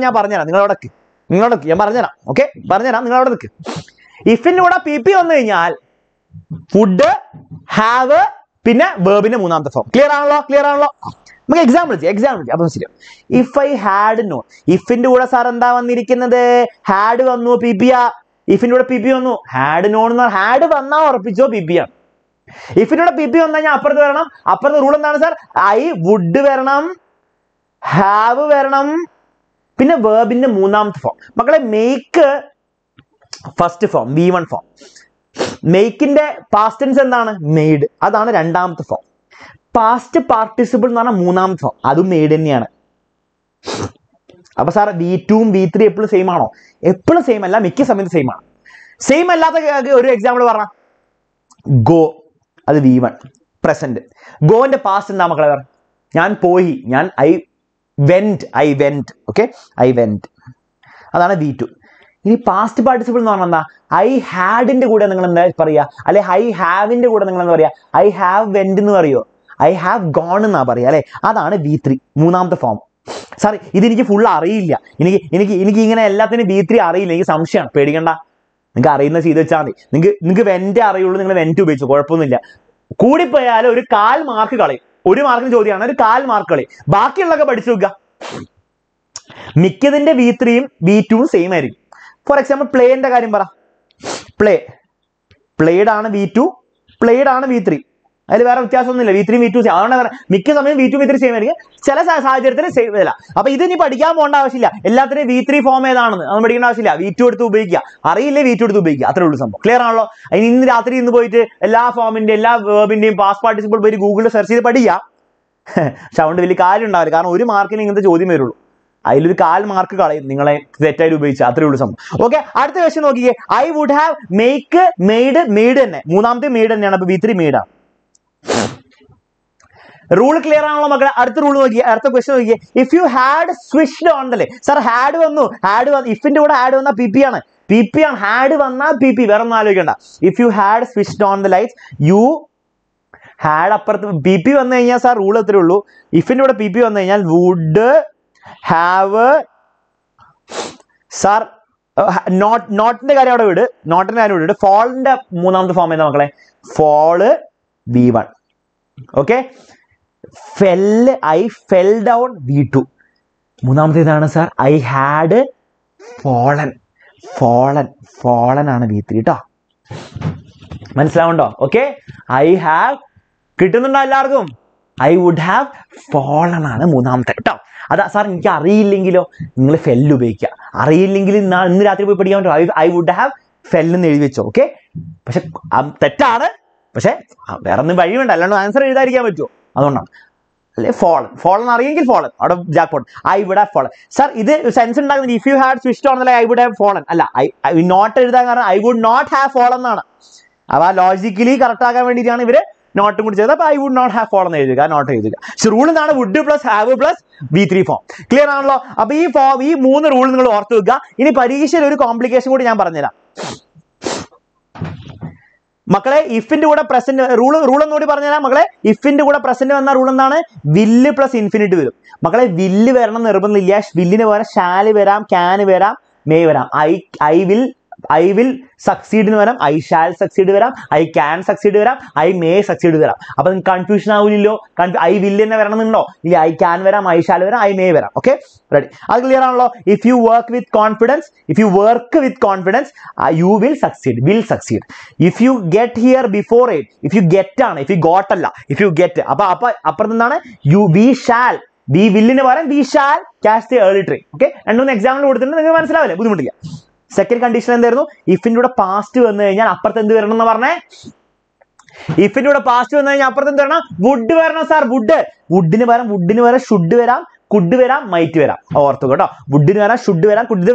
Barnera. Okay? Barnera. If you know PP on the yal, would have a pine verb in the moonamtha form. Clear and law, clear and law. Example, example. If I had no, if in the Saranda on the had one no PPA, if in the PP no, had no, or had one or Pijo PPA. If in the PP on the upper the rule and answer, I would vernum, have vernum, pin a verb in the moonamth form. But make first form, V1 form. Make in the past tense and made, that's the randamth form. Past participle is moonamth form. That's made in the V2, V3 are same. Apple same. Same. Same example. Go. That's V1. Present. Go in the past. I went. I went. Okay. I went. That's V2. In past participle, I had in the good. I have in the good. I have went in the I have gone in Abari. That's V3. Moonam the form. Sorry, this is full Arelia. V3 some share. Pediganda. Garina see the Chani. Venta Kudipayalo, Kal Markali. Udimark Jodiana, Kal Markali. Baki Lagabadisuga. Mickey in the V3, V2 same. For example, play in the Garimbara. Play. Played on a V2, played on a V3. I have V3, V2, V3 same area. Tell us as I did the same. Up either Padia Mondavilla, Elatri V3 form and V2 to Bigia, Arele V2 to Bigia, clear on law, and in the Athri in the Boite, Ella form in the lab verb in the past participle by Google search the Padia. Sound will call and Argan, marketing in the Jodi Miru. I will call mark Zeta to Beach Athrudism. Okay, at the question, okay, I would have make made maiden, Munamte maiden and V3 made up. Rule clear on the rule. Question if you had swished on the lay, sir, had one no, had one. If you had one, PP on had one, PP. If you had swished on the lights, you had a PP on the sir, rule of the rule. If you had a PP on the would have sir, not in the carrier of it, not in the carrier of it, fall in the moon on the form in the fall. V1. Okay. Fell. I fell down. V2. Munamthidana sir. I had fallen. Fallen. Fallen on V3. Ta. Manaslavunda. Okay. I have. Kittanunda ellarkum. I would have fallen on Munamthidana. That's sir. Ninge ariyillengilo. Ningle fell ubhayikka. Ariyillengil naan innu rathri poi padikan I would have fell ennu ezhuthi vechu. Okay. Pakshe thettana. There are no environment. I don't answer it. I don't know. Fallen. Fallen are you fallen? Out of jackpot. I would have fallen. Sir, if you had switched on the light, I would have fallen. I will not I would not have fallen. Logically, correct. Not to say that I would not have fallen. So, rule is would do plus have plus V3 form. Clear? Now, this form is 3 rules. This partition is a complication. Makale, if in the present rule of Nodiparana, Makale, if in the present on the rule and dana, will plus infinite will. Makale, will veran, urban lilash, will never, shall veram, can veram, may veram. I will succeed in veram, I shall succeed veram, I can succeed veram, I may succeed veram. Upon confusion, I will never know. I can veram, I shall veram, I may veram. Okay, ready. I'll clear on law. If you work with confidence, you will succeed. Will succeed. If you get here before it, if you got Allah, if you get, we shall. We will never and we shall catch the early train. Okay, and an example would then. Second condition is if you have past, you can if you have past, you can would sir, would should could might vera. Or would should vera, could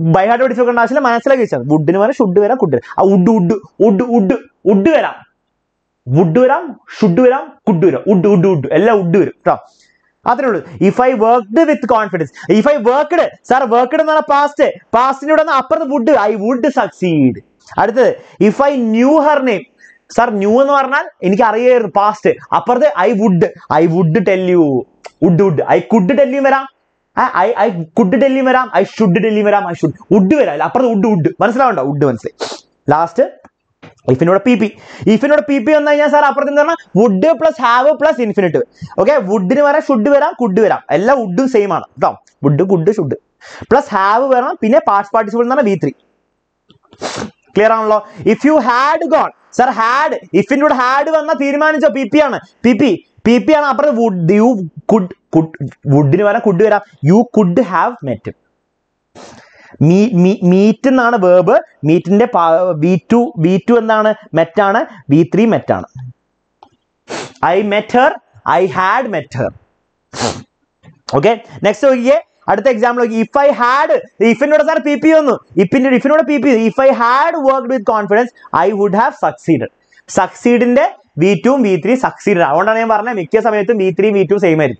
by heart of international manslagation. Would never should do a good. I would do a would do a should do a could do a would do a would do a. If I worked with confidence, if I worked, sir, worked on a past in the upper would do, I would succeed. If I knew her name, sir, knew her in career past, upper I would tell you, would, I could tell you, I could tell you, I should tell you, I should, would do it, upper would, last. If you know a PP, if you know a PP on the yes are upper than would do plus have plus infinitive. Okay, would do should do a could do it. Ella would do same on would do good should do plus have pin a parts participle than a V3. Clear on law. If you had gone, sir, had if you would had one the theory manager PP on PP on upper would you could never could do it. You could have met him. Meet is a verb, meet is B2 and met B3 met. I met her, I had met her. Okay, next example, if I had, if you know PP, if I had worked with confidence, I would have succeeded. Succeed in the B2, B3 succeeded. I want to name B3, B2 same.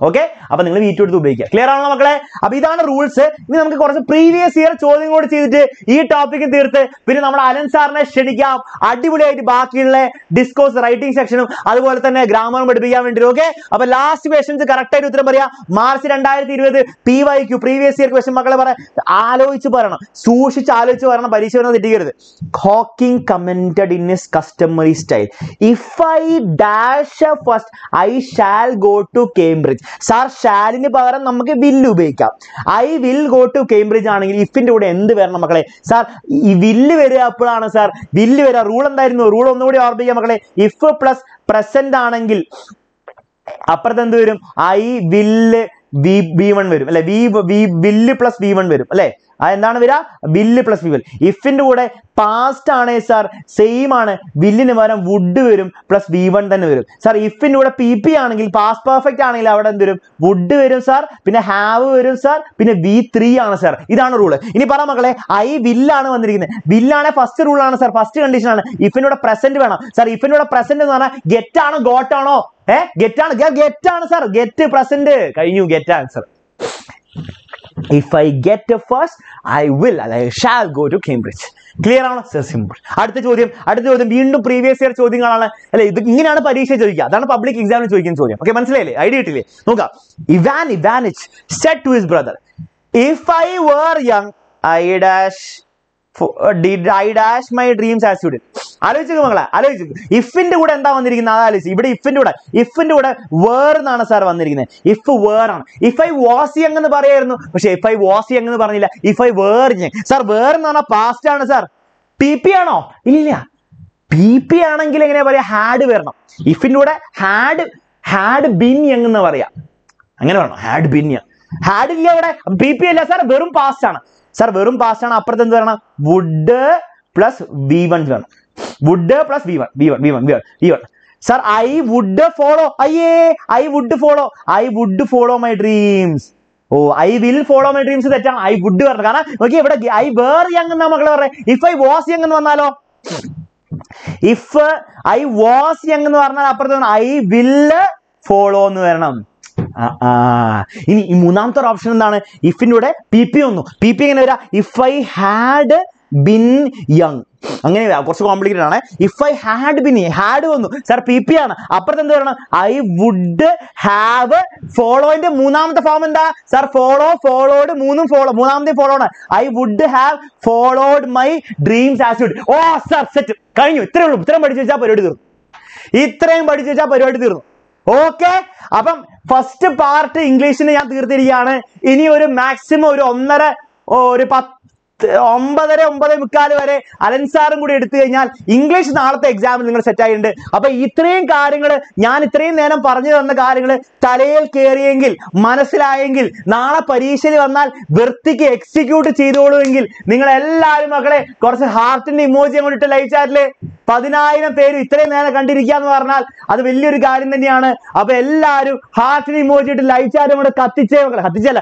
Okay, now you need to do it. Clear on the rules. We have a previous year chosen what is this topic in theatre. We have Alan Sarna, Shedigam, Adibulate Bakil, discourse writing section, otherwise than grammar would be okay. Our last question is corrected with Maria, Marcy and Diary with PYQ, previous year question Makala, Alo Chuparana, Sushi Chalichu and Parisha of the deer. Hawking commented in his customary style. If I dash first, I shall go to Cambridge. Sir, shall in the power and Namaka will wake up. I will go to Cambridge and if it would end the Vernamakale. Sir, will very upana, sir, will be a rule and there is no rule on the Orbiamakale. If plus present anangil upper than the room, I will be one with will plus V1 with I will plus V1. If it would past on sir, same on will would plus V1 than sir, if it would PP angle, past perfect angle, would do sir, pin a have sir, pin a V3 on sir. This is the rule. In Paramagale, I will on the will first rule on sir, first condition. If it would present sir, if it would present get on got on. Eh? Get on sir, get present. Can you get answer? If I get first, I will and I shall go to Cambridge. Clear on so simple. At the Jodium, at the previous year choosing on the Parisha Joya, then a public exam is Joyan Jodium. Okay, Mansley, ideally. Noga Ivan Ivanich said to his brother, if I were young, I dash. Did I dash my dreams as you did? If in the wood and down the analysis, but if in the wood were nana sarvan, if were if I was young in the barrier, if I was young in the barilla, if I were young, sir, were nana past and sir, PPano, Ilya, PPan killing had verna. If in wood had been young in the barrier, I'm going to had been young. Had in the PPL, sir, verum past and sir, verum past and upper than the would plus V1. Would plus V1. Sir, I would follow. I would follow. I would follow my dreams. Oh, I will follow my dreams. That I would do. Okay, but I were young. If I was young, if I was young, I will follow. Option if you know PP if I had been young. Complicated. If I had been had one, sir, PP upper than the I would have followed the Munam the form and sir followed Munam followed. I would have followed my dreams as you. Oh, sir, set can you through? Okay, now first part English in Yathiriana, in your maximum or a path Ombadare, Alansaram would edit English and art exam in the satire. About Ethrain Cardinal, Yanitrin and Parnell on the Cardinal, Tarel Carryingil, Manasila Angil, Nana Parisian, Vertiki execute Chido Ingil, Ningle Ella Magle, Corsa Heart and Emoji on the Telai Charlie. 10,000 പേര് ഇത്രയും നേരെ കണ്ടിരിക്കുക എന്ന് പറഞ്ഞാൽ അത് വലിയൊരു കാര്യം തന്നെയാണ്. അപ്പൊ എല്ലാവരും ഹാർട്ടിന് ഇമോജി ഇട്ട് ലൈവ് ചാറ്റും കൂടെ കത്തിച്ചല്ല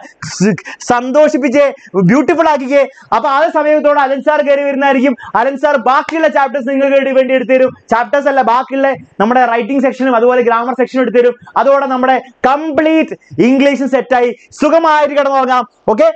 സന്തോഷിപ്പിച്ച് ബ്യൂട്ടിഫുൾ ആക്കിക്കേ. അപ്പൊ ആ സമയത്തോടെ അലൻ സാർ കയറി വരുന്നതായിരിക്കും. അലൻ സാർ ബാക്കിയുള്ള ചാപ്റ്റേഴ്സ് നിങ്ങൾക്ക് വേണ്ടി എടുത്തുതരും. ചാപ്റ്റേഴ്സ് അല്ല, ബാക്കിയുള്ള നമ്മുടെ റൈറ്റിംഗ് സെക്ഷനും അതുപോലെ ഗ്രാമർ സെക്ഷനും എടുത്തുതരും. അതോടെ നമ്മുടെ കംപ്ലീറ്റ് ഇംഗ്ലീഷും സെറ്റായി സുഖമായിട്ട് കിടന്നുറങ്ങാം. ഓക്കെ,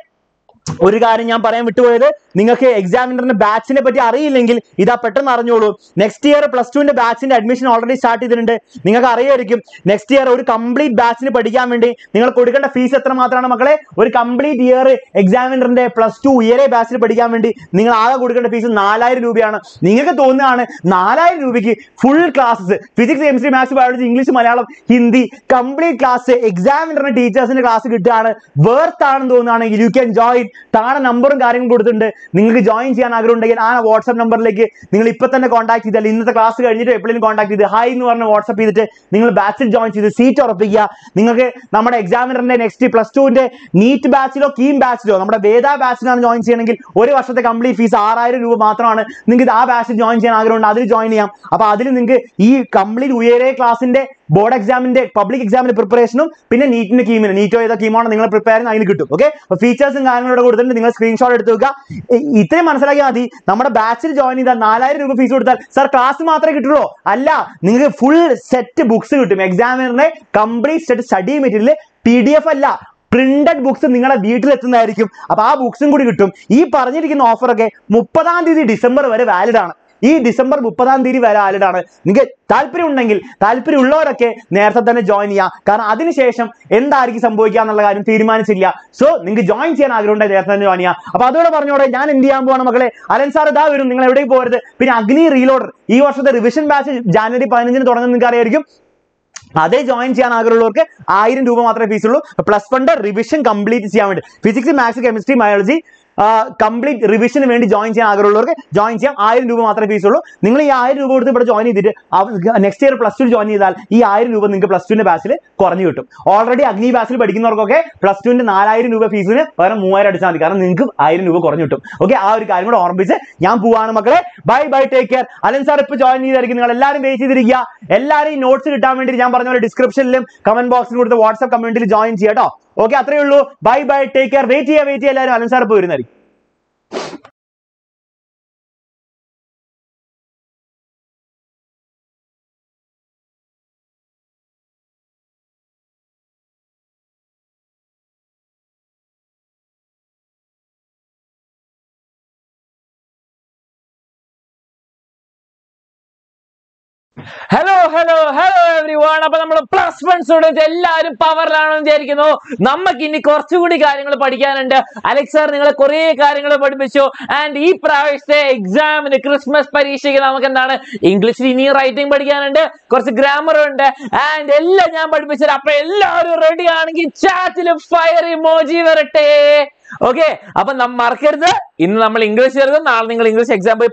ഒരു കാര്യം ഞാൻ പറയാൻ വിട്ടുപോയത്, നിങ്ങൾക്ക് എക്സാമിനറിന്റെ ബാച്ചിനെ പറ്റി അറിയില്ലെങ്കിൽ ഇതാ പെട്ടെന്ന് അറിഞ്ഞോളൂ. നെക്സ്റ്റ് ഇയർ പ്ലസ് ടുവിന്റെ ബാച്ചിന്റെ അഡ്മിഷൻ ഓൾറെഡി സ്റ്റാർട്ട് ചെയ്തിട്ടുണ്ട്. നിങ്ങൾക്ക് അറിയായിരിക്കും നെക്സ്റ്റ് ഇയർ ഒരു കംപ്ലീറ്റ് ബാച്ചിന് പഠിക്കാൻ വേണ്ടി നിങ്ങൾ കൊടുക്കേണ്ട ഫീസ് എത്ര മാത്രമാണ് മക്കളെ. ഒരു കംപ്ലീറ്റ് ഇയർ എക്സാമിനറിന്റെ പ്ലസ് ടു ഇയറെ ബാച്ചിന് പഠിക്കാൻ വേണ്ടി നിങ്ങൾ ആകെ കൊടുക്കേണ്ട ഫീസ് 4,000 രൂപയാണ്. നിങ്ങൾക്ക് തോന്നുകയാണ് 4,000 രൂപയ്ക്ക് full classes physics, chemistry, maths, biology, English, Malayalam, Hindi complete class എക്സാമിനറിന്റെ ടീച്ചേഴ്സിന്റെ ക്ലാസ് കിട്ടുകയാണ് വേർത്ത് ആണെന്ന് തോന്നുകയാണെങ്കിൽ യു ക്യാൻ ജോയിൻ. താഴെ നമ്പറും കാര്യങ്ങളും കൊടുത്തിട്ടുണ്ട്. നിങ്ങൾക്ക് ജോയിൻ ചെയ്യാൻ ആഗ്രഹം ഉണ്ടെങ്കിൽ ആ വാട്സ്ആപ്പ് നമ്പറിലേക്ക് നിങ്ങൾ ഇപ്പൊ തന്നെ കോൺടാക്ട് ചെയ്താൽ ഇന്നത്തെ ക്ലാസ് കഴിഞ്ഞിട്ട് എപ്പോഴും കോൺടാക്ട് ചെയ്ത് ഹായ് എന്ന് പറഞ്ഞ് വാട്സ്ആപ്പ് ചെയ്തിട്ട് നിങ്ങൾ ബാച്ചിൽ ജോയിൻ ചെയ്ത് സീറ്റ് ഉറപ്പിക്കുക. നിങ്ങൾക്ക് നമ്മുടെ എക്സാമിനറിന്റെ നെക്സ്റ്റ് പ്ലസ് ടുവിന്റെ നീറ്റ് ബാച്ചിലോ കീം ബാച്ചിലോ നമ്മുടെ വേദ ബാച്ചിലാണ് ജോയിൻ ചെയ്യണമെങ്കിൽ ഒരു വർഷത്തെ കംപ്ലീറ്റ് ഫീസ് 6,000 രൂപ മാത്രമാണ്. നിങ്ങൾക്ക് ആ ബാച്ചിൽ ജോയിൻ ചെയ്യാൻ ആഗ്രഹമുണ്ട്, അതിൽ ജോയിൻ ചെയ്യാം. അപ്പൊ അതിൽ നിങ്ങൾക്ക് ഈ കംപ്ലീറ്റ് ഉയരെ ക്ലാസിന്റെ ബോർഡ് എക്സാമിന്റെ പബ്ലിക് എക്സാമിന്റെ പ്രിപ്പറേഷനും പിന്നെ നീറ്റിന്റെ കീമിന് നീറ്റോ ഏതോ കീമാണോ നിങ്ങൾ പ്രിപ്പയർ ചെയ്യുന്ന അതിന് കിട്ടും. ഓക്കെ, ഫീച്ചേഴ്സും കാര്യങ്ങളോട് കൊടുത്തിട്ട് നിങ്ങൾ സ്ക്രീൻഷോട്ട് എടുത്തു വെക്കുക. ഇത്രയും മനസ്സിലാക്കിയാൽ മതി. നമ്മുടെ ബാച്ചിൽ ജോയിൻ ചെയ്താൽ 4,000 രൂപ ഫീസ് കൊടുത്താൽ സാർ ക്ലാസ് മാത്രമേ കിട്ടുള്ളൂ അല്ല, നിങ്ങൾക്ക് ഫുൾ സെറ്റ് ബുക്സ് കിട്ടും. എക്സാമിനറിന്റെ complete set study material PDF അല്ല, പ്രിന്റഡ് ബുക്സ് നിങ്ങളുടെ വീട്ടിലെത്തുന്നതായിരിക്കും. അപ്പൊ ആ ബുക്സും കൂടി കിട്ടും. ഈ പറഞ്ഞിരിക്കുന്ന ഓഫറൊക്കെ 30-ാം തീയതി ഡിസംബർ വരെ വാലിഡ് ആണ്. ഈ ഡിസംബർ 30-ാം തീയതി വരെ ആലിടാണ്. നിങ്ങൾക്ക് താല്പര്യം ഉണ്ടെങ്കിൽ താല്പര്യമുള്ളവരൊക്കെ നേരത്തെ തന്നെ ജോയിൻ ചെയ്യാം. കാരണം അതിനുശേഷം എന്തായിരിക്കും സംഭവിക്കുക എന്നുള്ള കാര്യം തീരുമാനിച്ചില്ല. സോ നിങ്ങൾക്ക് ജോയിൻ ചെയ്യാൻ ആഗ്രഹം ഉണ്ടെങ്കിൽ നേരത്തെ തന്നെ ജോയിൻ ചെയ്യാം. അപ്പൊ അതോടെ പറഞ്ഞോടെ ഞാൻ എന്ത് ചെയ്യാൻ പോവാണ് മക്കളെ. അലൻ സാർ ഇതാ വരും, നിങ്ങൾ എവിടെയും പോകരുത്. പിന്നെ അഗ്നി റീലോഡർ ഈ വർഷത്തെ റിവിഷൻ ബാച്ച് ജാനുവരി 15-ന് തുടങ്ങുന്ന നിങ്ങൾക്ക് അറിയായിരിക്കും. അതേ ജോയിൻ ചെയ്യാൻ ആഗ്രഹമുള്ളവർക്ക് 1,000 രൂപ മാത്രമേ ഫീസ് ഉള്ളൂ. പ്ലസ് ഫണ്ട് റിവിഷൻ കംപ്ലീറ്റ് ചെയ്യാൻ വേണ്ടി physics, maths, chemistry, biology complete റിവിഷന് വേണ്ടി ജോയിൻ ചെയ്യാൻ ആഗ്രഹമുള്ളവർക്ക് ജോയിൻ ചെയ്യാം. 1,000 രൂപ മാത്രമേ ഫീസ് ഉള്ളൂ. നിങ്ങൾ ഈ 1,000 രൂപ കൊടുത്ത് ഇവിടെ ജോയിൻ ചെയ്തിട്ട് next year plus two join ചെയ്താൽ ഈ 1,000 രൂപ നിങ്ങൾക്ക് പ്ലസ് ടുവിന്റെ ബാച്ചിൽ കുറഞ്ഞു കിട്ടും. ഓൾറെഡി അഗ്നി ബാച്ചിൽ പഠിക്കുന്നവർക്കൊക്കെ പ്ലസ് ടുവിന്റെ 4,000 രൂപ ഫീസിന് പകരം 3,000 അടിച്ചാൽ മതി. കാരണം നിങ്ങൾക്ക് 1,000 രൂപ കുറഞ്ഞു കിട്ടും. ഓക്കെ, ആ ഒരു കാര്യം കൂടെ ഓർമ്മിച്ച് ഞാൻ പോവാണ് മക്കളെ. Bye bye, take care. Alan sir ഇപ്പോൾ ജോയിൻ ചെയ്തായിരിക്കും. നിങ്ങൾ എല്ലാവരും വെയിറ്റ് ചെയ്തിരിക്കുക. എല്ലാവരും ഈ നോട്ട്സ് കിട്ടാൻ വേണ്ടി ഞാൻ പറഞ്ഞ പോലെ ഡിസ്ക്രിപ്ഷനിലും കമന്റ് ബോക്സിലും കൊടുത്ത് വാട്സ്ആപ്പ് കമ്മ്യൂണിറ്റിയിൽ ജോയിൻ ചെയ്യാം കേട്ടോ. ഓക്കെ, അത്രയേ ഉള്ളൂ. Bye bye, take care. Wait ചെയ്യുക എല്ലാവരും. അലൻ സാർ ഇപ്പോൾ വരുന്നതായിരിക്കും. Hello everyone. അപ്പൊ നമ്മൾ പ്ലസ് വൺ സ്റ്റുഡൻസ് എല്ലാവരും പവറിലാണെന്ന് വിചാരിക്കുന്നു. നമുക്ക് ഇനി കുറച്ചുകൂടി കാര്യങ്ങൾ പഠിക്കാനുണ്ട്. അലക്സ് സാർ നിങ്ങളെ കുറെ കാര്യങ്ങൾ പഠിപ്പിച്ചു. ആൻഡ് ഈ പ്രാവശ്യത്തെ എക്സാമിന് ക്രിസ്മസ് പരീക്ഷയ്ക്ക് നമുക്ക് എന്താണ് ഇംഗ്ലീഷിൽ ഇനിയും റൈറ്റിംഗ് പഠിക്കാനുണ്ട്, കുറച്ച് ഗ്രാമർ ഉണ്ട്, ആൻഡ് എല്ലാം ഞാൻ പഠിപ്പിച്ചത്. അപ്പൊ എല്ലാവരും റെഡി ആണെങ്കിൽ ചാറ്റിൽ ഫയർ ഇമോജി വരട്ടെ. ഓക്കെ, അപ്പൊ മറക്കരുത്. ഇന്ന് നമ്മൾ ഇംഗ്ലീഷ് എഴുതും, നാളെ നിങ്ങൾ ഇംഗ്ലീഷ് എക്സാം പോയി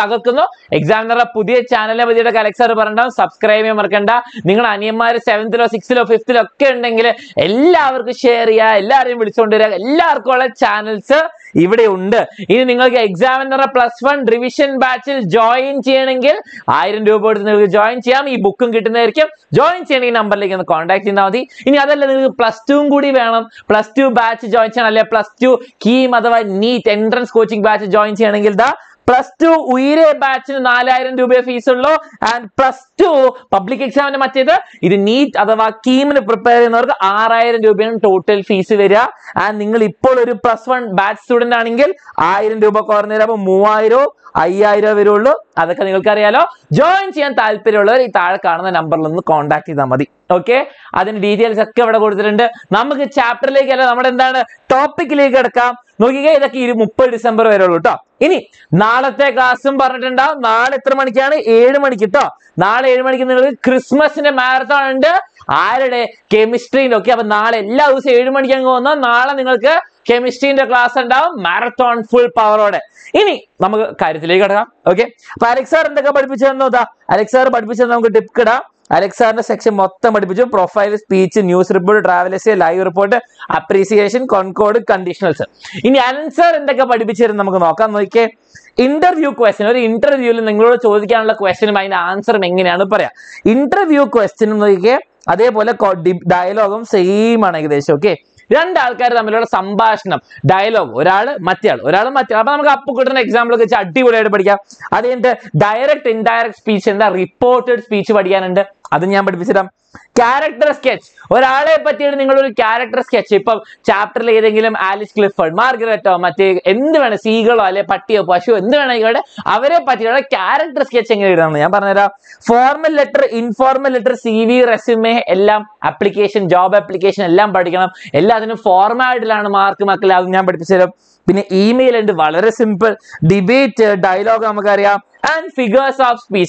തകർക്കുന്നു. എക്സാമിനറുടെ പുതിയ ചാനലിനെ പറ്റിയിട്ട് അലക്സ് സാർ പറഞ്ഞിട്ടുണ്ടാവും. സബ്സ്ക്രൈബ് ചെയ്യാൻ മറക്കണ്ട. നിങ്ങൾ അനിയന്മാർ 7th-ലോ 6th-ലോ 5th-ലോ ഒക്കെ ഉണ്ടെങ്കിൽ എല്ലാവർക്കും ഷെയർ ചെയ്യുക, എല്ലാവരെയും വിളിച്ചുകൊണ്ട് വരിക. എല്ലാവർക്കും ഉള്ള ചാനൽസ് ഇവിടെ ഉണ്ട്. ഇനി നിങ്ങൾക്ക് എക്സാമിനറുടെ പ്ലസ് 1 റിവിഷൻ ബാച്ചിൽ ജോയിൻ ചെയ്യണമെങ്കിൽ 1,000 രൂപ കൊടുത്ത് നിങ്ങൾക്ക് ജോയിൻ ചെയ്യാം. ഈ ബുക്കും കിട്ടുന്നതായിരിക്കും. ജോയിൻ ചെയ്യണമെങ്കിൽ നമ്പറിലേക്ക് ഒന്ന് കോൺടാക്ട് ചെയ്താൽ മതി. ഇനി അതല്ല, നിങ്ങൾക്ക് പ്ലസ് 2 കൂടി വേണം, പ്ലസ് 2 ബാച്ച് ജോയിൻ ചെയ്യണം, അല്ലെ പ്ലസ് 2 കീം അഥവാ NEET entrance coaching batch join ചെയ്യണമെങ്കിൽ ദാ പ്ലസ് 2 ഉയരെ ബാച്ചിന് 4,000 രൂപ ഫീസ് ഉള്ളൂ. ആൻഡ് പ്ലസ് 2 പബ്ലിക് എക്സാമിന് മറ്റേത് ഇത് NEET അഥവാ കീമിന് പ്രിപ്പയർ ചെയ്യുന്നവർക്ക് 6,000 രൂപയാണ് ടോട്ടൽ ഫീസ് വരിക. ആൻഡ് നിങ്ങൾ ഇപ്പോൾ ഒരു പ്ലസ് 1 ബാച്ച് സ്റ്റുഡന്റ് ആണെങ്കിൽ 1,000 രൂപ കുറഞ്ഞു തരാം. അപ്പോൾ 3,000-5,000 വരുള്ളൂ. അതൊക്കെ നിങ്ങൾക്കറിയാലോ. ജോയിൻ ചെയ്യാൻ താല്പര്യമുള്ളവർ ഈ താഴെ കാണുന്ന നമ്പറിൽ ഒന്ന് കോൺടാക്ട് ചെയ്താൽ മതി. ഓക്കെ, അതിന്റെ ഡീറ്റെയിൽസ് ഒക്കെ ഇവിടെ കൊടുത്തിട്ടുണ്ട്. നമുക്ക് ചാപ്റ്ററിലേക്ക് അല്ല, നമ്മുടെ എന്താണ് ടോപ്പിക്കിലേക്ക് കിടക്കാം. നോക്കിക്കുക, ഇതൊക്കെ 30 ഡിസംബർ വരെ ഉള്ളൂ കേട്ടോ. ഇനി നാളത്തെ ക്ലാസ്സും പറഞ്ഞിട്ടുണ്ടാവും. നാളെ എത്ര മണിക്കാണ്? 7 മണിക്ക് കേട്ടോ. നാളെ 7 മണിക്ക് നിങ്ങൾക്ക് ക്രിസ്മസിന്റെ മാരത്തോൺ ഉണ്ട്. ആരുടെ? കെമിസ്ട്രീൻ്റെ. ഓക്കെ, അപ്പൊ നാളെ എല്ലാ ദിവസവും 7 മണിക്ക് അങ്ങ് വന്നാൽ നാളെ നിങ്ങൾക്ക് കെമിസ്ട്രീന്റെ ക്ലാസ് ഉണ്ടാവും, മാരത്തോൺ ഫുൾ പവറോടെ. ഇനി നമുക്ക് കാര്യത്തിലേക്ക് കിടക്കാം. ഓക്കെ, അപ്പൊ അലക്സ് സാർ എന്തൊക്കെ പഠിപ്പിച്ചു തന്നോ? അലക്സ് സാർ പഠിപ്പിച്ചത് നമുക്ക് ടിപ്പ് ഇടാം. Alexander section Motta profile, speech, news report, travel essay, live report, appreciation, concord, conditional. In answer and the Kapadibicher interview question or interview in the question by answer interview question dialogue same okay. Run Dalkar Sambashna dialogue or Matyal or Matyal example of the direct indirect speech and the reported speech and character sketch or character sketch chapter Alice Clifford, Margaret Seagull or Patti or Pashu and then character sketching formal letter, informal letter, CV, resume, application, job application, format mark email and very simple debate dialogue and figures of speech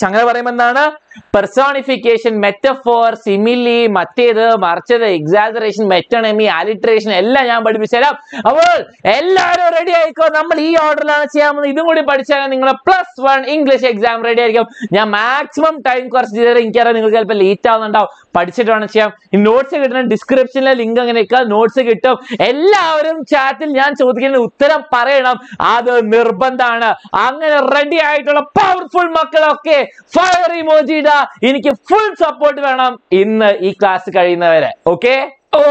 personification, metaphor, simile, mateda, marchada, exaggeration, metonymy, alliteration ella njan padipichera avol ellaru ready aiko nammal ee order la cheyamu idum kodi padichana ningala plus 1 english exam ready aayikkum njan maximum time course idare inkara ningalku help late avundavu padichittu vana cheyam in notes kittana description la link anganekka notes kittum ellavarum chat il njan chodikina uttaram parayanam adu nirbandana angane ready aayittulla powerful makal okay fire emoji da iniki full support venam in ee class kariyunavare okay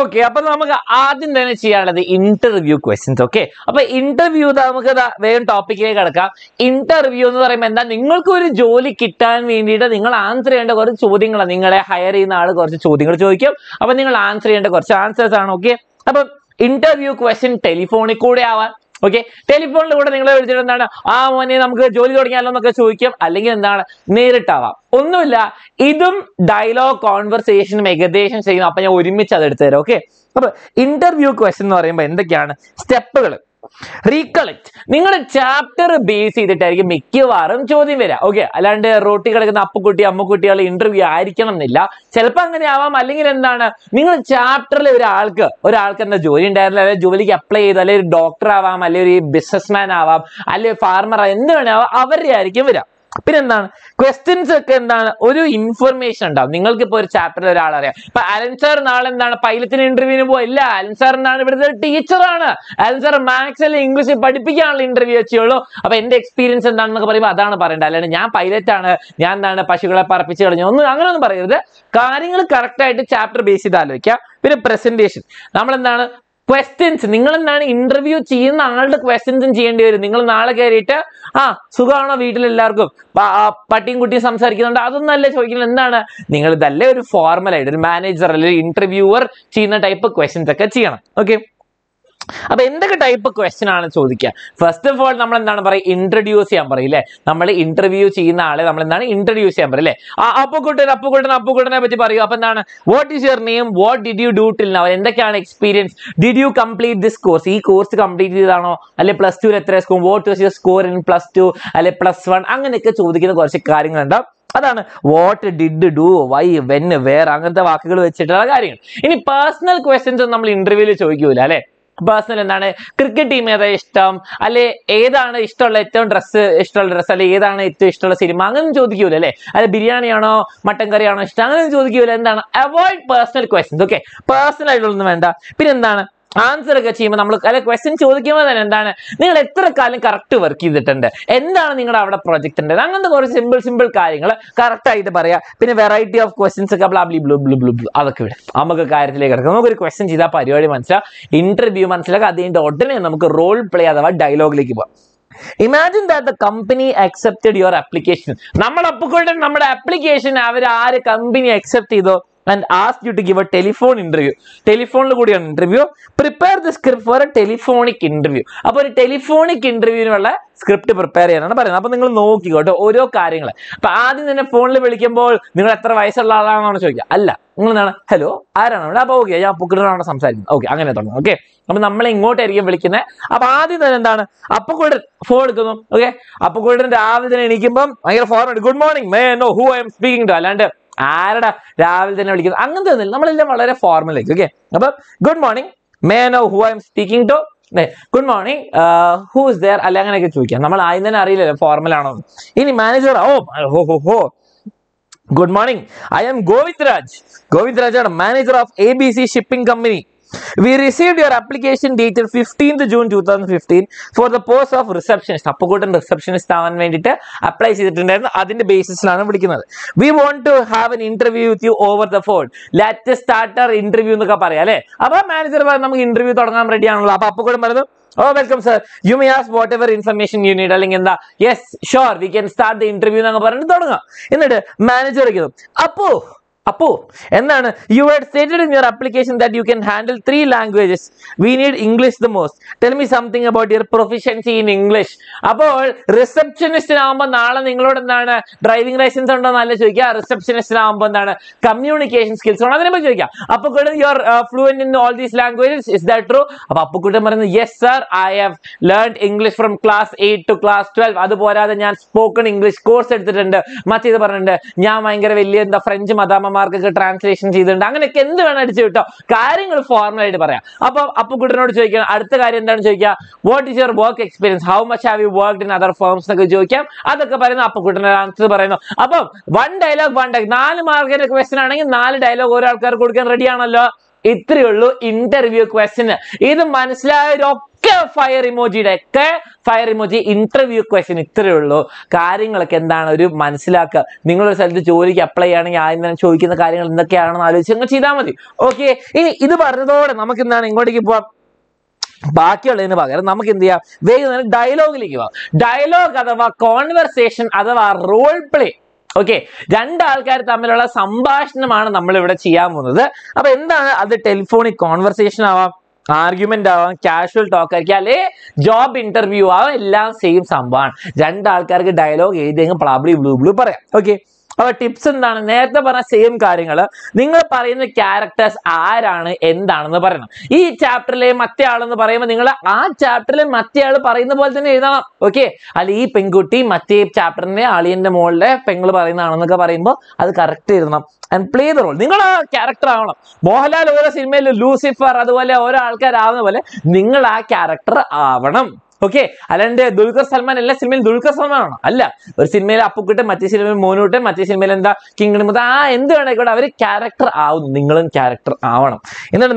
okay appo namakku aadim thane cheyanaladu interview questions okay appo interview da namakku veyam topic ile kadakka interview ennu parayum endha ningalku oru joli kittan vendida ningal answer cheyanda korchu chodyangal ningale hire cheyna aal korchu chodyangal chodikum appo ningal answer cheyanda korchu answers aanu okay appo interview question telephone ikkude avan okay, telephone lo kuda ningale velichittu endana aa mone namukku joli thodingalo nokka choikkam allengil endana neerittava onnilla idum dialogue conversation ekadesham same appo njan orimichu adu eduthu thera okay appo interview question nu parayumba endakiyana steppukal recollect ningale chapter base editayirikku mikkavarum chodyam vera okay allande roti kadakuna appukutti ammukuttiyala interview aayirikkanamilla chelappa angane avam allengil endana ningale chapter le oru aalku endha joli undayirilla alle joli ki apply cheyidu alle doctor avam alle oru businessman avam alle farmer endu venava avare aayirikkum vera Pinna questions information down. Ningle per chapter answer Nalan pilot in interview answer teacher on answer Max English particular interview cholo of end experience and Parandal pilot and Pashula Parpichar Carning correct chapter basic with a presentation. Questions, Ningle interview cheese and another questions in GND, Ningle Nalagarita, Sugana Vital Largo, Patting Goody Sam Circuit and other knowledge, Ningle the level formal manager, interviewer, China type of questions. Okay. Now, what type of question is this? First of all, we introduce you. We interview you. We introduce you. What is your name? What did you do till now? What kind of experience? Did you complete this course? This course completed plus 2. What was your score in plus 2? Plus 1. What did you do? Why, when, where? Etc. Any personal questions on the interview? Personal cricket team Istam, Ale Eda and dress Ale Sirimangan Jodule, Ale Biryaniano, Matangariano Stan Jodule avoid personal questions. Okay. Personal Pinandana answer a chima look at a question to the game and then electric correct work is the tender. End out of project and then simple carrying correct the barrier pin a variety of questions a blah blue blue blue blue other good. Amaka Kari questions is a period answer interview months like at the end order and role play other dialogue like. Imagine that the company accepted your application. Number application average company accepted though. And ask you to give a telephone interview. Telephone interview. Prepare the script for a telephonic interview. Now, a telephonic interview script prepare cheyananu parayana appo ningal nokki goto oro karyangala appo aadim thane phone il vilikkumbol ningal etra vayasulla aalaananu chodikkya alla ningal nana hello aarana avada appo okay ya pukudana samsarikkum okay angane thonu okay appo nammale ingotte irikkum vilikkunne appo aadim thane endana appo kod phone edukunu okay appo kodinte raavile thane enikkumbom ayira format good morning may I know who I am speaking to allande aarada raavile thane vilikkunnu angane thonilla nammalella valare formal like okay appo good morning may I know who I am speaking to good morning. Who is there? Alangana ke chukiya. Namal ayin den formal aano. Ini manager. Oh, ho ho ho. Good morning. I am Govindraj. Govindraj, manager of ABC Shipping Company. We received your application dated 15th June 2015 for the post of receptionist. Receptionist applies the basis. We want to have an interview with you over the phone. Let's start our interview. Manager, oh, welcome, sir. You may ask whatever information you need. Yes, sure. We can start the interview. Manager, you had stated in your application that you can handle 3 languages. We need English the most. Tell me something about your proficiency in English. Appo, receptionist driving license receptionist communication skills. Appo, you are fluent in all these languages. Is that true? Appo, yes, sir. I have learned English from class 8 to class 12. I have spoken English course at the end. I French translation season. I'm going to get the carrying a formula. What is your work experience? How much have you worked in other firms? Other answer. One dialogue, question, and dialogue. Interview question. This fire emoji interview question ittrullo കാര്യങ്ങളൊക്കെ എന്താണ് ഒരു മനസ്സിലാക്കുക നിങ്ങൾ ഒരു സ്ഥലത്ത് ജോലിക്ക് അപ്ലൈ ചെയ്യണമെങ്കിൽ ആദ്യം ചോദിക്കുന്ന കാര്യങ്ങൾ എന്തൊക്കെയാണെന്ന് ആലോചിച്ചങ്ങ് ചെയ്താൽ മതി ഓക്കേ ഇനി ഇത് പറഞ്ഞതോടെ നമുക്ക് എന്താണ് ഇങ്ങോട്ടേക്ക് പോവാം ബാക്കിയുള്ളതിന് പകരം നമുക്ക് എന്ത് ചെയ്യാം വേഗം ഡയലോഗിലേക്ക് പോവാം ഡയലോഗ് അഥവാ കോൺവർസേഷൻ അഥവാ റോൾ പ്ലേ ഓക്കേ രണ്ട് ആൾക്കാർ തമ്മിലുള്ള സംഭാഷണമാണ് നമ്മൾ ഇവിടെ ചെയ്യാൻ പോകുന്നത് അപ്പോൾ എന്താണ് അത് ടെലിഫോണിക് കോൺവർസേഷൻ ആവാം argument casual talk job interview same samband dialogue probably blue okay tips and same karyangala ningal parayna characters aarana endanannu parayana ee chapter le matte aalennu parayumba ningal aa chapter le matte aal parayna pole thane ezhana okay alle ee pengutti matte chapter ne aaliyende molle pengal parayna aanennokka parayumba adu correct ezhanam and play the role ningal aa character aavanam mohanlal ore cinema il lucifer adu pole ore aalkar aavana pole ningal aa character aavanam okay, Alande Dulkar Salman, and less in Dulkar Salman. Allah, or Sinmela Pukutta, Matisil Monute, Matisil Melanda, Kingdom of the End, and I got a very character out, Ningland character out. In the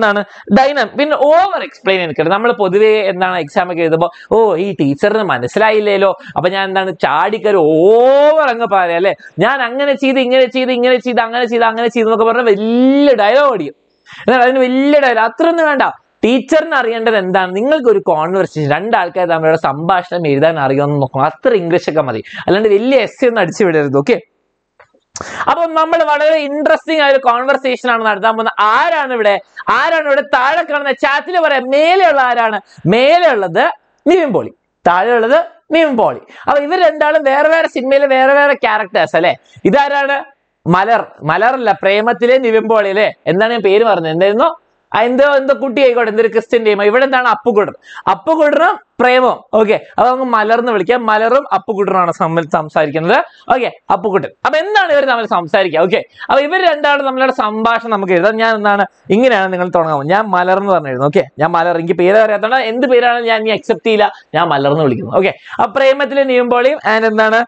dynam, been over explaining Kernamala Podwe and Nana examinable. Oh, he teacher the man, Slylo, Abandan Chardicare over Angaparele. Yan Angana cheating, cheating, cheating, cheating, teacher and the conversation and Alka Sambasha made an Arion after English Kamadi. And really assumed okay. Upon number of other interesting conversation on Adam Aran with Tarakan, chat over a male the Nimboli. Tara the Nimboli. Where characters, Malar, Prematile, and then a and the Kutti I got in the Christian name. I went and Apugur. Apugur, Premo. Okay, among Malarum, Malarum, Apugur, some Sarkin. Okay, Apugur. Amenda, some Sarki. Okay, I will end out some bash and Amgana, Ingan and Tona, Yam Malarum. Okay, Yamalarinki Pira, end the Pira and Yami except Tila, Yamalarum. Okay, a Prematil name body and then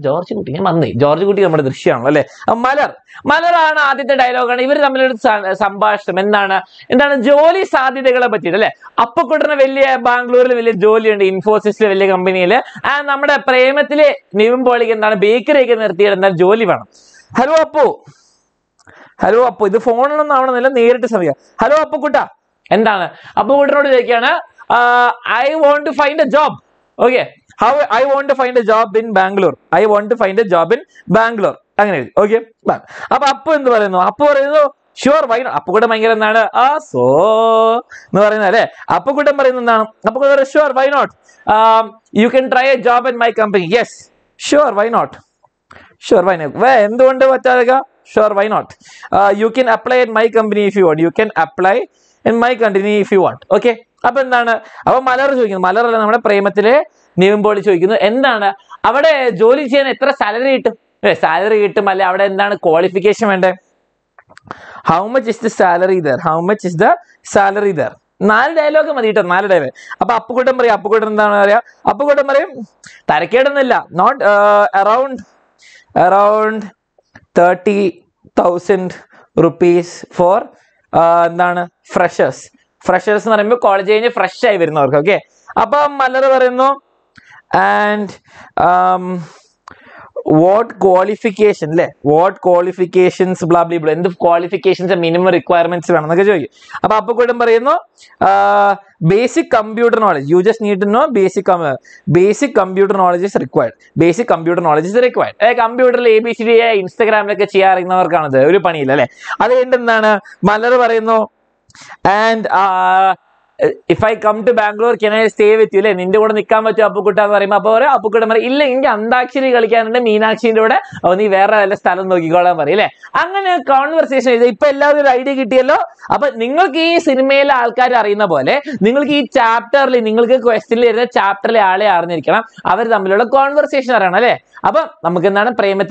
George Gutti Monday. George Gutti under the Sham. A Malar. Malarana did the dialogue and even some bash. Mendana and then Jolie Sadi de Galapatile. Apukurna Villia. Bangalore village Jolie and Infosys village company and our Premathile Nivimboli and a bakery and the Jolie one. Hello, Apu. Hello, Apu. The phone on the near to Savia. Hello, Apukuta. And Dana Apu, I want to find a job. Okay, how I want to find a job in Bangalore. I want to find a job in Bangalore. Okay, Apu in the Vareno, Apu. Sure, why not? Apukuta Mangaranada. Ah, so Noranade. Apukuta Marinana. Apukuta, sure, why not? You can try a job in my company. Yes, sure, why not? Sure, why not? When the wonder Vataraga? Sure, why not? You can apply in my company if you want. You can apply in my company if you want. Okay. Abandana. Our Malar Jukin, Malar and Prematile, Nimboli Jukin, Endana. Avada Jolie Jan etra salary. Salary to Malavada and then a qualification and how much is the salary there? How much is the salary there? 4 dialogue madita, 4 dialogue. Appukutam parayum, Appukutam endananu parayum, Appukutam parayum, Tharakkedannilla, not around around 30,000 rupees for freshers. Freshers is a college fresh. Okay. And what qualification? What qualifications? Blah blah blah. And the qualifications and minimum requirements. Basic computer knowledge. You just need to know basic computer knowledge is required. Basic computer knowledge is required. Computer ABCD Instagram like a and if I come to Bangalore, can I stay with you? If I come to Bangalore, I can stay with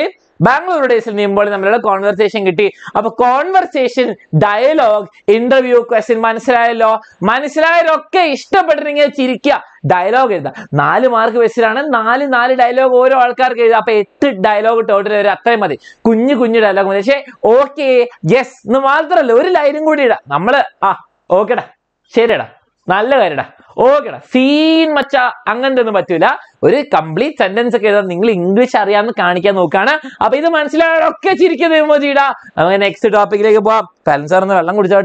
you. Bangalore days conversation conversation, dialogue, interview, question, dialogue is the Nali Mark Vesirana, Nali dialogue over all car gave up a dialogue total at Timothy. Kunyu dialogue, okay, yes, no matter Lori lighting good. Namada, okay, shaded. Okay, scene macha Angandan Batula, very complete sentence again English Ariam Kanika Nokana. Up in the Mansilla, okay, Chirika Mojida. Our next topic like a bob, Palancer and the Language. Our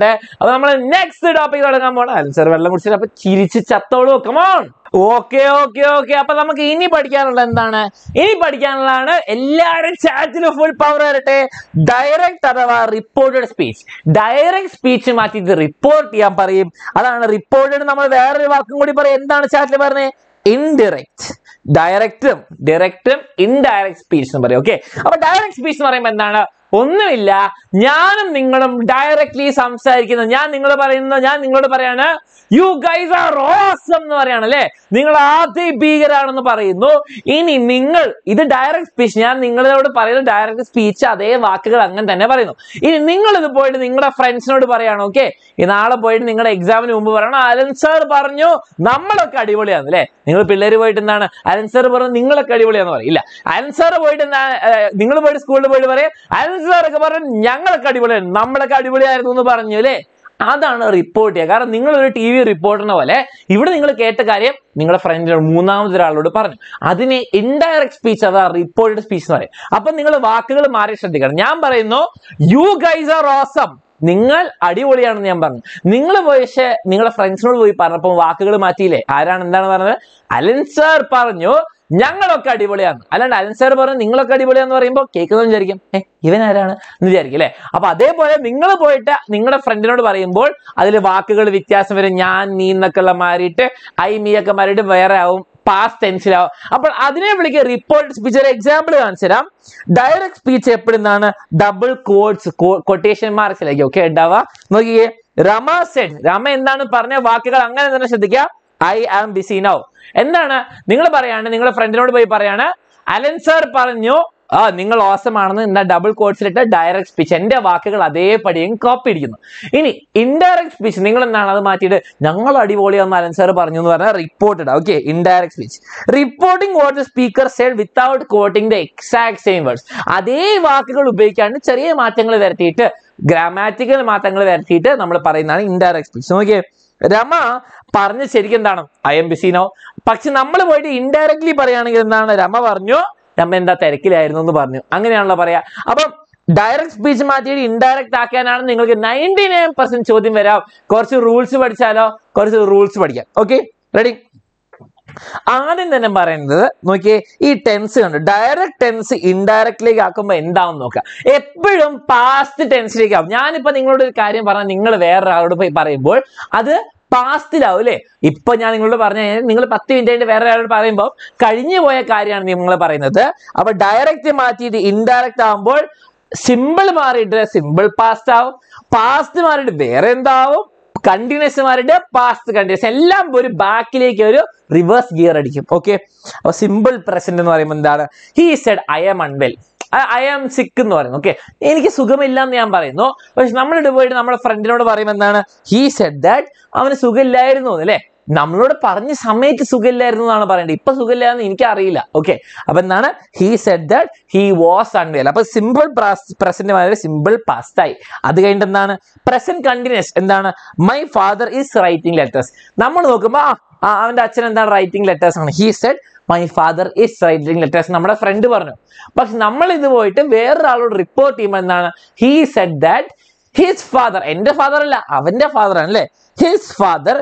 next topic on Chirichatodo, come on. Okay, Apalamaki, anybody can learn. Anybody can learn a lot of charge in a full power at a direct or reported speech. Direct speech in the report, Yamparim, and reported number there. Indirect, direct, indirect speech. Okay, but direct speech is not directly you guys are awesome. You guys are awesome. That's a report. If you have a TV report, you can get a friend or moon. That's an indirect speech, a reported speech. Then you guys are awesome. Ningal Adivolian Yamban. Ningle Voice, Ningle Friends will be Parapon Wakil Matile. Iran and Alan Sir Parno, Yangal Cadivolian. Alan Alan Sir and Ningle Cadivolian or Rimbo, Cake on Jerigam. Even Iran, Jerigile. About they boy, Ningle Poeta, Ningle Friend of Barimbo, Adil Wakil Vitas, Veran, Nina Calamarite, I Mia Camarita, where past tense. But that's a report speech example. Direct speech is double quotes, quotation marks. Okay, Rama said, I am busy now. Alan sir parnyo. Ningle awesome in the double quotes letter direct speech and copied. In indirect speech, Ningle and another Matida, Nangal Adivoli and Malan Sir Barnum reported. Okay, indirect speech. Reporting what the speaker said without quoting the exact same words. Ade Vakical Bake and Chari Matangle their theatre, grammatical Matangle their theatre, Namaparina, indirect speech. Okay. Rama Parna Serikandanam, I am busy now. Paxinamal indirectly Pariana Rama Varno. Direct speech material indirect 99% ചോദ്യം വരാം കുറച്ച് rules പഠിച്ചാലോ കുറച്ച് rules പഠിക്കാം okay ready ആദ്യം തന്നെ പറയുന്നത് നോക്കിയേ ഈ ടെൻസ് കണ്ടോ direct tense indirectലേക്ക് ആക്കുമ്പോൾ എന്താണെന്ന് നോക്കുക എപ്പോഴും past tenseലേക്ക് ആവും ഞാൻ ഇപ്പോ നിങ്ങളോട് ഒരു കാര്യം പറഞ്ഞാൽ നിങ്ങൾ വേറെ ആളോട് പോയി പറയുമ്പോൾ അത് past love, direct indirect symbol symbol past past continuous past continuous. Back reverse gear. Okay. Simple present. He said, I am unwell. I am sick. Okay. No, but friend. He said that. നമ്മളോട് പറഞ്ഞ സമയത്ത് സുഖമില്ലായിരുന്നു എന്നാണ് പറയുന്നത്. ഇപ്പൊ സുഖമില്ലാന്ന് എനിക്കറിയില്ല. ഓക്കെ, അപ്പൊ എന്താണ്? He said that he was unwell. അപ്പൊ സിമ്പിൾ പ്രസന്റ് വളരെ സിമ്പിൾ പാസ്റ്റ് ആയി. അത് കഴിഞ്ഞിട്ട് എന്താണ്? Present continuous. എന്താണ്? My father is writing letters. നമ്മൾ നോക്കുമ്പോ അവന്റെ അച്ഛൻ എന്താണ്? റൈറ്റിംഗ് ലെറ്റേഴ്സ് ആണ്. He said my father is writing letters നമ്മുടെ ഫ്രണ്ട് പറഞ്ഞു. പക്ഷെ നമ്മൾ ഇത് പോയിട്ട് വേറൊരാളോട് റിപ്പോർട്ട് ചെയ്യുമ്പോൾ എന്താണ്? He said that his father, എന്റെ ഫാദർ അല്ല അവന്റെ ഫാദർ ആണ് അല്ലേ, his father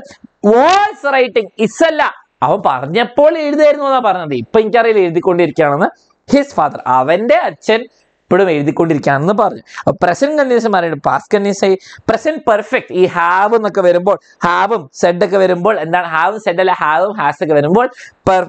was writing, is അല്ല, അവൻ പറഞ്ഞപ്പോൾ എഴുതായിരുന്നു എന്നാ പറഞ്ഞത്. ഇപ്പൊ എനിക്കറിയില്ല എഴുതിക്കൊണ്ടിരിക്കുകയാണെന്ന്. ഹിസ് ഫാദർ, അവന്റെ അച്ഛൻ ഇപ്പോഴും എഴുതിക്കൊണ്ടിരിക്കുകയാണെന്ന് പറഞ്ഞു. പ്രസന്റ് കണ്ടിന്യൂസ് മാറിയിട്ട് പാസ്റ്റ് കണ്ടിന്യൂസ് ആയി. പ്രസന്റ് പെർഫെക്റ്റ്, ഈ ഹാവ് എന്നൊക്കെ വരുമ്പോൾ, ഹാവും സെഡ് ഒക്കെ വരുമ്പോൾ എന്താണ്? ഹാവും സെഡ് അല്ല, ഹാവും ഹാസ് ഒക്കെ വരുമ്പോൾ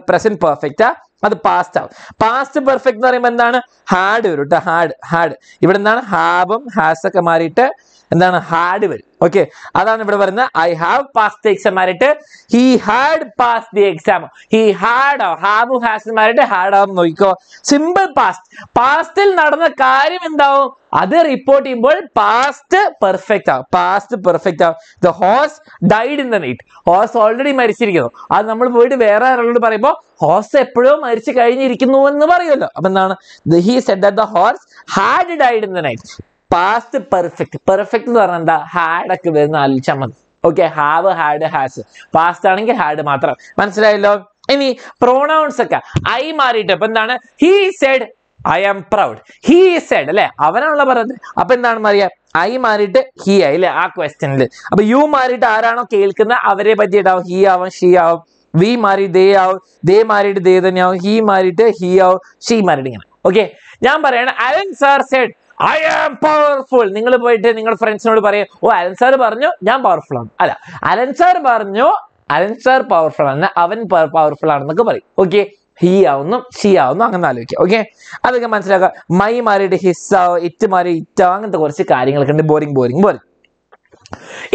പ്രസന്റ് പെർഫെക്റ്റാ, അത് പാസ്റ്റ് ആവും. പാസ്റ്റ് പെർഫെക്റ്റ് എന്ന് പറയുമ്പോൾ എന്താണ്? ഹാഡ് വരും കേട്ടോ, ഹാഡ് ഹാഡ്. ഇവിടെ എന്താണ്? ഹാവും ഹാസ് ഒക്കെ മാറിയിട്ട് എന്താണ്? ഹാഡ് വരും. ഓക്കെ, അതാണ് ഇവിടെ പറയുന്നത്. I have pass the exam മാറിയിട്ട് he had pass the exam. He had ആവും, ഹാവും ഹാസ് മാറിയിട്ട് ഹാഡ് ആവും. നോക്കിക്കോ, സിമ്പിൾ പാസ്റ്റ്. പാസ്റ്റിൽ നടന്ന കാര്യം എന്താവും? അത് റിപ്പോർട്ട് ചെയ്യുമ്പോൾ പാസ്റ്റ് പെർഫെക്റ്റ് ആവും. പാസ്റ്റ് പെർഫെക്റ്റ് ആവും. The horse died in the night. Horse already മരിച്ചിരിക്കുന്നു. അത് നമ്മൾ പോയിട്ട് വേറെ ആരോട് പറയുമ്പോൾ ഹോഴ്സ് എപ്പോഴോ മരിച്ചു കഴിഞ്ഞിരിക്കുന്നു എന്ന് പറയുമല്ലോ. അപ്പൊ എന്താണ്? He said that the horse had died in the night. Past perfect. Perfect എന്ന് പറഞ്ഞാൽ എന്താ? ഹാഡ് ഒക്കെ വരുന്ന ആലോചിച്ചാൽ മതി. Okay, have had has. Past ആണെങ്കിൽ ഹാഡ് മാത്രം. മനസ്സിലായല്ലോ? ഇനി പ്രോണൗൺസ് ഒക്കെ ഐ മാറിയിട്ട് അപ്പൊ എന്താണ്? He said I am proud. He said അല്ലെ, അവനാണല്ലോ പറഞ്ഞത്. അപ്പൊ എന്താണ് മാറിയ? ഐ മാറിയിട്ട് ഹി ആയി അല്ലെ ആ ക്വസ്റ്റ്യനിൽ. അപ്പൊ യു മാറിയിട്ട് ആരാണോ കേൾക്കുന്നത് അവരെ പറ്റിയിട്ടാവും. ഹി ആവും, ഷീ ആവും. വി മാറി ദേ ആവും, ദേ മാറിയിട്ട് ദേ തന്നെയാവും. ഹി മാറിയിട്ട് ഹി ആവും, ഷീ മാറിയിട്ട് ഇങ്ങനെ. ഓക്കെ, ഞാൻ പറയണ Alan sir said I am powerful. നിങ്ങൾ പോയിട്ട് നിങ്ങളുടെ ഫ്രണ്ട്സിനോട് പറയും, ഓ അലൻ സാർ പറഞ്ഞു ഞാൻ പവർഫുൾ ആണ്. അല്ല, അലൻ സാർ പറഞ്ഞു അലൻ സാർ പവർഫുൾ ആണ്, അവൻ പവർഫുൾ ആണെന്നൊക്കെ പറയും. ഓക്കെ, ഹീ ആവുന്നു ഷീ ആവുന്നു അങ്ങനെ ആലോചിക്കുക. ഓക്കെ, അതൊക്കെ മനസ്സിലാക്കുക. മൈ മാറിയിട്ട് ഹിസ് ആവും, ഇറ്റ് മാറി ഇറ്റാവും. അങ്ങനത്തെ കുറച്ച് കാര്യങ്ങളൊക്കെ ഉണ്ട്. Boring boring boring.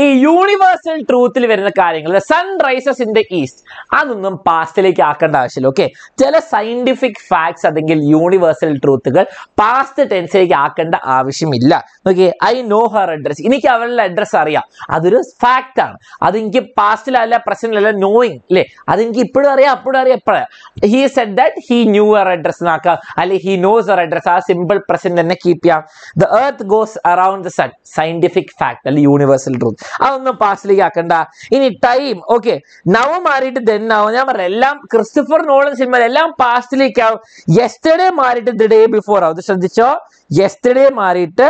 ഈ യൂണിവേഴ്സൽ ട്രൂത്തിൽ വരുന്ന കാര്യങ്ങൾ, sun rises in the east, അതൊന്നും പാസ്റ്റിലേക്ക് ആക്കേണ്ട ആവശ്യമില്ല. ഓക്കെ, ചില സയന്റിഫിക് ഫാക്ട്സ് അല്ലെങ്കിൽ യൂണിവേഴ്സൽ ട്രൂത്തുകൾ പാസ്റ്റ് ടെൻസിലേക്ക് ആക്കേണ്ട ആവശ്യമില്ല. Okay, I know her address, എനിക്ക് അവളുടെ അഡ്രസ് അറിയാം. അതൊരു ഫാക്റ്റ് ആണ്. അതെനിക്ക് പാസ്റ്റിലല്ല പ്രസന്റിലല്ല നോയിങ് അല്ലേ, അതെനിക്ക് ഇപ്പോഴും അറിയാം അപ്പോഴും അറിയാം എപ്പോഴാണ്. He said that he knew her address ആക്കാം, അല്ലെ ഹി നോസ് ഹർ അഡ്രസ്. ആ സിമ്പിൾ പ്രസന്റ് തന്നെ കീപ്പ് ചെയ്യാം. The earth goes around the sun, scientific fact അല്ലെങ്കിൽ യൂണിവേഴ്സൽ ട്രൂത്ത്, അതൊന്നും പാസ്റ്റിലേക്ക് ആക്കണ്ട. ഇനി ടൈം. ഓക്കെ, നൗ മാറിയിട്ട് ദെൻ ആവും. ഞാൻ പറയാം, എല്ലാം ക്രിസ്റ്റഫർ നോളൻ സിനിമ എല്ലാം പാസ്റ്റിലേക്കാവും. യെസ്റ്റർഡേ മാറിയിട്ട് ദി ഡേ ബിഫോർ ആവും. ഇത് ശ്രദ്ധിച്ചോ, യെസ്റ്റർഡേ മാറിയിട്ട്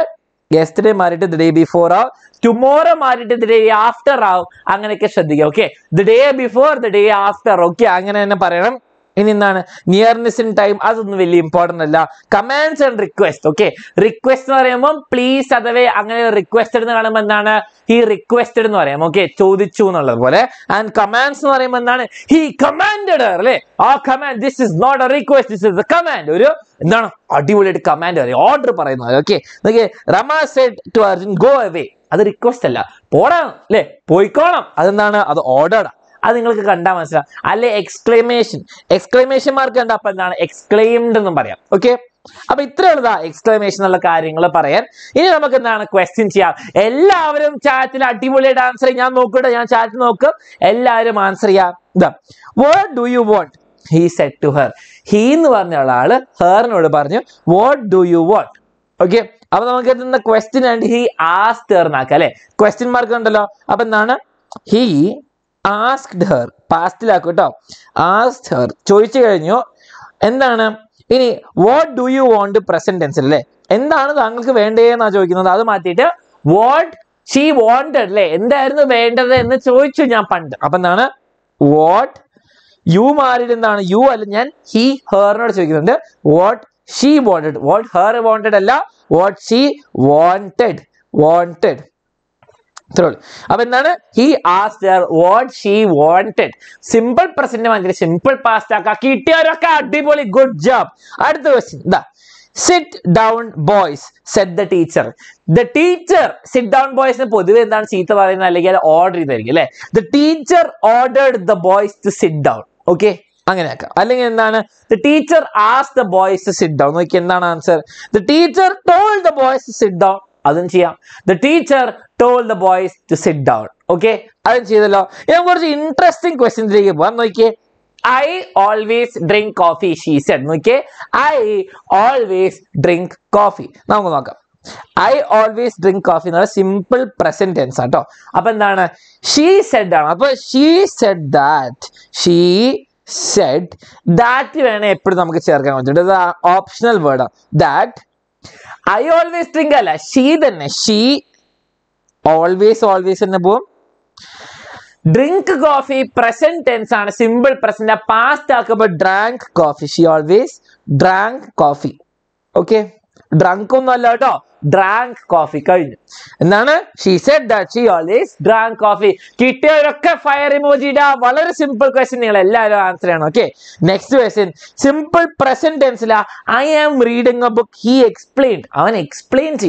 ദി ഡേ ബിഫോർ ആവും. ടുമോറോ മാറിയിട്ട് ദി ഡേ ആഫ്റ്റർ ആവും. അങ്ങനെയൊക്കെ ശ്രദ്ധിക്കുക. Okay, the day before the day after. Okay, അങ്ങനെ തന്നെ പറയണം. ഇനി എന്താണ്? നിയർനെസ് ഇൻ ടൈം, അതൊന്നും വലിയ ഇമ്പോർട്ടൻ്റ് അല്ല. Commands and request. Okay, request എന്ന് പറയുമ്പോൾ പ്ലീസ് അഥവാ അങ്ങനെ റിക്വസ്റ്റഡ് എന്ന് കാണുമ്പോൾ എന്താണ്? ഹി റിക്വസ്റ്റഡ് എന്ന് പറയാം. ഓക്കെ, ചോദിച്ചു എന്നുള്ളത് പോലെ. ആൻഡ് കമാൻഡ്സ് എന്ന് പറയുമ്പോൾ എന്താണ്? ഹി കമാൻഡഡ് ഹർ അല്ലേ. ആ command, this is not a request, this is a command. ഒരു എന്താണ് അടിപൊളിയായിട്ട് കമാൻഡ് പറയും, ഓർഡർ പറയുന്നത്. Okay, Rama said to Arjun go away, അത് റിക്വസ്റ്റ് അല്ല, പോടാം അല്ലേ, പോയിക്കോണം. അതെന്താണ്? അത് ഓർഡർ. അത് നിങ്ങൾക്ക് കണ്ടാൽ മനസ്സിലാവും. അല്ലെ എക്സ്ക്ലമേഷൻ, എക്സ്ക്ലമേഷൻ മാർക്ക് കണ്ട അപ്പൊ എന്താണ്? എക്സ്ക്ലെയിംഡ് എന്നും പറയാം. ഓക്കെ, അപ്പൊ ഇത്രയുള്ളതാ എക്സ്ക്ലമേഷൻ എന്നുള്ള കാര്യങ്ങൾ പറയാൻ. ഇനി നമുക്ക് എന്താണ്? ക്വസ്റ്റ്യൻ ചെയ്യാം. എല്ലാവരും ചാറ്റിൽ അടിപൊളിയായിട്ട് ആൻസർ ചെയ്യാം. ഞാൻ നോക്കട്ടെ, ഞാൻ ചാറ്റിൽ നോക്കും. എല്ലാവരും ആൻസർ ചെയ്യാം. ഇതാ, what do you want? He said to her. He എന്ന് പറഞ്ഞ ആള് ഹെറിനോട് പറഞ്ഞു what do you want. Okay, അപ്പൊ നമുക്ക് എത്തുന്ന question and he asked her എന്നാക്കാം അല്ലെ. ക്വസ്റ്റ്യൻ മാർക്ക് ഉണ്ടല്ലോ. അപ്പൊ എന്താണ്? ഹി ആസ്ക്ഡ് ഹെർ, പാസ്റ്റിലാക്കും കേട്ടോ. ആസ്ക്ഡ് ഹെർ ചോദിച്ചു കഴിഞ്ഞു. എന്താണ് ഇനി? What do you want present ടെൻസിൽ അല്ലേ, എന്താണ് താങ്കൾക്ക് വേണ്ടേന്നാ ചോദിക്കുന്നത്. അത് മാറ്റിയിട്ട് വാട്ട് ഷീ വോണ്ടഡ് അല്ലേ, എന്തായിരുന്നു വേണ്ടത് എന്ന് ചോദിച്ചു ഞാൻ പണ്ട്. അപ്പൊ എന്താണ്? വാട്ട് യു മാറിയിട്ട് എന്താണ്? യു അല്ല, ഞാൻ ഹി ഹെറിനോട് ചോദിക്കുന്നുണ്ട്. What she wanted, what her wanted അല്ല, വാട്ട് ഷീ വോണ്ടഡ്. വോണ്ടഡ് ത്രൂൾ. അപ്പൊ എന്താണ്? He asked her what she wanted. Simple present മാറ്റി സിമ്പിൾ പാസ്റ്റ് ആക്കുക. കിട്ടിയവരൊക്കെ അടിപൊളി, ഗുഡ് ജോബ്. അടുത്ത ക്വസ്റ്റ്യൻ ഇതാ. Sit down boys said the teacher. The teacher, sit down ബോയ്സിന് പൊതുവെ എന്താണ് ചീത്ത പറയുന്നത് അല്ലെങ്കിൽ ഓർഡർ ചെയ്തായിരിക്കും അല്ലെ. The teacher ordered the boys to sit down. Okay, അങ്ങനെയാക്കാം. അല്ലെങ്കിൽ എന്താണ്? The teacher asked the boys to sit down. നോക്കി, എന്താണ് answer? The teacher told the boys to sit down. അതും ചെയ്യാം. The teacher told the boys to sit down. Okay, that's interesting question. I always drink coffee, she said. Okay, I always drink coffee. Now, I always drink coffee in a simple present tense. She said that. She said that. She said that. The optional word. That. I always drink. She then. She always in the boom. Drink coffee, present tense, and simple present. The past talk about drank coffee. She always drank coffee. Okay. Drank coffee. Nana, she said that she always drank coffee. Kitty fire emoji da. Very simple question. Answer. Okay. Next question. Simple present tense. I am reading a book. He explained. Avan explained.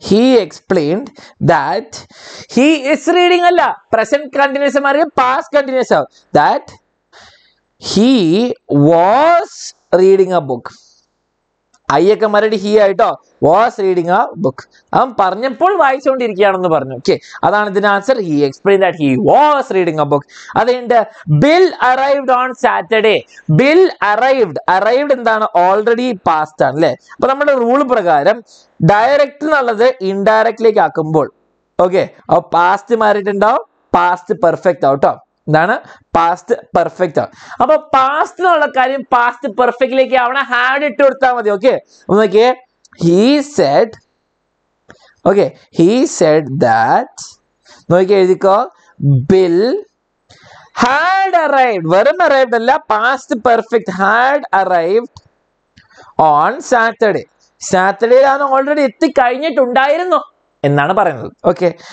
He explained that he is reading alla. Present continuous and past continuous. That he was reading a book. Was reading a book. Okay. That's the answer. He explained that he was reading a book. Bill arrived on Saturday. Bill arrived. Arrived in the already past. But the rule is direct and indirectly. Okay. Past married and past perfect out. Past perfect. Now, past perfect. Hand it to okay. He said. Okay. He said that. Bill had arrived. Past perfect. Had arrived on Saturday. Saturday already okay,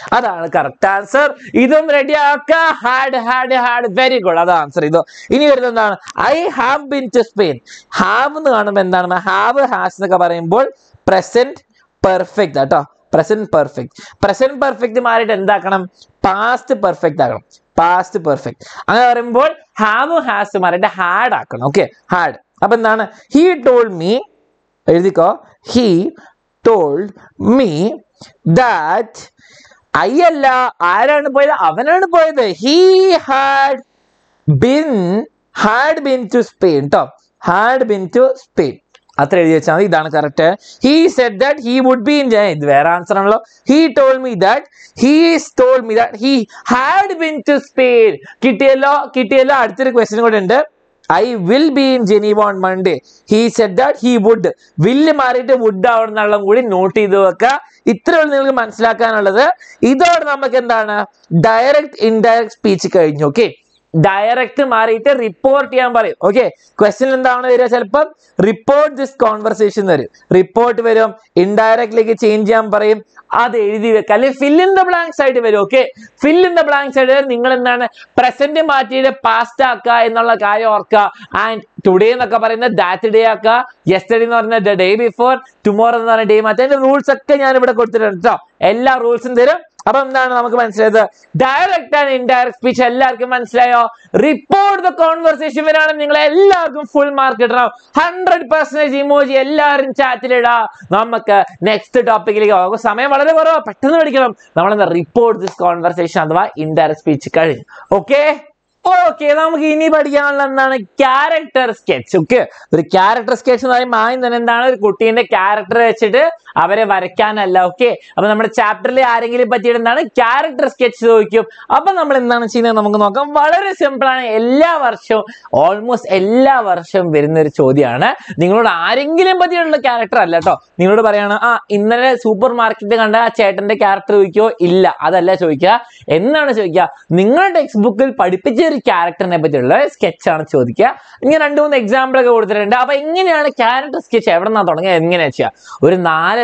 that's the correct answer. Idum ready had very good. That's the answer. I have been to Spain. Have has present perfect. Present perfect. Present perfect past perfect. Past perfect. Have has had. Okay, had. He told me. He told me. That he had been to Spain. Had been to Spain. He said that he would be in Japan. He told me that he had been to Spain. I will be in Geneva on Monday. He said that he would. Will married would down note either. Either direct, indirect speech. Okay. Direct married report. Okay. Question down report this conversation. Report indirectly change. Fill in the blank side. Okay. Fill in the blank side. Present past and today that day, yesterday the day before, tomorrow the day. Rules all rules in there. Direct and indirect speech. Report the conversation. Full mark. 100% emoji. In chat. Next topic. Report this conversation. Indirect speech. Okay. Okay, now we have a character sketch. Okay, the character sketch is a character. Okay, we chapter character sketch. Very simple. Almost character. Character sketch on Chodika. I'm going to do an example of a character sketch. I'm going to show you a Nara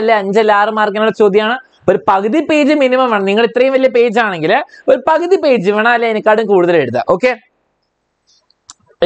but Pagadi page minimum and Ningle 3 page on Angela, but Pagadi page when I lay in a card and could read. Okay.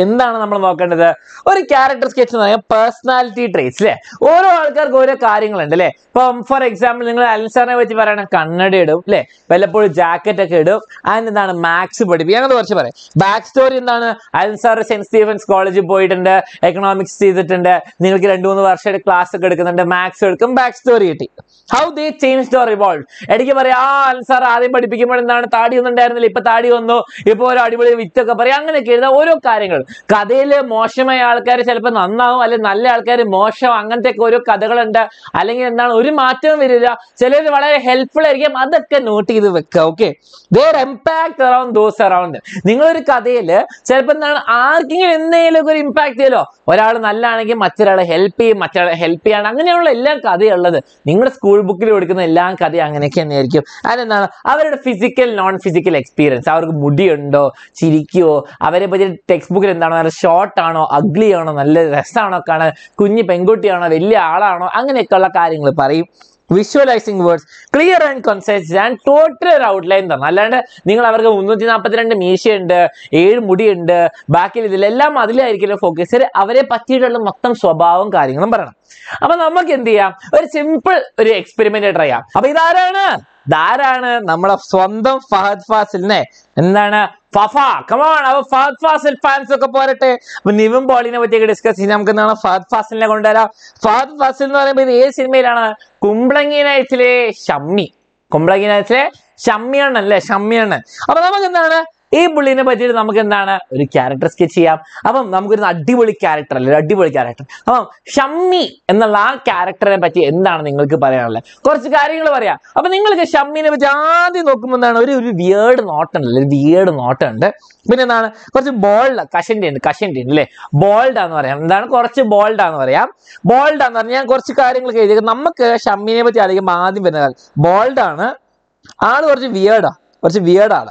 എന്താണ് നമ്മൾ നോക്കേണ്ടത്? ഒരു ക്യാരക്ടർ സ്കെച്ച് എന്ന് പറഞ്ഞാൽ പേഴ്സണാലിറ്റി ട്രേറ്റ്സ് അല്ലേ? ഓരോ ആൾക്കാർക്ക് ഓരോ കാര്യങ്ങളുണ്ട് അല്ലേ? ഇപ്പം ഫോർ എക്സാമ്പിൾ നിങ്ങൾ അൽസാറിനെ പറ്റി പറയണ കണ്ണട ഇടും അല്ലേ, വല്ലപ്പോഴും ജാക്കറ്റ് ഒക്കെ ഇടും, ആൻഡ് എന്താണ് മാത്സ് പഠിപ്പിക്കുക, അങ്ങനെ കുറച്ച് പറയാം. ബാക്ക് സ്റ്റോറി എന്താണ്? അൽസാർ സെന്റ് സ്റ്റീഫൻസ് കോളേജിൽ പോയിട്ടുണ്ട്, എക്കണോമിക്സ് ചെയ്തിട്ടുണ്ട്, നിങ്ങൾക്ക് 2-3 വർഷമായിട്ട് ക്ലാസ് ഒക്കെ എടുക്കുന്നുണ്ട്, മാത്സ് എടുക്കും, ബാക്ക് സ്റ്റോറി കിട്ടി. How they change or evolve. ഇടയ്ക്ക് പറയാം ആ അൽസാർ ആദ്യം പഠിപ്പിക്കുമ്പോൾ എന്താണ് താടി ഒന്നും ഉണ്ടായിരുന്നില്ല, ഇപ്പൊ താടി വന്നു, ഇപ്പോൾ ഓരോ അടിപൊളി വിത്തൊക്കെ പറയാം, അങ്ങനെയൊക്കെ എഴുതാം. ഓരോ കാര്യങ്ങൾ കഥയില് മോശമായ ആൾക്കാർ ചിലപ്പോൾ നന്നാവും, അല്ലെങ്കിൽ നല്ല ആൾക്കാർ മോശം, അങ്ങനത്തെ ഒക്കെ ഓരോ കഥകളുണ്ട്. അല്ലെങ്കിൽ എന്താണ് ഒരു മാറ്റവും വരില്ല, ചിലർ വളരെ ഹെൽപ്ഫുൾ ആയിരിക്കും, അതൊക്കെ നോട്ട് ചെയ്ത് വെക്കുക. Okay, their impact around those around. നിങ്ങളൊരു കഥയില് ചിലപ്പോൾ എന്താണ് ആർക്കെങ്കിലും എന്തെങ്കിലുമൊക്കെ ഒരു ഇമ്പാക്ട് ചെയ്യലോ, ഒരാൾ നല്ലതാണെങ്കിൽ മറ്റൊരാളെ ഹെൽപ്പ് ചെയ്യും, മറ്റൊരാളെ ഹെൽപ്പ് ചെയ്യണം, അങ്ങനെയുള്ള എല്ലാ കഥയുള്ളത് നിങ്ങളുടെ സ്കൂൾ ബുക്കിൽ കൊടുക്കുന്ന എല്ലാ കഥയും അങ്ങനെയൊക്കെ തന്നെയായിരിക്കും. അതെന്താണ്? അവരുടെ ഫിസിക്കൽ നോൺ ഫിസിക്കൽ എക്സ്പീരിയൻസ്, അവർക്ക് മുടിയുണ്ടോ, ചിരിക്കുവോ, അവരെ പറ്റി ടെക്സ്റ്റ് ബുക്കിൽ എന്താണോ, നല്ല ഷോർട്ടാണോ, അഗ്ലി ആണോ, നല്ല രസമാണോ കാണാൻ, കുഞ്ഞ് പെൺകുട്ടിയാണോ, വലിയ ആളാണോ, അങ്ങനെയൊക്കെയുള്ള കാര്യങ്ങൾ പറയും. Visualising words clear and concise and total ഒരു ഔട്ട്ലൈൻ തരണം. അല്ലാണ്ട് നിങ്ങൾ അവർക്ക് 342 മീശയുണ്ട്, 7 മുടിയുണ്ട്, ബാക്കിൽ ഇതിലെല്ലാം അതിലായിരിക്കും ഫോക്കസ്. അവരെ പറ്റിയിട്ടുള്ള മൊത്തം സ്വഭാവം കാര്യങ്ങളും പറയണം. അപ്പൊ നമുക്ക് എന്ത് ചെയ്യാം? ഒരു സിമ്പിൾ ഒരു എക്സ്പെരിമെന്റ് ട്രൈ ചെയ്യാം. അപ്പൊ ഇതാരാണ്? നമ്മളെ സ്വന്തം ഫഹദ് ഫാസിലിനെ എന്താണ് ഫഹദ് ഫാസിൽ ഫാൻസ് ഒക്കെ പോരട്ടെ, നിവിൻ പോളിനെ പറ്റിയൊക്കെ ഡിസ്കസ് ചെയ്യാം. നമുക്ക് എന്താണ് ഫഹദ് ഫാസിലിനെ കൊണ്ടുവരാം. ഫഹദ് ഫാസിൽ എന്ന് പറയുമ്പോൾ ഇത് ഏത് സിനിമയിലാണ്? കുംബ്ലങ്ങി നൈറ്റ്സിലെ ഷമ്മി, കുംബ്ലങ്ങി നൈറ്റ്സിലെ ഷമ്മിയാണ് അല്ലേ, ഷമ്മിയാണ്. അപ്പൊ നമുക്ക് എന്താണ് ഈ പുള്ളിനെ പറ്റിയിട്ട് നമുക്ക് എന്താണ് ഒരു ക്യാരക്ടർ സ്കെച്ച് ചെയ്യാം. അപ്പം നമുക്കൊരു അടിപൊളി ക്യാരക്ടർ അല്ലേ, ഒരു അടിപൊളി ക്യാരക്ടർ. അപ്പം ഷമ്മി എന്നുള്ള ആ ക്യാരക്ടറിനെ പറ്റി എന്താണ് നിങ്ങൾക്ക് പറയാനുള്ളത്? കുറച്ച് കാര്യങ്ങൾ പറയാം. അപ്പം നിങ്ങൾക്ക് ഷമ്മിനെ പറ്റി ആദ്യം നോക്കുമ്പോൾ എന്താണ് ഒരു വിയേർഡ് നോട്ടുണ്ടല്ലോ, ഒരു വിയേർഡ് നോട്ടുണ്ട്. പിന്നെ എന്താണ് കുറച്ച് ബോൾഡ്, കഷണ്ടി ഉണ്ട് അല്ലേ, ബോൾഡാന്ന് പറയാം. എന്താണ് കുറച്ച് ബോൾഡാന്ന് പറയാം. ബോൾഡാന്ന് പറഞ്ഞാൽ ഞാൻ കുറച്ച് കാര്യങ്ങളൊക്കെ എഴുതിയത്. നമുക്ക് ഷമ്മിനെ പറ്റി ആയിരിക്കും ആദ്യം വരുന്ന കാര്യം. ബോൾഡാണ് ആൾ, കുറച്ച് വിയേർഡാണ്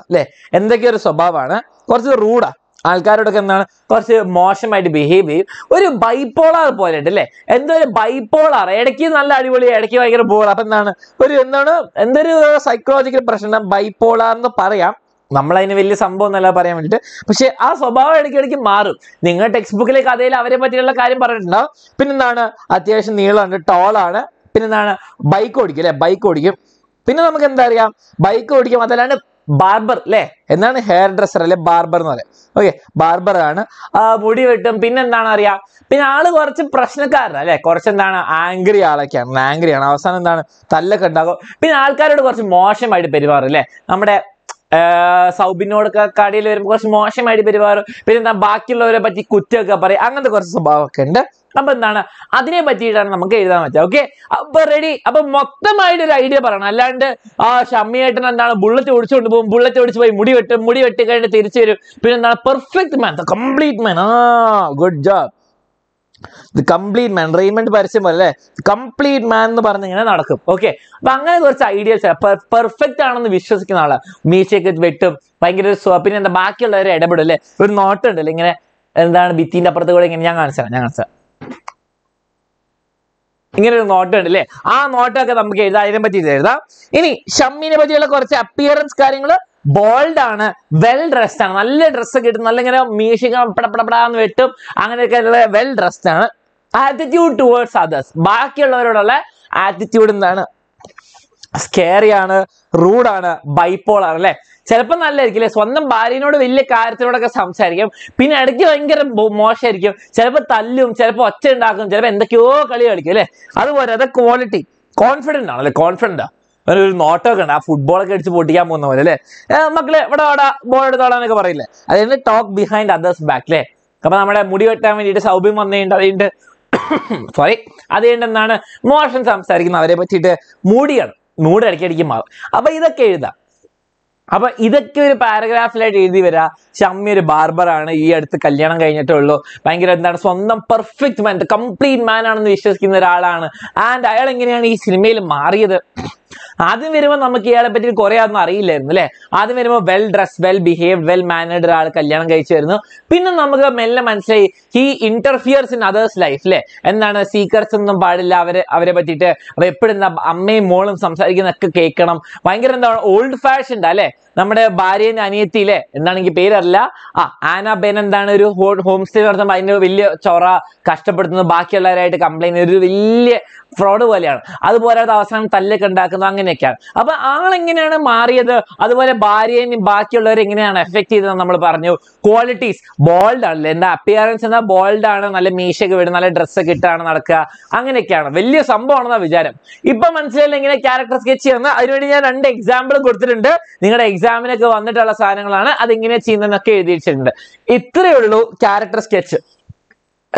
അല്ലേ, എന്തൊക്കെ ഒരു സ്വഭാവമാണ്, കുറച്ച് റൂഡാ, ആൾക്കാരോടൊക്കെ എന്താണ് കുറച്ച് മോശമായിട്ട് ബിഹേവ് ചെയ്യും. ഒരു ബൈപോളാർ പോലെ ഉണ്ട് അല്ലേ, എന്തോ ഒരു ബൈപോളാർ, ഇടയ്ക്ക് നല്ല അടിപൊളി, ഇടയ്ക്ക് ഭയങ്കര ബോൾ. അപ്പൊ എന്താണ് എന്തൊരു സൈക്കോളജിക്കൽ പ്രശ്നം ബൈപോളാർ എന്ന് പറയാം. നമ്മളതിന് വലിയ സംഭവം എന്നല്ല പറയാൻ വേണ്ടിയിട്ട്, പക്ഷെ ആ സ്വഭാവം ഇടയ്ക്കിടയ്ക്ക് മാറും. നിങ്ങൾ ടെക്സ്റ്റ് ബുക്കിലെ കഥയിൽ അവരെ പറ്റിയുള്ള കാര്യം പറഞ്ഞിട്ടുണ്ടാവും. പിന്നെന്താണ് അത്യാവശ്യം നീളമുണ്ട്, ടോളാണ്, പിന്നെന്താണ് ബൈക്ക് ഓടിക്കും അല്ലേ, ബൈക്ക് ഓടിക്കും. പിന്നെ നമുക്ക് എന്താ അറിയാം, ബൈക്ക് ഓടിക്കും. അതല്ലാണ്ട് ബാർബർ അല്ലേ, എന്താണ് ഹെയർ ഡ്രസ്സർ അല്ലെ, ബാർബർ എന്ന് പറയാം. ഓക്കെ, ബാർബറാണ്, മുടി വെട്ടും. പിന്നെന്താണ് അറിയാം, പിന്നെ ആള് കുറച്ച് പ്രശ്നക്കാരനാണ് അല്ലെ, കുറച്ചെന്താണ് ആംഗ്രി ആളൊക്കെയാണ്, ആംഗ്രിയാണ്. അവസാനം എന്താണ് തല്ലൊക്കെ ഉണ്ടാകും. പിന്നെ ആൾക്കാരോട് കുറച്ച് മോശമായിട്ട് പെരുമാറും അല്ലേ, നമ്മുടെ സൗബിനോടൊക്കെ കടയിൽ വരുമ്പോൾ കുറച്ച് മോശമായിട്ട് പെരുമാറും. പിന്നെ എന്താ ബാക്കിയുള്ളവരെ പറ്റി കുറ്റമൊക്കെ പറയും, അങ്ങനത്തെ കുറച്ച് സ്വഭാവമൊക്കെ ഉണ്ട്. അപ്പൊ എന്താണ് അതിനെ പറ്റിയിട്ടാണ് നമുക്ക് എഴുതാൻ പറ്റുക. ഓക്കെ, അപ്പൊ റെഡി. അപ്പൊ മൊത്തമായിട്ട് ഒരു ഐഡിയ പറയണം. അല്ലാണ്ട് ആ ഷമ്മിയേട്ടൻ എന്താണ് ബുള്ളറ്റ് ഓടിച്ചുകൊണ്ട് പോകും, ബുള്ളറ്റ് ഓടിച്ചു പോയി മുടി വെട്ടി കഴിഞ്ഞിട്ട് തിരിച്ചു വരും. പിന്നെ എന്താണ് പെർഫെക്റ്റ് മാൻ, കംപ്ലീറ്റ് മാൻ, ആ good job, complete man, Raymond പരസ്യം പോലെ അല്ലേ, കംപ്ലീറ്റ് മാൻ എന്ന് പറഞ്ഞ് ഇങ്ങനെ നടക്കും. ഓക്കെ, അപ്പൊ അങ്ങനെ കുറച്ച് ഐഡിയാസ്. പെർഫെക്റ്റ് ആണെന്ന് വിശ്വസിക്കുന്ന ആള് മീശയൊക്കെ വെട്ടും, ഭയങ്കര ഒരു പിന്നെ എന്താ ബാക്കിയുള്ളവരെ ഇടപെടും അല്ലേ. ഒരു നോട്ട് ഉണ്ടല്ലോ ഇങ്ങനെ, എന്താണ് ഭിത്തിന്റെ അപ്പുറത്ത് കൂടെ ഇങ്ങനെ ഞാൻ കാണിച്ചാൽ ഇങ്ങനെ ഒരു നോട്ട് ഉണ്ട് അല്ലേ, ആ നോട്ടൊക്കെ നമുക്ക് എഴുതാം. അതിനെ പറ്റി എഴുതാം. ഇനി ഷമ്മിനെ പറ്റിയുള്ള കുറച്ച് അപ്പിയറൻസ് കാര്യങ്ങള്. ബോൾഡ് ആണ്, വെൽ ഡ്രസ്ഡ് ആണ്, നല്ല ഡ്രസ്സൊക്കെ ഇട്ട് നല്ല ഇങ്ങനെ മീശിക്കാൻ പടപടപടാന്ന് വെട്ടും, അങ്ങനെയൊക്കെ വെൽ ഡ്രസ്ഡ് ആണ്. ആറ്റിറ്റ്യൂഡ് ടുവേർഡ്സ് അതേഴ്സ്, ബാക്കിയുള്ളവരോടുള്ള ആറ്റിറ്റ്യൂഡ് എന്താണ്, സ്കേറിയാണ്, റൂഡാണ്, ബൈപോളാണ് അല്ലേ. ചിലപ്പോൾ നല്ലതായിരിക്കും അല്ലേ, സ്വന്തം ഭാര്യനോട് വലിയ കാര്യത്തിനോടൊക്കെ സംസാരിക്കും, പിന്നെ ഇടയ്ക്ക് ഭയങ്കര മോശമായിരിക്കും, ചിലപ്പോൾ തല്ലും, ചിലപ്പോൾ ഒച്ച ഉണ്ടാക്കും, ചിലപ്പോൾ എന്തൊക്കെയോ കളി കളിക്കും അല്ലേ. അതുപോലെ അത് ക്വാളിറ്റി, കോൺഫിഡൻ്റ് ആണ് അല്ലേ, കോൺഫിഡൻ്റ് ഒരു നോട്ടമൊക്കെ ഉണ്ട്, ആ ഫുട്ബോളൊക്കെ അടിച്ച് പൊട്ടിക്കാൻ പോകുന്ന പോലെ അല്ലേ. മക്കളെ ഇവിടെ ബോൾ എടുത്തോടാന്നൊക്കെ പറയില്ലേ. അതായത് ടോക്ക് ബിഹൈൻഡ് അതേഴ്സ് ബാക്ക് അല്ലേ. അപ്പൊ നമ്മുടെ മുടി വെട്ടാൻ വേണ്ടിയിട്ട് സൗബിൻ വന്നുകൊണ്ട് അതുകൊണ്ട് അതുകൊണ്ട് എന്താണ് മോശം സംസാരിക്കുന്ന അവരെ പറ്റിയിട്ട് മൂഡ് ഇടയ്ക്കടിക്കും മാറും. അപ്പൊ ഇതൊക്കെ എഴുതാം. അപ്പൊ ഇതൊക്കെ ഒരു പാരഗ്രാഫിലായിട്ട് എഴുതി വരാം. ഷമ്മി ഒരു ബാർബറാണ്, ഈ അടുത്ത് കല്യാണം കഴിഞ്ഞിട്ടേ ഉള്ളൂ, ഭയങ്കര എന്താണ് സ്വന്തം പെർഫെക്റ്റ് മാൻ, കംപ്ലീറ്റ് മാൻ ആണെന്ന് വിശ്വസിക്കുന്ന ഒരാളാണ്, ആൻഡ് അയാൾ എങ്ങനെയാണ് ഈ സിനിമയിൽ മാറിയത്, ആദ്യം വരുമ്പോൾ നമുക്ക് ഇയാളെ പറ്റി കുറേ ഒന്നും അറിയില്ലായിരുന്നു അല്ലേ. ആദ്യം വരുമ്പോൾ well dressed, well behaved, well mannered ഒരാൾ കല്യാണം കഴിച്ചു വരുന്നു. പിന്നെ നമുക്ക് മെല്ലെ മനസ്സിലായി he interferes in others life അല്ലേ. എന്താണ് സീക്കർസ് ഒന്നും പാടില്ല, അവരെ പറ്റിയിട്ട് അവർ എപ്പോഴും അമ്മയും മോളും സംസാരിക്കുന്നൊക്കെ കേൾക്കണം. ഭയങ്കര എന്താണ് ഓൾഡ് ഫാഷൻഡാ അല്ലേ. നമ്മുടെ ഭാര്യൻ്റെ അനിയത്തിയിലെ എന്താണ് എനിക്ക് പേരല്ല ആനാബേൻ എന്താണ് ഒരു ഹോം സ്റ്റേ നടത്തുമ്പോൾ അതിൻ്റെ വലിയ ചൊറ കഷ്ടപ്പെടുത്തുന്നു, ബാക്കിയുള്ളവരായിട്ട് കംപ്ലൈൻറ്റ്, ഒരു വലിയ ഫ്രോഡ് പോലെയാണ്. അതുപോലെ അത് അവസാനം തല്ലൊക്കെ ഉണ്ടാക്കുന്നത് അങ്ങനെയൊക്കെയാണ്. അപ്പൊ ആളെങ്ങനെയാണ് മാറിയത്, അതുപോലെ ഭാര്യയും ബാക്കിയുള്ളവരെ എങ്ങനെയാണ് എഫക്ട് ചെയ്തതെന്ന് നമ്മൾ പറഞ്ഞു. ക്വാളിറ്റീസ് ബോൾഡ് ആണല്ലേ, എന്താ അപ്പിയറൻസ് എന്നാൽ ബോൾഡ് ആണ്, നല്ല മീശയൊക്കെ വിടും, നല്ല ഡ്രസ്സൊക്കെ ഇട്ടാണ് നടക്കുക, അങ്ങനെയൊക്കെയാണ്. വലിയ സംഭവമാണെന്ന വിചാരം. ഇപ്പൊ മനസ്സിലായില്ല എങ്ങനെ ക്യാരക്ടർ സ്കെച്ച് ചെയ്യുന്നത്. അതിനുവേണ്ടി ഞാൻ രണ്ട് എക്സാമ്പിൾ കൊടുത്തിട്ടുണ്ട്. നിങ്ങളുടെ എക്സാമിനൊക്കെ വന്നിട്ടുള്ള സാധനങ്ങളാണ്, അതെങ്ങനെ ചെയ്യുന്നതെന്നൊക്കെ എഴുതിയിട്ടുണ്ട്. ഇത്രയേ ഉള്ളൂ ക്യാരക്ടർ സ്കെച്ച്.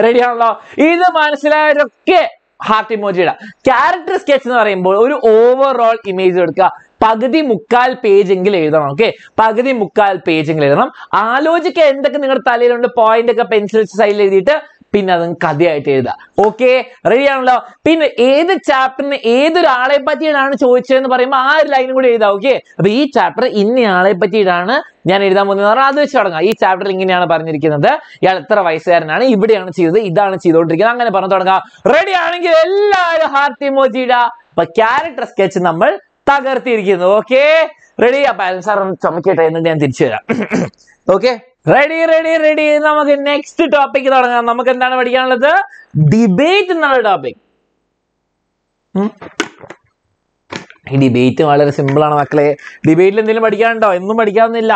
റെഡിയാണല്ലോ? ഇത് മനസ്സിലായവരൊക്കെ ഹാർട്ട് ഇമോജി ഇടാം. ക്യാരക്ടർ സ്കെച്ച് എന്ന് പറയുമ്പോൾ ഒരു ഓവറോൾ ഇമേജ് എടുക്കുക, പകുതി മുക്കാൽ പേജെങ്കിൽ എഴുതണം. ഓക്കെ, പകുതി മുക്കാൽ പേജെങ്കിൽ എഴുതണം. ആലോചിക്കുക എന്തൊക്കെ നിങ്ങളുടെ തലയിലുണ്ട്, പോയിന്റ് ഒക്കെ പെൻസിൽ സൈഡിൽ എഴുതിയിട്ട് പിന്നെ അത് കഥയായിട്ട് എഴുതുക. ഓക്കെ, റെഡിയാണല്ലോ? പിന്നെ ഏത് ചാപ്റ്ററിന് ഏതൊരാളെ പറ്റിയിട്ടാണ് ചോദിച്ചതെന്ന് പറയുമ്പോൾ ആ ഒരു ലൈനും കൂടി എഴുതാം. ഓക്കെ, അപ്പൊ ഈ ചാപ്റ്റർ ഇന്നയാളെ പറ്റിയിട്ടാണ് ഞാൻ എഴുതാൻ പോകുന്നത് പറഞ്ഞാൽ അത് വെച്ച് തുടങ്ങാം. ഈ ചാപ്റ്ററിൽ ഇങ്ങനെയാണ് പറഞ്ഞിരിക്കുന്നത്, ഇയാൾ എത്ര വയസ്സുകാരനാണ്, ഇവിടെയാണ് ചെയ്തത്, ഇതാണ് ചെയ്തുകൊണ്ടിരിക്കുന്നത്, അങ്ങനെ പറഞ്ഞു തുടങ്ങാം. റെഡി ആണെങ്കിൽ എല്ലാവരും ഹാർട്ട് ഇമോജി ഇടുക. അപ്പൊ ക്യാരക്ടർ സ്കെച്ച് നമ്മൾ തകർത്തിയിരിക്കുന്നു. Okay, ready? അപ്പൊ അലൻ സാർ ഒന്ന് ചുമക്കട്ടെ, എന്നിട്ട് ഞാൻ തിരിച്ചു വരാം. ഓക്കെ, റെഡി റെഡി റെഡി നമുക്ക് നെക്സ്റ്റ് ടോപ്പിക് തുടങ്ങാം. നമുക്ക് എന്താണ് പഠിക്കാനുള്ളത്? ഡിബേറ്റ് എന്നുള്ള ടോപ്പിക്. ഈ ഡിബേറ്റ് വളരെ സിമ്പിളാണ് മക്കളെ. ഡിബേറ്റിൽ എന്തെങ്കിലും പഠിക്കാനുണ്ടോ? എന്നും പഠിക്കാവുന്നില്ല.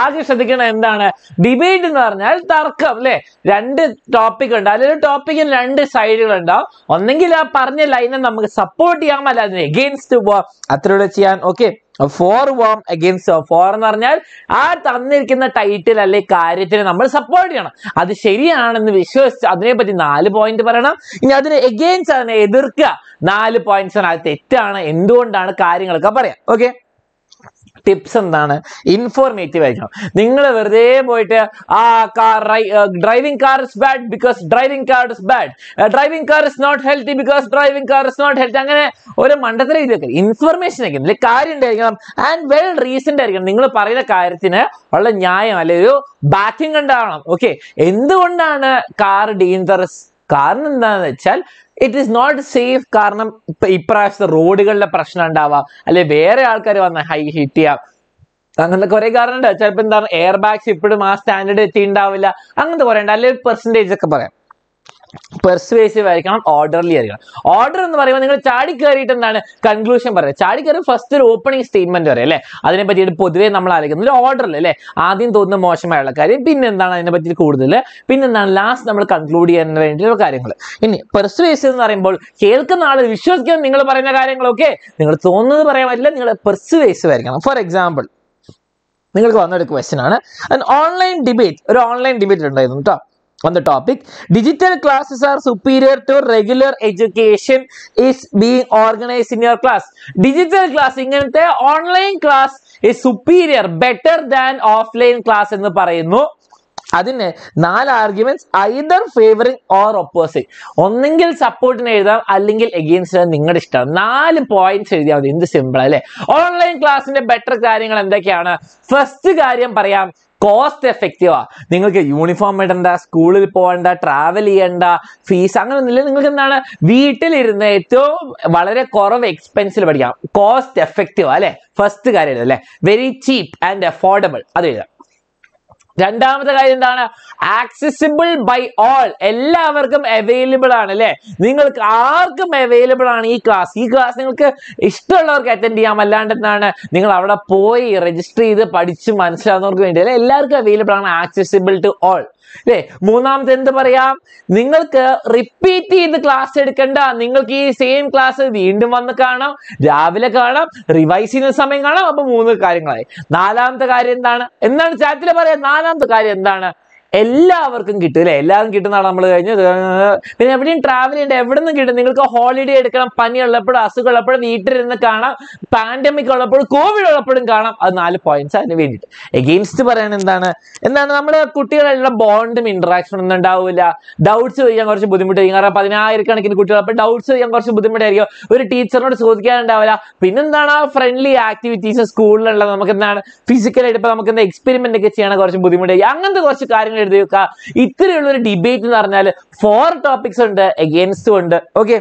ആകെ ശ്രദ്ധിക്കണം എന്താണ് ഡിബേറ്റ് എന്ന് പറഞ്ഞാൽ തർക്കം അല്ലേ. രണ്ട് ടോപ്പിക് ഉണ്ട്, അതിലൊരു ടോപ്പിക്കിന് രണ്ട് സൈഡുകൾ ഉണ്ടാവും. ഒന്നെങ്കിൽ ആ പറഞ്ഞ ലൈനെ നമുക്ക് സപ്പോർട്ട് ചെയ്യാം, അല്ല അതിന് എഗെയിൻസ്റ്റ് പോവാം, അത്രയുള്ള ചെയ്യാൻ. ഓക്കെ, ഫോർ വാം അഗെയിൻസ്റ്റ്. ഫോർ എന്ന് പറഞ്ഞാൽ ആ തന്നിരിക്കുന്ന ടൈറ്റിൽ അല്ലെ കാര്യത്തിന് നമ്മൾ സപ്പോർട്ട് ചെയ്യണം, അത് ശരിയാണെന്ന് വിശ്വസിച്ച് അതിനെപ്പറ്റി 4 പോയിന്റ് പറയണം. ഇനി അതിന് എഗെയിൻസ്റ്റ്, അതിനെ എതിർക്കുക, 4 പോയിന്റ്സ്, അത് തെറ്റാണ്, എന്തുകൊണ്ടാണ്, കാര്യങ്ങളൊക്കെ പറയാം. ഓക്കെ, ടിപ്സ് എന്താണ്? ഇൻഫോർമേറ്റീവ് ആയിരിക്കണം. നിങ്ങൾ വെറുതെ പോയിട്ട് ആ car driving car is bad because driving car is bad, driving car is not healthy because driving car is not healthy, അങ്ങനെ ഒരു മണ്ടത്തിൽ എഴുതി. ഇൻഫർമേഷൻ ആയിരിക്കും, അല്ലെങ്കിൽ കാര്യം ഉണ്ടായിരിക്കണം, ആൻഡ് വെൽ റീസൺഡ് ആയിരിക്കണം. നിങ്ങൾ പറയുന്ന കാര്യത്തിന് ഉള്ള ന്യായം അല്ലെങ്കിൽ ഒരു ബാക്കിംഗ് ഉണ്ടാവണം. ഓക്കെ, എന്തുകൊണ്ടാണ് കാർ ഡേഞ്ചറസ്? കാരണം എന്താണെന്ന് വെച്ചാൽ ഇറ്റ് ഈസ് നോട്ട് സേഫ്. കാരണം ഇപ്രാവശ്യത്തെ റോഡുകളുടെ പ്രശ്നം ഉണ്ടാവാം, അല്ലെ വേറെ ആൾക്കാർ വന്ന് ഹിറ്റ് ചെയ്യാം, അങ്ങനത്തെ കുറെ കാരണം ഉണ്ടാവും. ചിലപ്പോൾ എന്താണ് എയർ ബാഗ്സ് ഇപ്പോഴും ആ സ്റ്റാൻഡേർഡ് എത്തിയിട്ടുണ്ടാവില്ല, അങ്ങനത്തെ കുറെ ഉണ്ട്, അല്ലെങ്കിൽ പെർസെൻറ്റേജ് ഒക്കെ പറയാം. പെർസ്വേസീവ് ആയിരിക്കണം, ഓർഡർലി ആയിരിക്കണം. ഓർഡർ എന്ന് പറയുമ്പോൾ നിങ്ങൾ ചാടിക്കയറിയിട്ട് എന്താണ് കൺക്ലൂഷൻ പറയുക, ചാടിക്കയറി ഫസ്റ്റ് ഒരു ഓപ്പണിംഗ് സ്റ്റേറ്റ്മെന്റ് വരെ അല്ലേ, അതിനെ പറ്റിയിട്ട് പൊതുവേ നമ്മൾ ആലോചിക്കുന്നത് ഓർഡറിൽ അല്ലേ. ആദ്യം തോന്നുന്ന മോശമായുള്ള കാര്യം, പിന്നെ എന്താണ് അതിനെ പറ്റി കൂടുതൽ, പിന്നെന്താണ് ലാസ്റ്റ് നമ്മൾ കൺക്ലൂഡ് ചെയ്യാൻ വേണ്ടിയിട്ടുള്ള കാര്യങ്ങൾ. ഇനി പെർസ്വേസീവ് എന്ന് പറയുമ്പോൾ കേൾക്കുന്ന ആൾ വിശ്വസിക്കാൻ നിങ്ങൾ പറയുന്ന കാര്യങ്ങളൊക്കെ നിങ്ങൾ തോന്നുന്നത് പറയാൻ പറ്റില്ല, നിങ്ങൾ പെർസ്വേസീവ് ആയിരിക്കണം. ഫോർ എക്സാമ്പിൾ, നിങ്ങൾക്ക് വന്നൊരു ക്വസ്റ്റ്യൻ ആണ്, ഓൺലൈൻ ഡിബേറ്റ്, ഒരു ഓൺലൈൻ ഡിബേറ്റ് ഉണ്ടായിരുന്നു കേട്ടോ. On the topic, digital classes are superior to regular education is being organized in your class. Digital class, ingante online class is superior, better than offline class ennu parayunu. അതിന് 4 arguments, either favouring or opposite. ഒന്നെങ്കിൽ സപ്പോർട്ടിന് എഴുതാം, അല്ലെങ്കിൽ എഗെയിൻസ്റ്റ്, നിങ്ങളുടെ ഇഷ്ടം. 4 പോയിന്റ്സ് എഴുതിയാൽ മതി, എന്ത് സിമ്പിൾ അല്ലേ. ഓൺലൈൻ ക്ലാസ്സിന്റെ ബെറ്റർ കാര്യങ്ങൾ എന്തൊക്കെയാണ്? ഫസ്റ്റ് കാര്യം പറയാം, കോസ്റ്റ് എഫക്റ്റീവാ. നിങ്ങൾക്ക് യൂണിഫോം ഇടണ്ട, സ്കൂളിൽ പോകണ്ട, ട്രാവൽ ചെയ്യണ്ട, ഫീസ് അങ്ങനെ ഒന്നുമില്ല. നിങ്ങൾക്ക് എന്താണ് വീട്ടിലിരുന്ന് ഏറ്റവും വളരെ കുറവ് എക്സ്പെൻസിൽ പഠിക്കാം. കോസ്റ്റ് എഫക്റ്റീവ് അല്ലേ, ഫസ്റ്റ് കാര്യം എഴുതാം അല്ലേ. വെരി ചീപ്പ് ആൻഡ് അഫോർഡബിൾ, അത് എഴുതാം. രണ്ടാമത്തെ കാര്യം എന്താണ്? ആക്സസിബിൾ ബൈ ഓൾ, എല്ലാവർക്കും അവൈലബിൾ ആണ് അല്ലേ. നിങ്ങൾക്ക് ആർക്കും അവൈലബിൾ ആണ് ഈ ക്ലാസ്. ഈ ക്ലാസ് നിങ്ങൾക്ക് ഇഷ്ടമുള്ളവർക്ക് അറ്റൻഡ് ചെയ്യാം, അല്ലാണ്ട് എന്താണ് നിങ്ങൾ അവിടെ പോയി രജിസ്റ്റർ ചെയ്ത് പഠിച്ച് മനസ്സിലാവുന്നവർക്ക് വേണ്ടി അല്ലെ. എല്ലാവർക്കും അവൈലബിൾ ആണ്, ആക്സസിബിൾ ടു ഓൾ അല്ലേ. മൂന്നാമത്തെ എന്ത് പറയാം? നിങ്ങൾക്ക് റിപ്പീറ്റ് ചെയ്ത് ക്ലാസ് എടുക്കണ്ട. നിങ്ങൾക്ക് ഈ സെയിം ക്ലാസ് വീണ്ടും വന്ന് കാണാം, രാവിലെ കാണാം, റിവൈസ് ചെയ്യുന്ന സമയം കാണാം. അപ്പൊ 3 കാര്യങ്ങളായി. നാലാമത്തെ കാര്യം എന്താണ്? ചാറ്റിൽ പറയാം. നാലാമത്തെ കാര്യം എന്താണ്? എല്ലാവർക്കും കിട്ടില്ല, എല്ലാവരും കിട്ടുന്നതാണ് നമ്മൾ കഴിഞ്ഞു. പിന്നെ എവിടെയും ട്രാവൽ ചെയ്യേണ്ട, എവിടെ നിന്നും കിട്ടും, നിങ്ങൾക്ക് ഹോളിഡേ എടുക്കണം, പനി ഉള്ളപ്പോഴും അസുഖം ഉള്ളപ്പോഴും വീട്ടിലിരുന്ന് കാണാം, പാൻഡമിക് ഉള്ളപ്പോഴും കോവിഡ് ഉള്ളപ്പോഴും കാണാം. അത് 4 points അതിന് വേണ്ടിയിട്ട്. എഗെയിൻസ്റ്റ് പറയാൻ എന്താണ് എന്താണ് നമ്മുടെ കുട്ടികളുള്ള ബോണ്ടും ഇന്ററാക്ഷൻ ഒന്നും ഉണ്ടാവില്ല. ഡൗട്ട്സ് ചെയ്യാൻ കുറച്ച് ബുദ്ധിമുട്ടായിരിക്കും, കാരണം 10,000 കണക്കിന് കുട്ടികൾ, അപ്പോൾ ഡൗട്ട്സ് ചെയ്യാൻ കുറച്ച് ബുദ്ധിമുട്ടായിരിക്കും, ഒരു ടീച്ചറിനോട് ചോദിക്കാനുണ്ടാവില്ല. പിന്നെന്താണ് ആ ഫ്രണ്ട്ലി ആക്ടിവിറ്റീസ് സ്കൂളിലുള്ള നമുക്ക് എന്താണ് ഫിസിക്കലായിട്ട് ഇപ്പോൾ നമുക്ക് എന്താ എക്സ്പെരിമെന്റ് ഒക്കെ ചെയ്യാൻ കുറച്ച് ബുദ്ധിമുട്ടായിരിക്കും. അങ്ങനത്തെ കുറച്ച് കാര്യങ്ങൾ എഴുതി വെക്കുക. ഇത്രയുള്ളൊരു ഡിബേറ്റ് എന്ന് പറഞ്ഞാൽ 4 topics ഉണ്ട്, എഗെയിൻസ്റ്റും ഉണ്ട്. ഓക്കെ,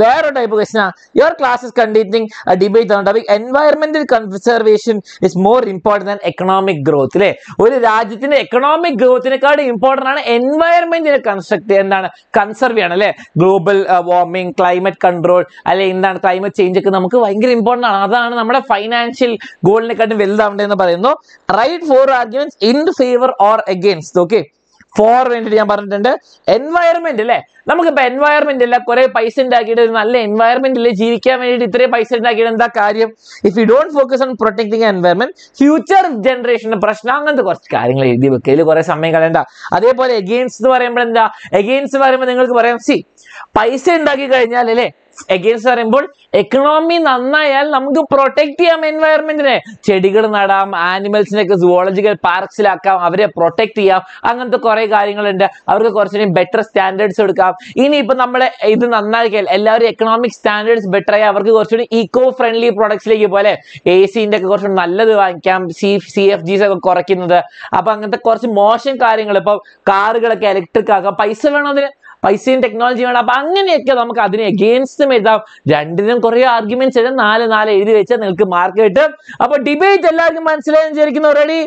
വേറൊരു ടൈപ്പ് ക്വസ്റ്റനാ, your class is conducting a debate on topic environmental conservation is more important than economic growth. അല്ലേ, ഒരു രാജ്യത്തിന്റെ എക്കണോമിക് ഗ്രോത്തിനെക്കാളും ഇമ്പോർട്ടന്റ് ആണ് എൻവയറമെന്റിനെ കൺസർവ് ചെയ്യണം. അല്ലെ, ഗ്ലോബൽ വാർമിംഗ്, ക്ലൈമറ്റ് കൺട്രോൾ, അല്ലെ എന്താണ് ക്ലൈമറ്റ് ചേഞ്ച് ഒക്കെ നമുക്ക് ഭയങ്കര ഇമ്പോർട്ടന്റ് ആണ്. അതാണ് നമ്മുടെ ഫൈനാൻഷ്യൽ ഗോളിനെക്കാട്ടും വലുതാവേണ്ടതെന്ന് പറയുന്നു. Right 4 arguments in favour or against. Okay, 4 വേണ്ടിയിട്ട് ഞാൻ പറഞ്ഞിട്ടുണ്ട്. എൻവയറമെന്റ് അല്ലേ, നമുക്കിപ്പോൾ എൻവയറമെന്റ് അല്ല, കുറെ പൈസ ഉണ്ടാക്കിയിട്ട് ഒരു നല്ല എൻവയറമെന്റ് ഇല്ലേ, ജീവിക്കാൻ വേണ്ടിയിട്ട് ഇത്രയും പൈസ ഉണ്ടാക്കിയിട്ട് എന്താ കാര്യം? If you don't focus on protecting environment, future ജനറേഷന് പ്രശ്നം. അങ്ങനത്തെ കുറച്ച് കാര്യങ്ങൾ എഴുതി വെക്കുക, ഇതിൽ കുറെ സമയം കളയണ്ട. അതേപോലെ എഗെയിൻസ്റ്റ് എന്ന് പറയുമ്പോൾ എന്താ, എഗെയിൻസ്റ്റ് എന്ന് പറയുമ്പോൾ നിങ്ങൾക്ക് പറയാം, സി പൈസ ഉണ്ടാക്കി കഴിഞ്ഞാൽ അല്ലേ, എഗെയിൻസ്റ്റ് പറയുമ്പോൾ എക്കണോമി നന്നായാൽ നമുക്ക് പ്രൊട്ടക്ട് ചെയ്യാം എൻവയറമെന്റിനെ, ചെടികൾ നടാം, ആനിമൽസിനൊക്കെ സുവോളജിക്കൽ പാർക്സിലാക്കാം, അവരെ പ്രൊട്ടക്ട് ചെയ്യാം. അങ്ങനത്തെ കുറെ കാര്യങ്ങളുണ്ട്, അവർക്ക് കുറച്ചുകൂടി ബെറ്റർ സ്റ്റാൻഡേർഡ്സ് കൊടുക്കാം. ഇനിയിപ്പോൾ നമ്മളെ ഇത് നന്നാക്കിയാൽ എല്ലാവരും എക്കണോമിക് സ്റ്റാൻഡേർഡ്സ് ബെറ്റർ ആയി അവർക്ക് കുറച്ചുകൂടി ഈക്കോ ഫ്രണ്ട്ലി പ്രൊഡക്ട്സിലേക്ക് പോലെ എ സിന്റെ ഒക്കെ കുറച്ചുകൂടി നല്ലത് വാങ്ങിക്കാം, CFGs ഒക്കെ കുറയ്ക്കുന്നത്. അപ്പൊ അങ്ങനത്തെ കുറച്ച് മോശം കാര്യങ്ങൾ, ഇപ്പൊ കാറുകളൊക്കെ ഇലക്ട്രിക് ആക്കാം, പൈസ വേണം അതിന്, പൈസയും ടെക്നോളജി വേണം. അപ്പൊ അങ്ങനെയൊക്കെ നമുക്ക് അതിന് എഗെയിൻസ്റ്റും എഴുതാം. രണ്ടിനും കുറെ ആർഗ്യുമെന്റ്സ് എഴുതാം, 4 4 എഴുതി വെച്ചാൽ നിങ്ങൾക്ക് മാർക്ക് കിട്ടും. അപ്പൊ ഡിബേറ്റ് എല്ലാവർക്കും മനസ്സിലായെന്ന് വിചാരിക്കുന്നു. ഓൾറെഡി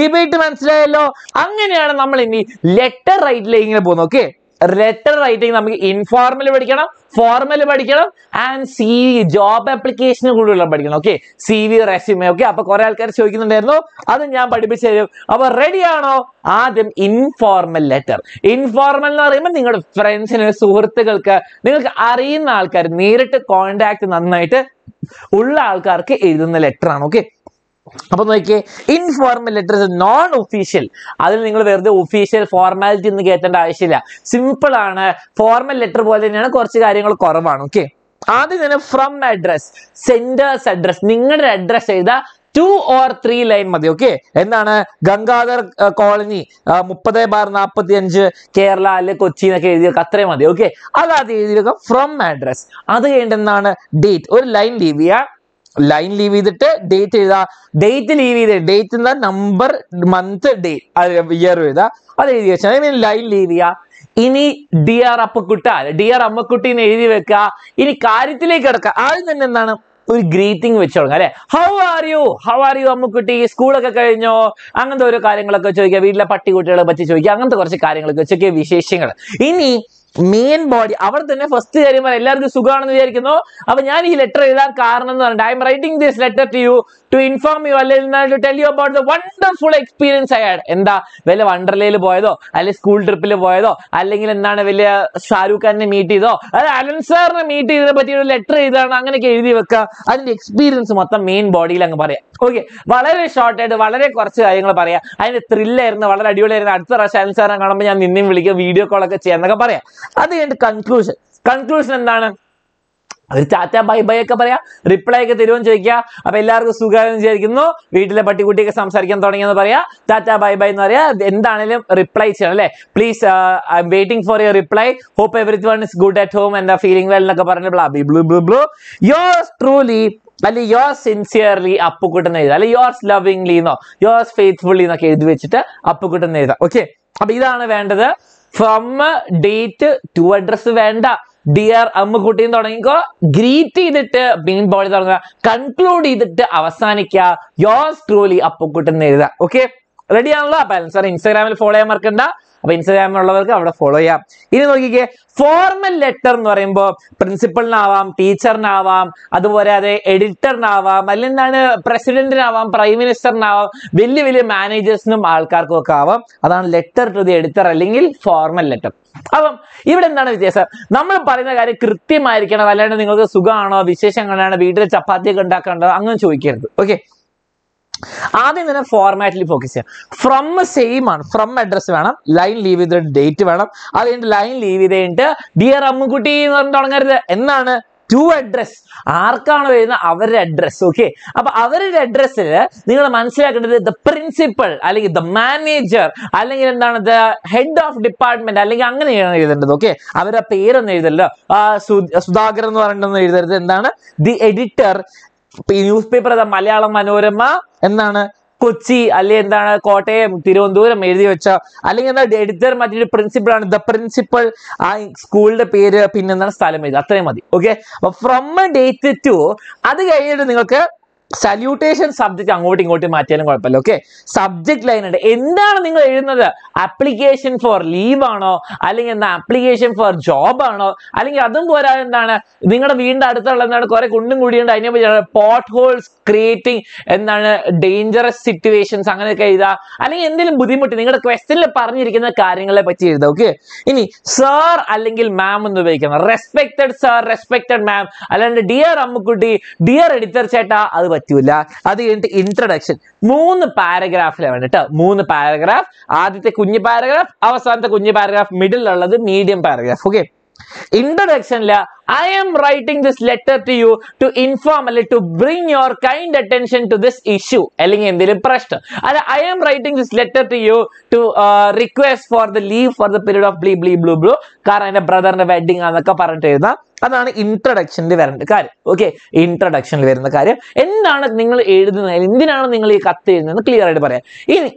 ഡിബേറ്റ് മനസ്സിലായല്ലോ. അങ്ങനെയാണ് നമ്മൾ ഇനി ലെറ്റർ റൈറ്റിലേക്ക് പോകുന്നത്. ഓക്കെ, ലെറ്റർ റൈറ്റിംഗ് നമുക്ക് ഇൻഫോർമൽ പഠിക്കണം, ഫോർമൽ പഠിക്കണം, ആൻഡ് CV ജോബ് ആപ്ലിക്കേഷന് കൂടുതലുള്ള പഠിക്കണം. Okay, CV, resume. ഓക്കെ, അപ്പൊ കുറെ ആൾക്കാർ ചോദിക്കുന്നുണ്ടായിരുന്നു, അത് ഞാൻ പഠിപ്പിച്ചു തരും. അപ്പൊ റെഡിയാണോ? ആദ്യം ഇൻഫോർമൽ ലെറ്റർ. ഇൻഫോർമൽ എന്ന് പറയുമ്പോൾ നിങ്ങളുടെ ഫ്രണ്ട്സിന്, സുഹൃത്തുക്കൾക്ക്, നിങ്ങൾക്ക് അറിയുന്ന ആൾക്കാർ, നേരിട്ട് കോണ്ടാക്ട് നന്നായിട്ട് ഉള്ള ആൾക്കാർക്ക് എഴുതുന്ന ലെറ്റർ ആണ്. ഓക്കെ, അപ്പൊ നോക്കിയേ, ഇൻഫോർമൽ ലെറ്റേഴ്സ് നോൺ ഒഫീഷ്യൽ. അതിൽ നിങ്ങൾ വെറുതെ ഒഫീഷ്യൽ ഫോർമാലിറ്റി ഒന്നും കേട്ടേണ്ട ആവശ്യമില്ല, സിമ്പിൾ ആണ്. ഫോർമൽ ലെറ്റർ പോലെ തന്നെയാണ്, കുറച്ച് കാര്യങ്ങൾ കുറവാണ്. ഓക്കെ, ആദ്യം തന്നെ ഫ്രം അഡ്രസ്, സെൻഡേഴ്സ് അഡ്രസ്, നിങ്ങളുടെ അഡ്രസ് എഴുതാ. 2 or 3 line മതി. ഓക്കെ, എന്താണ് ഗംഗാധർ കോളനി 30/45 കേരള അല്ലെ കൊച്ചി എന്നൊക്കെ എഴുതി വെക്കുക, അത്രയും മതി. ഓക്കെ, അതാദ്യം എഴുതി വെക്കുക, ഫ്രം അഡ്രസ്. അത് കഴിഞ്ഞിട്ട് എന്താണ് ഡേറ്റ്, ഒരു ലൈൻ ലീവ് ചെയ്യുക, ലൈൻ ലീവ് ചെയ്തിട്ട് ഡേറ്റ് എഴുതാ. ഡേറ്റ് ലീവ് ചെയ്ത്, ഡേറ്റ് എന്താ നമ്പർ, മന്ത്, ഡേ, ഇയർ എഴുതാ, അത് എഴുതി വെച്ചാൽ ലൈൻ ലീവ് ചെയ്യുക. ഇനി ഡിയർ അപ്പക്കുട്ട, ഡിയർ അമ്മക്കുട്ടി എന്ന് എഴുതി വെക്കുക. ഇനി കാര്യത്തിലേക്ക് കിടക്കുക. ആദ്യം തന്നെ എന്താണ്, ഒരു ഗ്രീറ്റിംഗ് വെച്ച് തുടങ്ങുക അല്ലെ. How are you, how are you Ammukutty, സ്കൂളൊക്കെ കഴിഞ്ഞോ, അങ്ങനത്തെ ഓരോ കാര്യങ്ങളൊക്കെ ചോദിക്കുക. വീട്ടിലെ പട്ടിക്കുട്ടികളെ പറ്റി ചോദിക്കുക, അങ്ങനത്തെ കുറച്ച് കാര്യങ്ങളൊക്കെ ചോദിക്കുക, വിശേഷങ്ങൾ. ഇനി മെയിൻ ബോഡി, അവിടെ തന്നെ ഫസ്റ്റ് കാര്യം പറയാം, എല്ലാവർക്കും സുഖമാണെന്ന് വിചാരിക്കുന്നു. അപ്പൊ ഞാൻ ഈ ലെറ്റർ എഴുതാൻ കാരണം എന്ന് പറഞ്ഞിട്ട്, I am writing this letter to you to inform you അല്ലെങ്കിൽ to tell you about the wonderful experience I had. എന്താ, വല്ല വണ്ടർലയിൽ പോയതോ, അല്ലെങ്കിൽ സ്കൂൾ ട്രിപ്പിൽ പോയതോ, അല്ലെങ്കിൽ എന്താണ് വലിയ ഷാരൂഖ് ഖാനെ മീറ്റ് ചെയ്തോ, അത് അലൻ സാറിനെ മീറ്റ് ചെയ്തതിനെ പറ്റിയൊരു ലെറ്റർ എഴുതാണ്. അങ്ങനെയൊക്കെ എഴുതി വെക്കുക. അതിന്റെ എക്സ്പീരിയൻസ് മൊത്തം മെയിൻ ബോഡിയിൽ അങ്ങ് പറയാം. ഓക്കെ, വളരെ ഷോർട്ടായിട്ട് വളരെ കുറച്ച് കാര്യങ്ങൾ പറയാം. അതിന്റെ ത്രില്ലായിരുന്നു, വളരെ അടിപൊളിയായിരുന്നു, അടുത്ത പ്രാവശ്യം അലൻ സാറിനെ കാണുമ്പോൾ ഞാൻ നിന്നെയും വിളിക്കുക, വീഡിയോ കോളൊക്കെ ചെയ്യാന്നൊക്കെ പറയാം. അത് കഴിഞ്ഞിട്ട് കൺക്ലൂഷൻ. കൺക്ലൂഷൻ എന്താണ്, ഒരു ചാറ്റാ ബൈ ബൈ ഒക്കെ പറയാ, റിപ്ലൈ ഒക്കെ തരുമെന്ന് ചോദിക്കുക. അപ്പൊ എല്ലാവർക്കും സുഖമാണെന്ന് വിചാരിക്കുന്നു, വീട്ടിലെ പട്ടിക്കുട്ടിയൊക്കെ സംസാരിക്കാൻ തുടങ്ങിയെന്ന് പറയാ, ചാറ്റാ ബൈ ബൈ എന്ന് പറയാ. എന്താണെങ്കിലും റിപ്ലൈ ചെയ്യണം അല്ലെ, please I M waiting for your reply, hope every one is good at home and feeling well എന്നൊക്കെ പറഞ്ഞ് blah blue blue blue. Yours truly അല്ലെ, യോർസ് സിൻസിയർലി അപ്പുക്കുട്ടൻ എഴുതാം, അല്ലെ യോർസ് ലവിംഗ്ലി എന്നോ യോർസ് ഫെയ്ത്ത്ഫുള്ളി എന്നൊക്കെ എഴുതി വെച്ചിട്ട് അപ്പുക്കുട്ടൻ എഴുതാം. ഓക്കെ, അപ്പൊ ഇതാണ് വേണ്ടത്. ഫ്രം ഡേറ്റ് ടു അഡ്രസ് വേണ്ട, ഡിയർ അമ്മുക്കുട്ടി തുടങ്ങിക്കോ, ഗ്രീറ്റ് ചെയ്തിട്ട് മെയിൻ ബോഡി തുടങ്ങുക, കൺക്ലൂഡ് ചെയ്തിട്ട് അവസാനിക്കുക, യോർസ് ട്രൂലി അപ്പുക്കുട്ടെന്ന് എഴുതുക. ഓക്കെ, റെഡി ആണല്ലോ. അപ്പൊ സാർ ഇൻസ്റ്റാഗ്രാമിൽ ഫോളോ ചെയ്യാൻ മറക്കണ്ട. അപ്പൊ ഇൻസ്റ്റാഗ്രാമിലുള്ളവർക്ക് അവിടെ ഫോളോ ചെയ്യാം. ഇനി നോക്കിക്കേ, ഫോർമൽ ലെറ്റർ എന്ന് പറയുമ്പോൾ പ്രിൻസിപ്പളിനാവാം, ടീച്ചറിനാവാം, അതുപോലെ അതെ എഡിറ്ററിനാവാം, അല്ലെന്താണ് പ്രസിഡന്റിനാവാം, പ്രൈം മിനിസ്റ്ററിനാവാം, വലിയ വലിയ മാനേജേഴ്സിനും ആൾക്കാർക്കും ഒക്കെ ആവാം. അതാണ് ലെറ്റർ ടു ദി എഡിറ്റർ അല്ലെങ്കിൽ ഫോർമൽ ലെറ്റർ. അപ്പം ഇവിടെ എന്താണ് വ്യത്യാസം, നമ്മൾ പറയുന്ന കാര്യം കൃത്യമായിരിക്കണം, അല്ലാണ്ട് നിങ്ങൾക്ക് സുഖമാണോ, വിശേഷം കണ്ടാണ്, വീട്ടിൽ ചപ്പാത്തിയൊക്കെ ഉണ്ടാക്കേണ്ടത്, അങ്ങനെ ചോദിക്കരുത്. ഓക്കെ, ആദ്യം തന്നെ ഫോർമാറ്റിൽ ഫോക്കസ് ചെയ്യാം. ഫ്രം സെയിം ആണ്, ഫ്രം അഡ്രസ് വേണം, ലൈൻ ലീവ് ചെയ്തിട്ട് ഡേറ്റ് വേണം, അത് കഴിഞ്ഞിട്ട് ലൈൻ ലീവ് ചെയ്തിട്ട് ഡിയർ അമ്മുക്കുട്ടി എന്ന് പറഞ്ഞ് തുടങ്ങരുത്. എന്നാണ് ടു അഡ്രസ്, ആർക്കാണ് വരുന്നത് അവരുടെ അഡ്രസ്. ഓക്കെ, അപ്പൊ അവരുടെ അഡ്രസ്സിൽ നിങ്ങൾ മനസ്സിലാക്കേണ്ടത് ദ പ്രിൻസിപ്പൽ അല്ലെങ്കിൽ ദ മാനേജർ അല്ലെങ്കിൽ എന്താണ് ദ ഹെഡ് ഓഫ് ഡിപ്പാർട്ട്മെന്റ് അല്ലെങ്കിൽ അങ്ങനെ എഴുതേണ്ടത്. ഓക്കെ, അവരുടെ പേരൊന്നും എഴുതല്ലോ, സുധാകർ എന്ന് പറഞ്ഞിട്ടൊന്നും എഴുതരുത്. എന്താണ് ദി എഡിറ്റർ, ന്യൂസ് പേപ്പർ അതാ മലയാള മനോരമ, എന്താണ് കൊച്ചി അല്ലെ, എന്താണ് കോട്ടയം തിരുവനന്തപുരം എഴുതി വെച്ചോ. അല്ലെങ്കിൽ എന്താ എഡിറ്റർ മറ്റൊരു പ്രിൻസിപ്പൾ ആണ്, ദ പ്രിൻസിപ്പൾ, ആ സ്കൂളിന്റെ പേര്, പിന്നെന്താണ് സ്ഥലം എഴുതുക, അത്രയും മതി. ഓക്കെ, അപ്പൊ ഫ്രം ഡേറ്റ് ടു, അത് കഴിഞ്ഞിട്ട് നിങ്ങൾക്ക് സല്യൂട്ടേഷൻ സബ്ജക്ട് അങ്ങോട്ടും ഇങ്ങോട്ടും മാറ്റിയാലും കുഴപ്പമില്ല. ഓക്കെ, സബ്ജക്ട് ലൈൻ ഉണ്ട്, എന്താണ് നിങ്ങൾ എഴുതുന്നത്, ആപ്ലിക്കേഷൻ ഫോർ ലീവ് ആണോ അല്ലെങ്കിൽ എന്താ ആപ്ലിക്കേഷൻ ഫോർ ജോബ് ആണോ, അല്ലെങ്കിൽ അതും പോരാ എന്താണ് നിങ്ങളുടെ വീടിന്റെ അടുത്തുള്ള എന്താണ് കുറെ കുണ്ടും കൂടിയുണ്ട്, അതിനെ പറ്റി പോട്ട് ഹോൾസ് ക്രിയേറ്റിംഗ്, എന്താണ് ഡേഞ്ചറസ് സിറ്റുവേഷൻസ് അങ്ങനെയൊക്കെ എഴുതാം. അല്ലെങ്കിൽ എന്തെങ്കിലും ബുദ്ധിമുട്ട് നിങ്ങളുടെ ക്വസ്റ്റനിൽ പറഞ്ഞിരിക്കുന്ന കാര്യങ്ങളെ പറ്റി എഴുതാം. ഓക്കെ, ഇനി സാർ അല്ലെങ്കിൽ മാം എന്ന് ഉപയോഗിക്കണം, റെസ്പെക്റ്റഡ് സാർ, റെസ്പെക്റ്റഡ് മാം, അല്ലാണ്ട് ഡിയർ അമ്മുക്കുട്ടി, ഡിയർ എഡിറ്റർ ചേട്ടാ അത് പറ്റൂല. അത് കഴിഞ്ഞിട്ട് ഇൻട്രഡക്ഷൻ, 3 പാരഗ്രാഫിലെ വേണ്ടിട്ട് 3 പാരഗ്രാഫ്, ആദ്യത്തെ കുഞ്ഞു പാരഗ്രാഫ്, അവസാനത്തെ കുഞ്ഞു പാരഗ്രാഫ്, മിഡിലുള്ളത് മീഡിയം പാരഗ്രാഫ്. ഓക്കെ, ഇൻട്രഡക്ഷനില് I am writing this letter to you to inform or to bring your kind attention to this issue അല്ലെങ്കിൽ എന്തെങ്കിലും പ്രശ്നം. അല്ല, I am writing this letter to you to request for the leave for the period of ബ്ലീ ബ്ലീ ബ്ലൂ ബ്ലൂ, കാരണം എൻ്റെ ബ്രദറിന്റെ വെഡിങ് ആണെന്നൊക്കെ പറഞ്ഞിട്ട് എഴുതാം. അതാണ് ഇൻട്രഡക്ഷനിൽ വരേണ്ട കാര്യം. ഓക്കെ, ഇൻട്രഡക്ഷനിൽ വരുന്ന കാര്യം എന്താണ് നിങ്ങൾ എഴുതുന്നത്, എന്തിനാണ് നിങ്ങൾ ഈ കത്ത് എഴുതുന്നത് ക്ലിയർ ആയിട്ട് പറയാം. ഇനി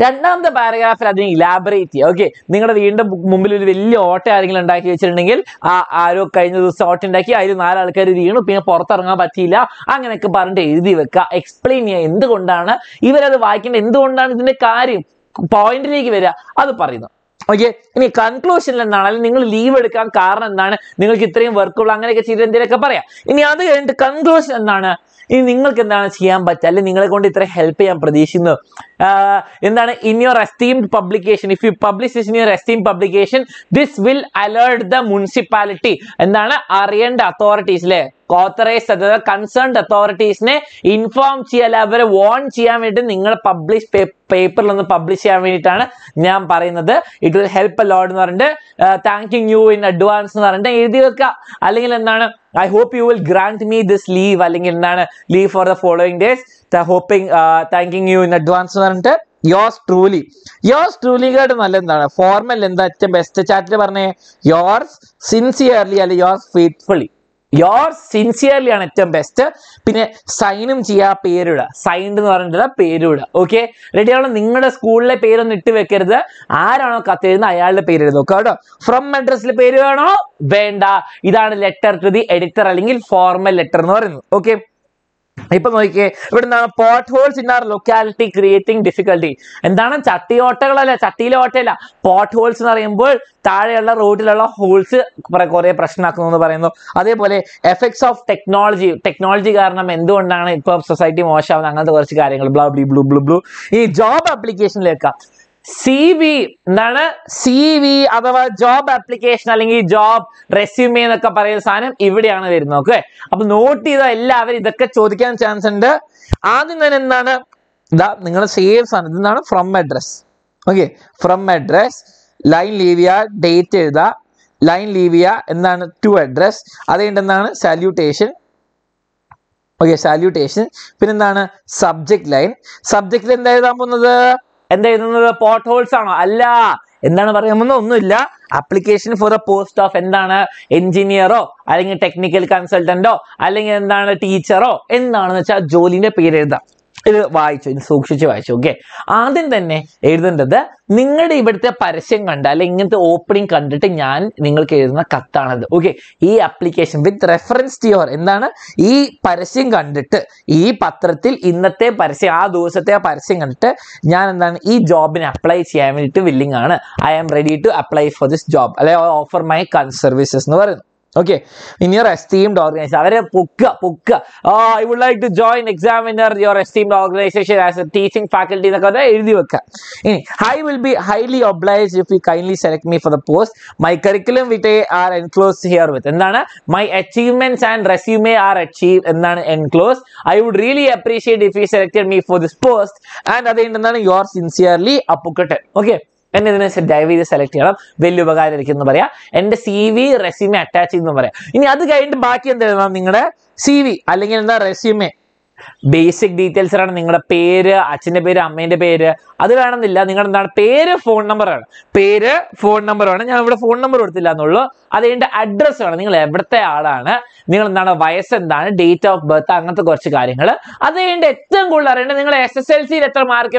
രണ്ടാമത്തെ പാരഗ്രാഫിൽ അതിനെ ഇലാബറേറ്റ് ചെയ്യുക. ഓക്കെ, നിങ്ങളുടെ വീണ്ടും മുമ്പിൽ ഒരു വലിയ ഓട്ട ആരെങ്കിലും ഉണ്ടാക്കി വെച്ചിട്ടുണ്ടെങ്കിൽ, ആരോ കഴിഞ്ഞ ദിവസം ഓട്ട ഉണ്ടാക്കി അതിൽ 4 ആൾക്കാർ വീണു, പിന്നെ പുറത്തിറങ്ങാൻ പറ്റിയില്ല, അങ്ങനെയൊക്കെ പറഞ്ഞിട്ട് എഴുതി വെക്കുക. എക്സ്പ്ലെയിൻ ചെയ്യുക എന്തുകൊണ്ടാണ് ഇവരത് വായിക്കേണ്ടത്, എന്തുകൊണ്ടാണ് ഇതിന്റെ കാര്യം, പോയിന്റിലേക്ക് വരിക, അത് പറയുന്നു. ഓക്കെ, ഇനി കൺക്ലൂഷനിൽ എന്താണ്, അല്ലെങ്കിൽ നിങ്ങൾ ലീവ് എടുക്കാൻ കാരണം എന്താണ്, നിങ്ങൾക്ക് ഇത്രയും വർക്കുള്ള, അങ്ങനെയൊക്കെ ചെയ്ത് എന്തെങ്കിലുമൊക്കെ പറയാം. ഇനി അത് കഴിഞ്ഞിട്ട് കൺക്ലൂഷൻ എന്താണ്, ഇനി നിങ്ങൾക്ക് എന്താണ് ചെയ്യാൻ പറ്റുക, അല്ലെങ്കിൽ നിങ്ങളെ കൊണ്ട് ഇത്ര ഹെൽപ്പ് ചെയ്യാൻ പ്രതീക്ഷിക്കുന്നു, എന്താണ് in your esteemed publication, if you publish this in your esteemed publication this will alert the municipality, എന്താണ് അറിയേണ്ട അതോറിറ്റീസിലെ ഓത്തറൈസ്ഡ് അതായത് കൺസേൺഡ് അതോറിറ്റീസിനെ ഇൻഫോം ചെയ്യാൻ, അവരെ വാൺ ചെയ്യാൻ വേണ്ടി നിങ്ങൾ പബ്ലിഷ് പേപ്പറിലൊന്ന് പബ്ലിഷ് ചെയ്യാൻ വേണ്ടിയിട്ടാണ് ഞാൻ പറയുന്നത്. It will help a lot എന്ന് പറഞ്ഞിട്ട് താങ്കിങ് യു ഇൻ അഡ്വാൻസ് എന്ന് പറഞ്ഞിട്ട് എഴുതി വെക്കുക. അല്ലെങ്കിൽ എന്താണ് I hope you will grant me this leave, അല്ലെങ്കിൽ എന്താണ് leave for the following days, hoping thanking you in advance എന്ന് പറഞ്ഞിട്ട് yours truly കേട്ട് നല്ല എന്താണ് ഫോർമൽ എന്താ ബെസ്റ്റ് ചാറ്റിൽ പറഞ്ഞേ yours sincerely അല്ലെങ്കിൽ yours faithfully. yours sincerely ആണ് ഏറ്റവും ബെസ്റ്റ്. പിന്നെ സൈനും ചെയ്യുക, പേരിടുക, സൈൻഡ് എന്ന് പറഞ്ഞിട്ടുള്ള പേരിടുക. ഓക്കെ, റെഡിയാണോ? നിങ്ങളുടെ സ്കൂളിലെ പേരൊന്നും ഇട്ട് വെക്കരുത്, ആരാണോ കത്തെഴുതുന്നത് അയാളുടെ പേര് എഴുതി നോക്കുക കേട്ടോ. ഫ്രം അഡ്രസ്സിൽ പേര് വേണോ വേണ്ട? ഇതാണ് ലെറ്റർ ടു ദി എഡിറ്റർ അല്ലെങ്കിൽ ഫോർമൽ ലെറ്റർ എന്ന് പറയുന്നത്. ഓക്കെ, ഇപ്പൊ നോക്കിയേ, ഇവിടെ എന്താണ് pot holes in our locality creating difficulty, എന്താണ് ചട്ടിയോട്ടകളല്ല, ചട്ടിയിലെ ഓട്ടയല്ല, പോട്ട് ഹോൾസ് എന്ന് പറയുമ്പോൾ താഴെയുള്ള റോഡിലുള്ള ഹോൾസ് കുറെ പ്രശ്നമാക്കുന്നു എന്ന് പറയുന്നു. അതേപോലെ എഫക്ട്സ് ഓഫ് ടെക്നോളജി, ടെക്നോളജി കാരണം എന്തുകൊണ്ടാണ് ഇപ്പോൾ സൊസൈറ്റി മോശമാവുന്നത്, അങ്ങനത്തെ കുറച്ച് കാര്യങ്ങൾ, ബ്ലാ ബ്ലീ ബ്ലൂ ബ്ലൂ ബ്ലൂ. ഈ ജോബ് ആപ്ലിക്കേഷനിലേക്ക് CV, എന്താണ് CV അഥവാ ജോബ് ആപ്ലിക്കേഷൻ അല്ലെങ്കിൽ ജോബ് റെസ്യൂമേ എന്നൊക്കെ പറയുന്ന സാധനം ഇവിടെയാണ് വരുന്നത്. ഓക്കെ, അപ്പൊ നോട്ട് ചെയ്ത എല്ലാവരും ഇതൊക്കെ ചോദിക്കാൻ ചാൻസ് ഉണ്ട്. ആദ്യം തന്നെ എന്താണ് നിങ്ങളുടെ സേവ് സാധനം എന്താണ് from address. Okay, from address, line leave ചെയ്യുക, ഡേറ്റ് എഴുതുക, ലൈൻ ലീവ് ചെയ്യുക, എന്താണ് ടു അഡ്രസ്, അതുകൊണ്ട് എന്താണ് സാല്യൂട്ടേഷൻ. ഓക്കെ, സാല്യൂട്ടേഷൻ, പിന്നെന്താണ് സബ്ജക്ട് ലൈൻ. സബ്ജക്റ്റിൽ എന്താ എഴുതാൻ പോകുന്നത്, എന്താ എഴുതുന്നത്, പോട്ട് ഹോൾസ് ആണോ? അല്ല, എന്താണ് പറയാൻ പോകുന്നത്, ഒന്നുമില്ല. Application for the post of എന്താണ് എഞ്ചിനീയറോ അല്ലെങ്കിൽ ടെക്നിക്കൽ കൺസൾട്ടന്റോ അല്ലെങ്കിൽ എന്താണ് ടീച്ചറോ, എന്താണെന്ന് വെച്ചാൽ ജോലിന്റെ പേര് എഴുതാം. ഇത് വായിച്ചു, ഇത് സൂക്ഷിച്ച് വായിച്ചു. ഓക്കെ, ആദ്യം തന്നെ എഴുതേണ്ടത് നിങ്ങളുടെ ഇവിടുത്തെ പരസ്യം കണ്ട അല്ലെങ്കിൽ ഇങ്ങനത്തെ ഓപ്പണിംഗ് കണ്ടിട്ട് ഞാൻ നിങ്ങൾക്ക് എഴുതുന്ന കത്താണത്. ഓക്കെ, ഈ application with reference to your, എന്താണ് ഈ പരസ്യം കണ്ടിട്ട്, ഈ പത്രത്തിൽ ഇന്നത്തെ പരസ്യം, ആ ദിവസത്തെ ആ പരസ്യം കണ്ടിട്ട് ഞാൻ എന്താണ് ഈ ജോബിന് അപ്ലൈ ചെയ്യാൻ വേണ്ടിയിട്ട് വില്ലിംഗ് ആണ്, I am ready to apply for this job അല്ലെങ്കിൽ ഓഫർ മൈ സർവീസസ് എന്ന് പറയുന്നത്. Okay, in your esteemed organization, I would like to join examiner your esteemed organization as a teaching faculty. I will be highly obliged if you kindly select me for the post. My curriculum vitae are enclosed here with. My achievements and resume are enclosed. I would really appreciate if you selected me for this post. And at the end, yours sincerely, Appukattan. Okay. And then I said, Divey select here. Value Bagari Kinabara and the CV resume attached in the Maria. In the other guy in the back and the CV, Alling the resume. Basic details are Ningada Pere, Achinabera, Amanda Pere, other than the Laningada Pere phone number. Pere phone number on a phone number or the Lanola, other in the address or Ningabata Adana, Ningana Vice and Dana, date of birth, Angata Gorchikaringala, other in the Tangola and SSLC letter market,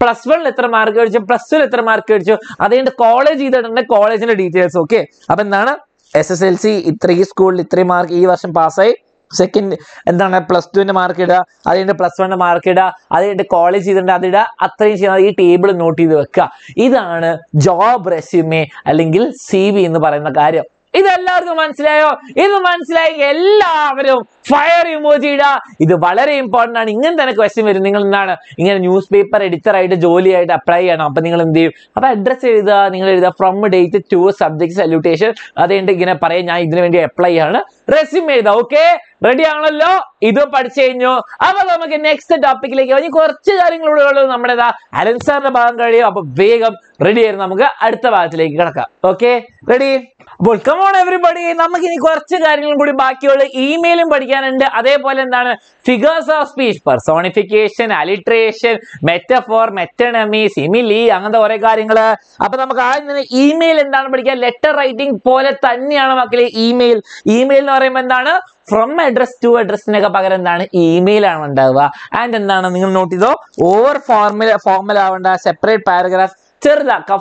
+1 letter market, +2 letter market, other in the college either than the college in the details, okay. Abandana SSLC, it school, it mark, E version pass. Second, and then a +2 in the market, other in the +1 in the market, other in the college, either Nadida, Athena, table note either job resume, a lingle CV in the Paranakaria. Either Largo Manslayo, either Manslay, Ella, fire emoji, either Valerie important, and England than a question with Ningle in a newspaper editor, I jolly at apply and opening and the address the from date to subject salutation, other in the Parana, apply resume, okay. Ready? This is the next topic. We will ready. Okay? Ready? Well, come on, everybody. Email. Figures of speech, personification, alliteration, metaphor, metonymy, simile. Email and letter writing. Email. Email. From address to address, email and notice over formula, separate paragraph.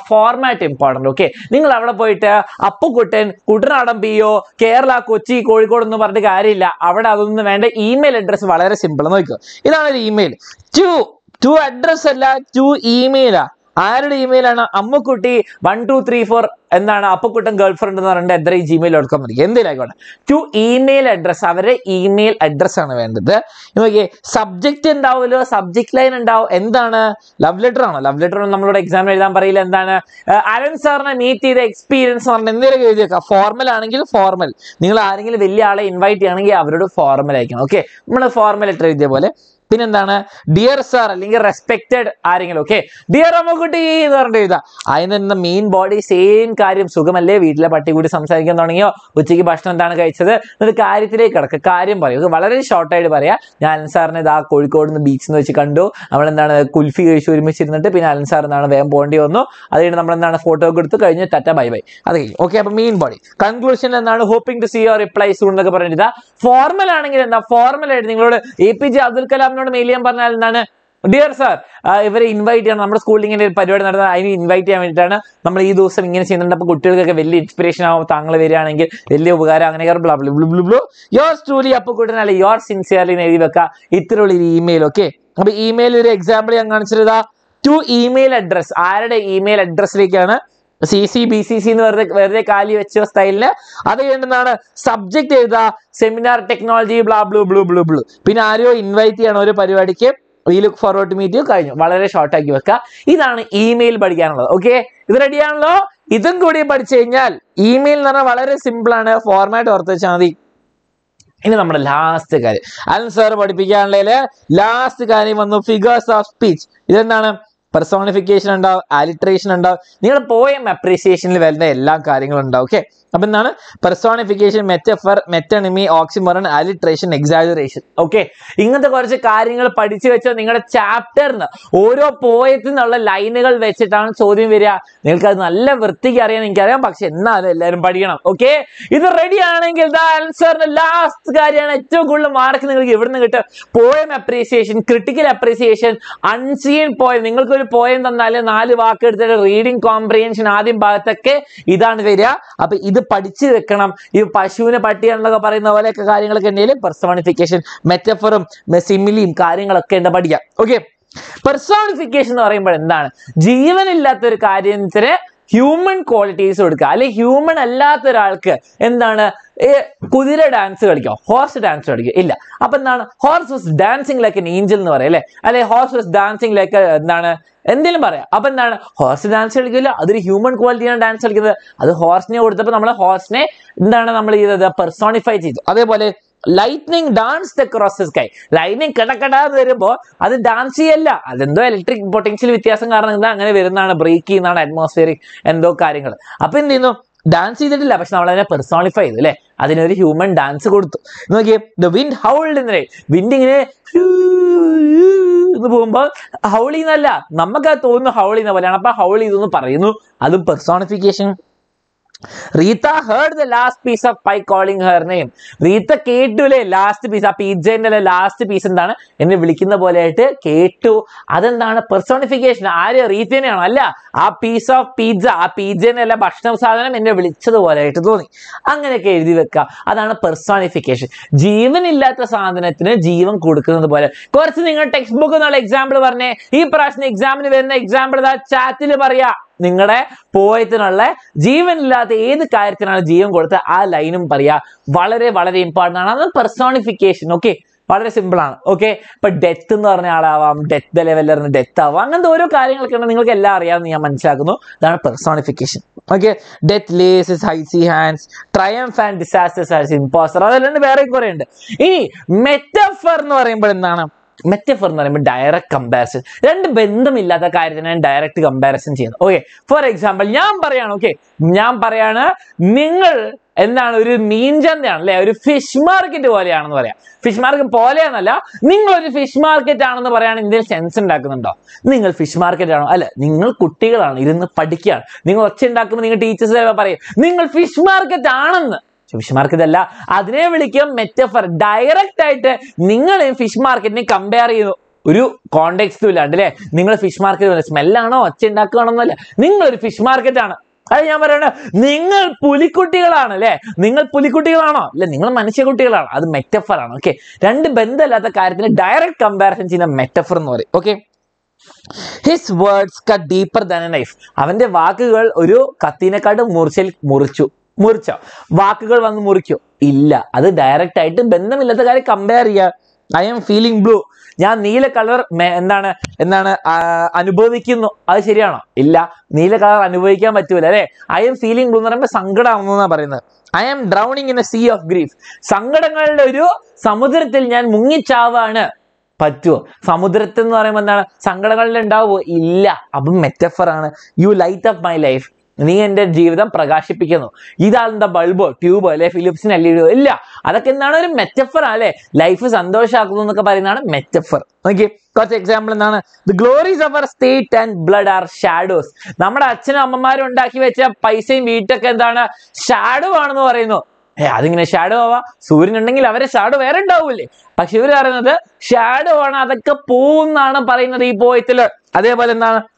Format important, okay? Ningla Poeta, Appukattan, Kudanadam Bio, Kerala, Kochi, Kozhikode ennu paranju karyilla, avada adonnu venda email address valare simple nokku. Idana email. Two address alla, two email. Aarade email aanu Ammukutti 1234 എന്താണ് അപ്പുക്കുട്ടൻ ഗേൾഫ്രണ്ട് എന്ന് പറഞ്ഞിട്ട് @gmail.com ആയിരിക്കും എന്തിനായിക്കോട്ടെ ടു ഇമെയിൽ അഡ്രസ് അവരുടെ ഇമെയിൽ അഡ്രസ് ആണ് വേണ്ടത് നോക്കിയേ സബ്ജക്റ്റ് ഉണ്ടാവുമല്ലോ സബ്ജക്റ്റ് ലൈൻ ഉണ്ടാവും എന്താണ് ലവ് ലെറ്റർ ആണോ ലവ് ലെറ്റർ നമ്മളോട് എക്സാമിൽ എഴുതാൻ പറയില്ല എന്താണ് അലൻ സാറിനെ മീറ്റ് ചെയ്ത എക്സ്പീരിയൻസ് എന്ന് പറഞ്ഞിട്ട് എന്തെങ്കിലും എഴുതിയേക്കുക ഫോർമൽ ആണെങ്കിൽ ഫോർമൽ നിങ്ങൾ ആരെങ്കിലും വലിയ ആളെ ഇൻവൈറ്റ് ചെയ്യണമെങ്കിൽ അവരോട് ഫോർമൽ ആയിരിക്കണം ഓക്കേ നമ്മൾ ഫോർമൽ ലെറ്റർ എഴുതിയ പോലെ Dear sir, respected. Okay. Dear Amaguti, I know the main body, same Karium Sugamale, Vitla, particularly some second on you, Uchiki Bastan Tanaka, each other, the Kari Karium Baria, Valerie short eyed Baria, Nan Sarnada, Kolkod in the beach in the Chicando, Amanda Kulfi, Shurimis in the Pin, Alan Sarna, Vampondi or no, other than a photo good to Kanya Tata by way. Okay, main body. Conclusion and hoping to see your reply soon. Formal and the formal editing load, APJ Abdul Kalam. Million Bernal dear sir, every invite and number schooling in a period. I invite you and turn up. Number those singing and up a good inspiration of Tangla Viran and get the Liogara blah blah blah blah. Yours truly Appukattan, yours sincerely Nerivaka. It truly email, okay? Email example and answer the two email address. I had an email address like CC, BCC, where they call you at your style. Other subject is the seminar technology, blah, blah, blah, blah, blah. Pinario invite you and Parivadicap. We look forward to meet you. Valare short tag you. This is an email. Okay? This is ready. This is good. Email is very simple format. This is last thing. Answer last thing. Figures of speech. This is personification and alliteration and poem appreciation level. Okay. Personification, metaphor, metonymy, oxymoron, alliteration, exaggeration. Okay. Inga the Gorge Karingal Padichi, Ninga chapter, Oro poet in all the lineal vegetan, Sodin Viria, Nilka, Vertigarian in Karam Paxi, Nada, okay. Is the ready answer the last Garian at two good mark given poem appreciation, critical appreciation, unseen poem, Ningle poem, the Nalan Ali Walker, reading comprehension, Adim Batake, Idan Viria, Padichi Rekanam, you Pashuna Patti and Lagaparina, carrying like a nail, personification, metaphor, messimile, carrying like a badia. Okay, personification or even in that. Given in Lathur Kadian, human qualities Allee, human Kudira dance, horse dance. Now, horse was dancing like an angel. Horse was dancing like a... Then, horse dance is human quality dance. That horse is personified. That lightning dance across the sky. Lightning kata that is dance. That is electric potential. That is breaking atmospheric and those dance is personified. That is a human dance. The wind howled in the rain. Winding in the howling. That is personification. Rita heard the last piece of pie calling her name. Rita Ketu last piece of pizza and the last piece and Dana and Vilikina Bolete Ketu Adana personification. Are Rita and Allah a piece of pizza, a pizza and a Bashnam Salam and a Vilicha the Volatoni Angana Kedivaka Adana personification. Jeevan Illata Sandanatana, Jeevan Kudukan the Bola. Coursing a textbook on example of Arne, he prasna examined when the example of that Chatilabaria. Ningada, poet and Allah, Jeevan Lat, the Kairtana Jeevan Gorta, A Lainum Paria, Valere important, another personification, okay? Very simple, okay? But death and death the level and death. One and the Oro carrying like a Laria Manchagno, that personification. Okay, death lays his icy hands, triumph and disasters as imposter. Other than very current. Any metaphor nor imbalance. Metaphor is direct comparison. There is direct comparison. Okay. For example, I am saying, fish market. Fish market is fish market. Fish market. Fish market. Fish market is a metaphor. Direct, you fish market compare context. You fish market smell or fish market. That's metaphor. Okay. Direct comparison is a metaphor. Okay. His words cut deeper than a knife. Avante vaakugal oru kathinekadu murichu. Murcha. Vakagal one Murkyo. Illa. Other direct item. Bendam Ilata compare. I am feeling blue. Yan Nila color Mandana and then Anubovikin Ashiriano. Illa. Nila color Anubovika Matulare. I am feeling blue. I am drowning in a sea of grief. Sangadangal Samudra till Yan Mungi Chava. Patu Samudratan or Mandana Sangadangal and Davo. Illa. Abu metaphor. You light up my life. You and the Jeevam Pragashi Picano. Either the bulb, tube, Philips in a little illa. Other can another metaphor. Life is Andoshakunakaparinana metaphor. Okay, got example Nana. The glories of our state and blood are shadows. Namadachina Mamarion Dakivacha, Paisin Vitak and Dana shadow on the Reno. I think in a shadow, Surin and Ningil have a shadow very doubly. Pashura another shadow on other Kapun Nana Parina repoetler.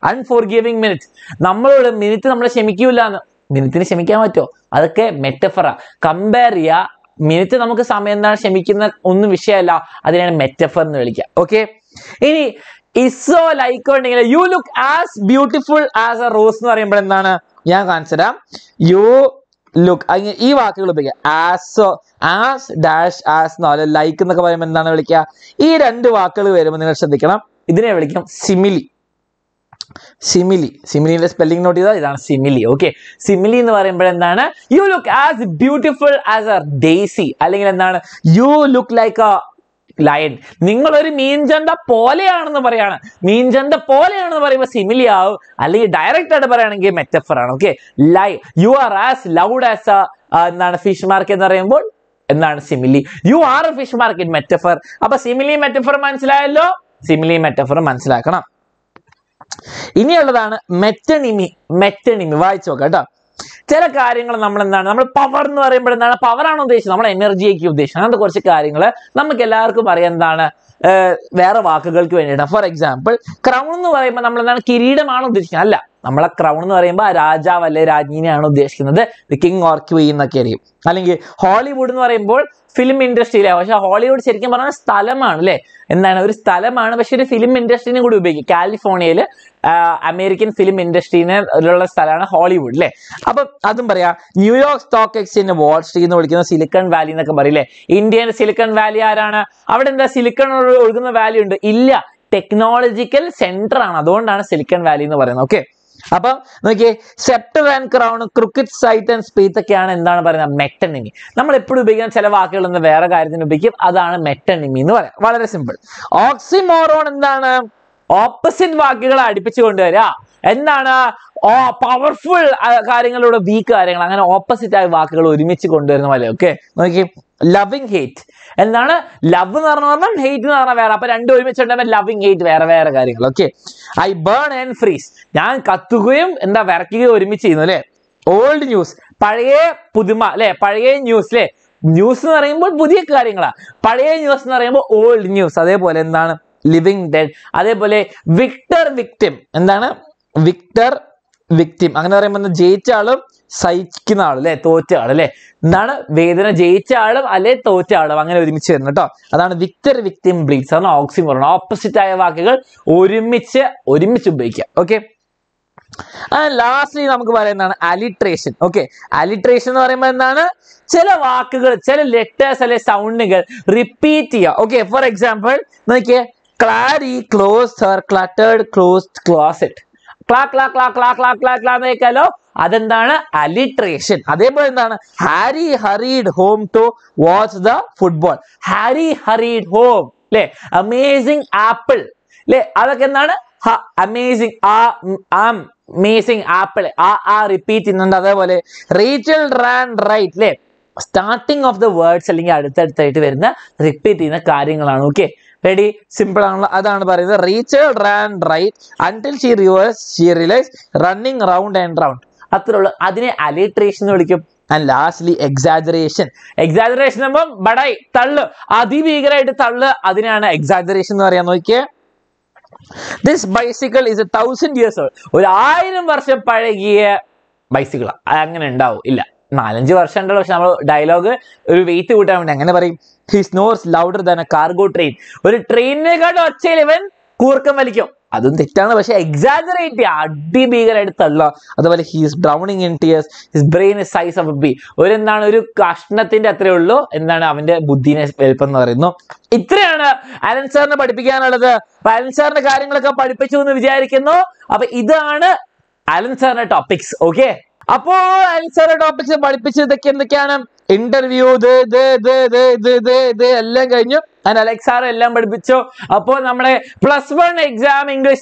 Unforgiving minutes. Number of minutes, number of semicula, minute in semicamato, other metaphor. Comparia, minute Namaka Samena, semicina, unvishella, other than metaphor. Okay. Any is so like you look as beautiful as a rose nor embrandana. Young answer. You look, I mean, Eva as dash as not like in the Kavaremandana. Eat and do Akal Vereman Shadikana. Simile. Simile the spelling note is simile. Okay. Simile in the Varembrandana. You look as beautiful as a daisy. You look like a lion. Ningalori means and the poly on the Mariana. Means and the poly on the Mariana similia. Ali directed the Mariana game metaphor. Okay. Lie. You are as loud as a fish market in the rainbow. And not simile. You are a fish market metaphor. Up simile metaphor manslailo. Simile metaphor manslakana. In the other metonymy. Metonymy. Why chokata? Telakaringal number power no remember power on this number energy give this and the Korsikaringla Namakalarku Mariandana where a walkable to end. For example, crown no Raymond Kiridam on this Nala. Namala crown or Emba Raja Vale Rajina and Deshkin, the king or queen the carry. Alingi Hollywood or Embo film industry, Hollywood Serkim on Stalaman, and then over Stalaman, but she film industry would be California, American film industry, and Stalana Hollywood. Above Adambaria, New York Stock Exchange Wall Street, Silicon Valley in the Cabarile, Indian Silicon Valley Arana, out in the Silicon Valley and Illa. Technological center is Silicon Valley. Okay. Now, scepter and crown, crooked sight and speed is metonymy. Very simple. Oxymoron is opposite vacuum. Powerful weak opposite vacuum. Loving hate. And love and hate and loving hate. Okay. I burn and freeze. I burn and freeze. Old news. Padaye news. News is old news. Living dead. Victor victim. Victor victim. Psychical, Total, Nana Vedana J. Chadam, Ale Total, Angamichernata, and Victor victim bleeds an oxymoron, opposite Iavacal, Orimichu Baker. Okay. And lastly, Namkubaran, alliteration. Okay. Alliteration or Emanana, Chelavaka, Chel letters, a sounding, repeat here. Okay. For example, Clary closed her cluttered closed closet. Clack, clack, clack, clack, clack, clack, clack, clack, Adandana alliteration. Adebandana Harry hurried home to watch the football. Harry hurried home. Le amazing apple. Le Adakandana amazing amazing apple. Repeat in another way. Rachel ran right. Le starting of the word selling repeat in a carrying along. Okay. Ready? Simple. Rachel ran right until she reversed, she realized running round and round. That is alliteration. And lastly, exaggeration. Exaggeration is badai, thallu. That is exaggeration. This bicycle is 1,000 years old. Bicycle. Dialogue. He snores louder than a cargo train. When a train is going to exaggerate. He is drowning in tears. His brain is size of a bee. Alan Sir topics. Okay. Alan Sir topics are interview, and Alexa, upon +1 exam, English,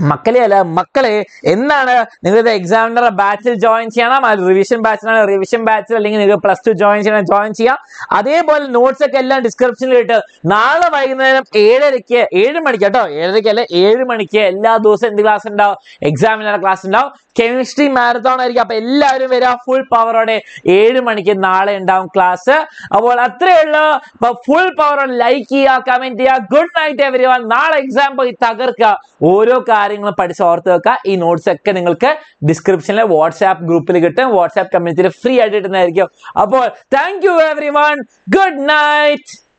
Makale, Inana, the examiner battle joins Yana, revision batch, +2 joins and joins here. Adebol notes a Kella description later. Nala Wagner, Aid Manicata, those in the class and now, examiner class and now, chemistry marathon, Ella, full power on a Aid Manicate Nala and down class. About a but full power on like ya, comment ya, good night everyone, Nala example, Tagarka, Oro Kari. In notes description WhatsApp group WhatsApp community free edit. Thank you everyone. Good night.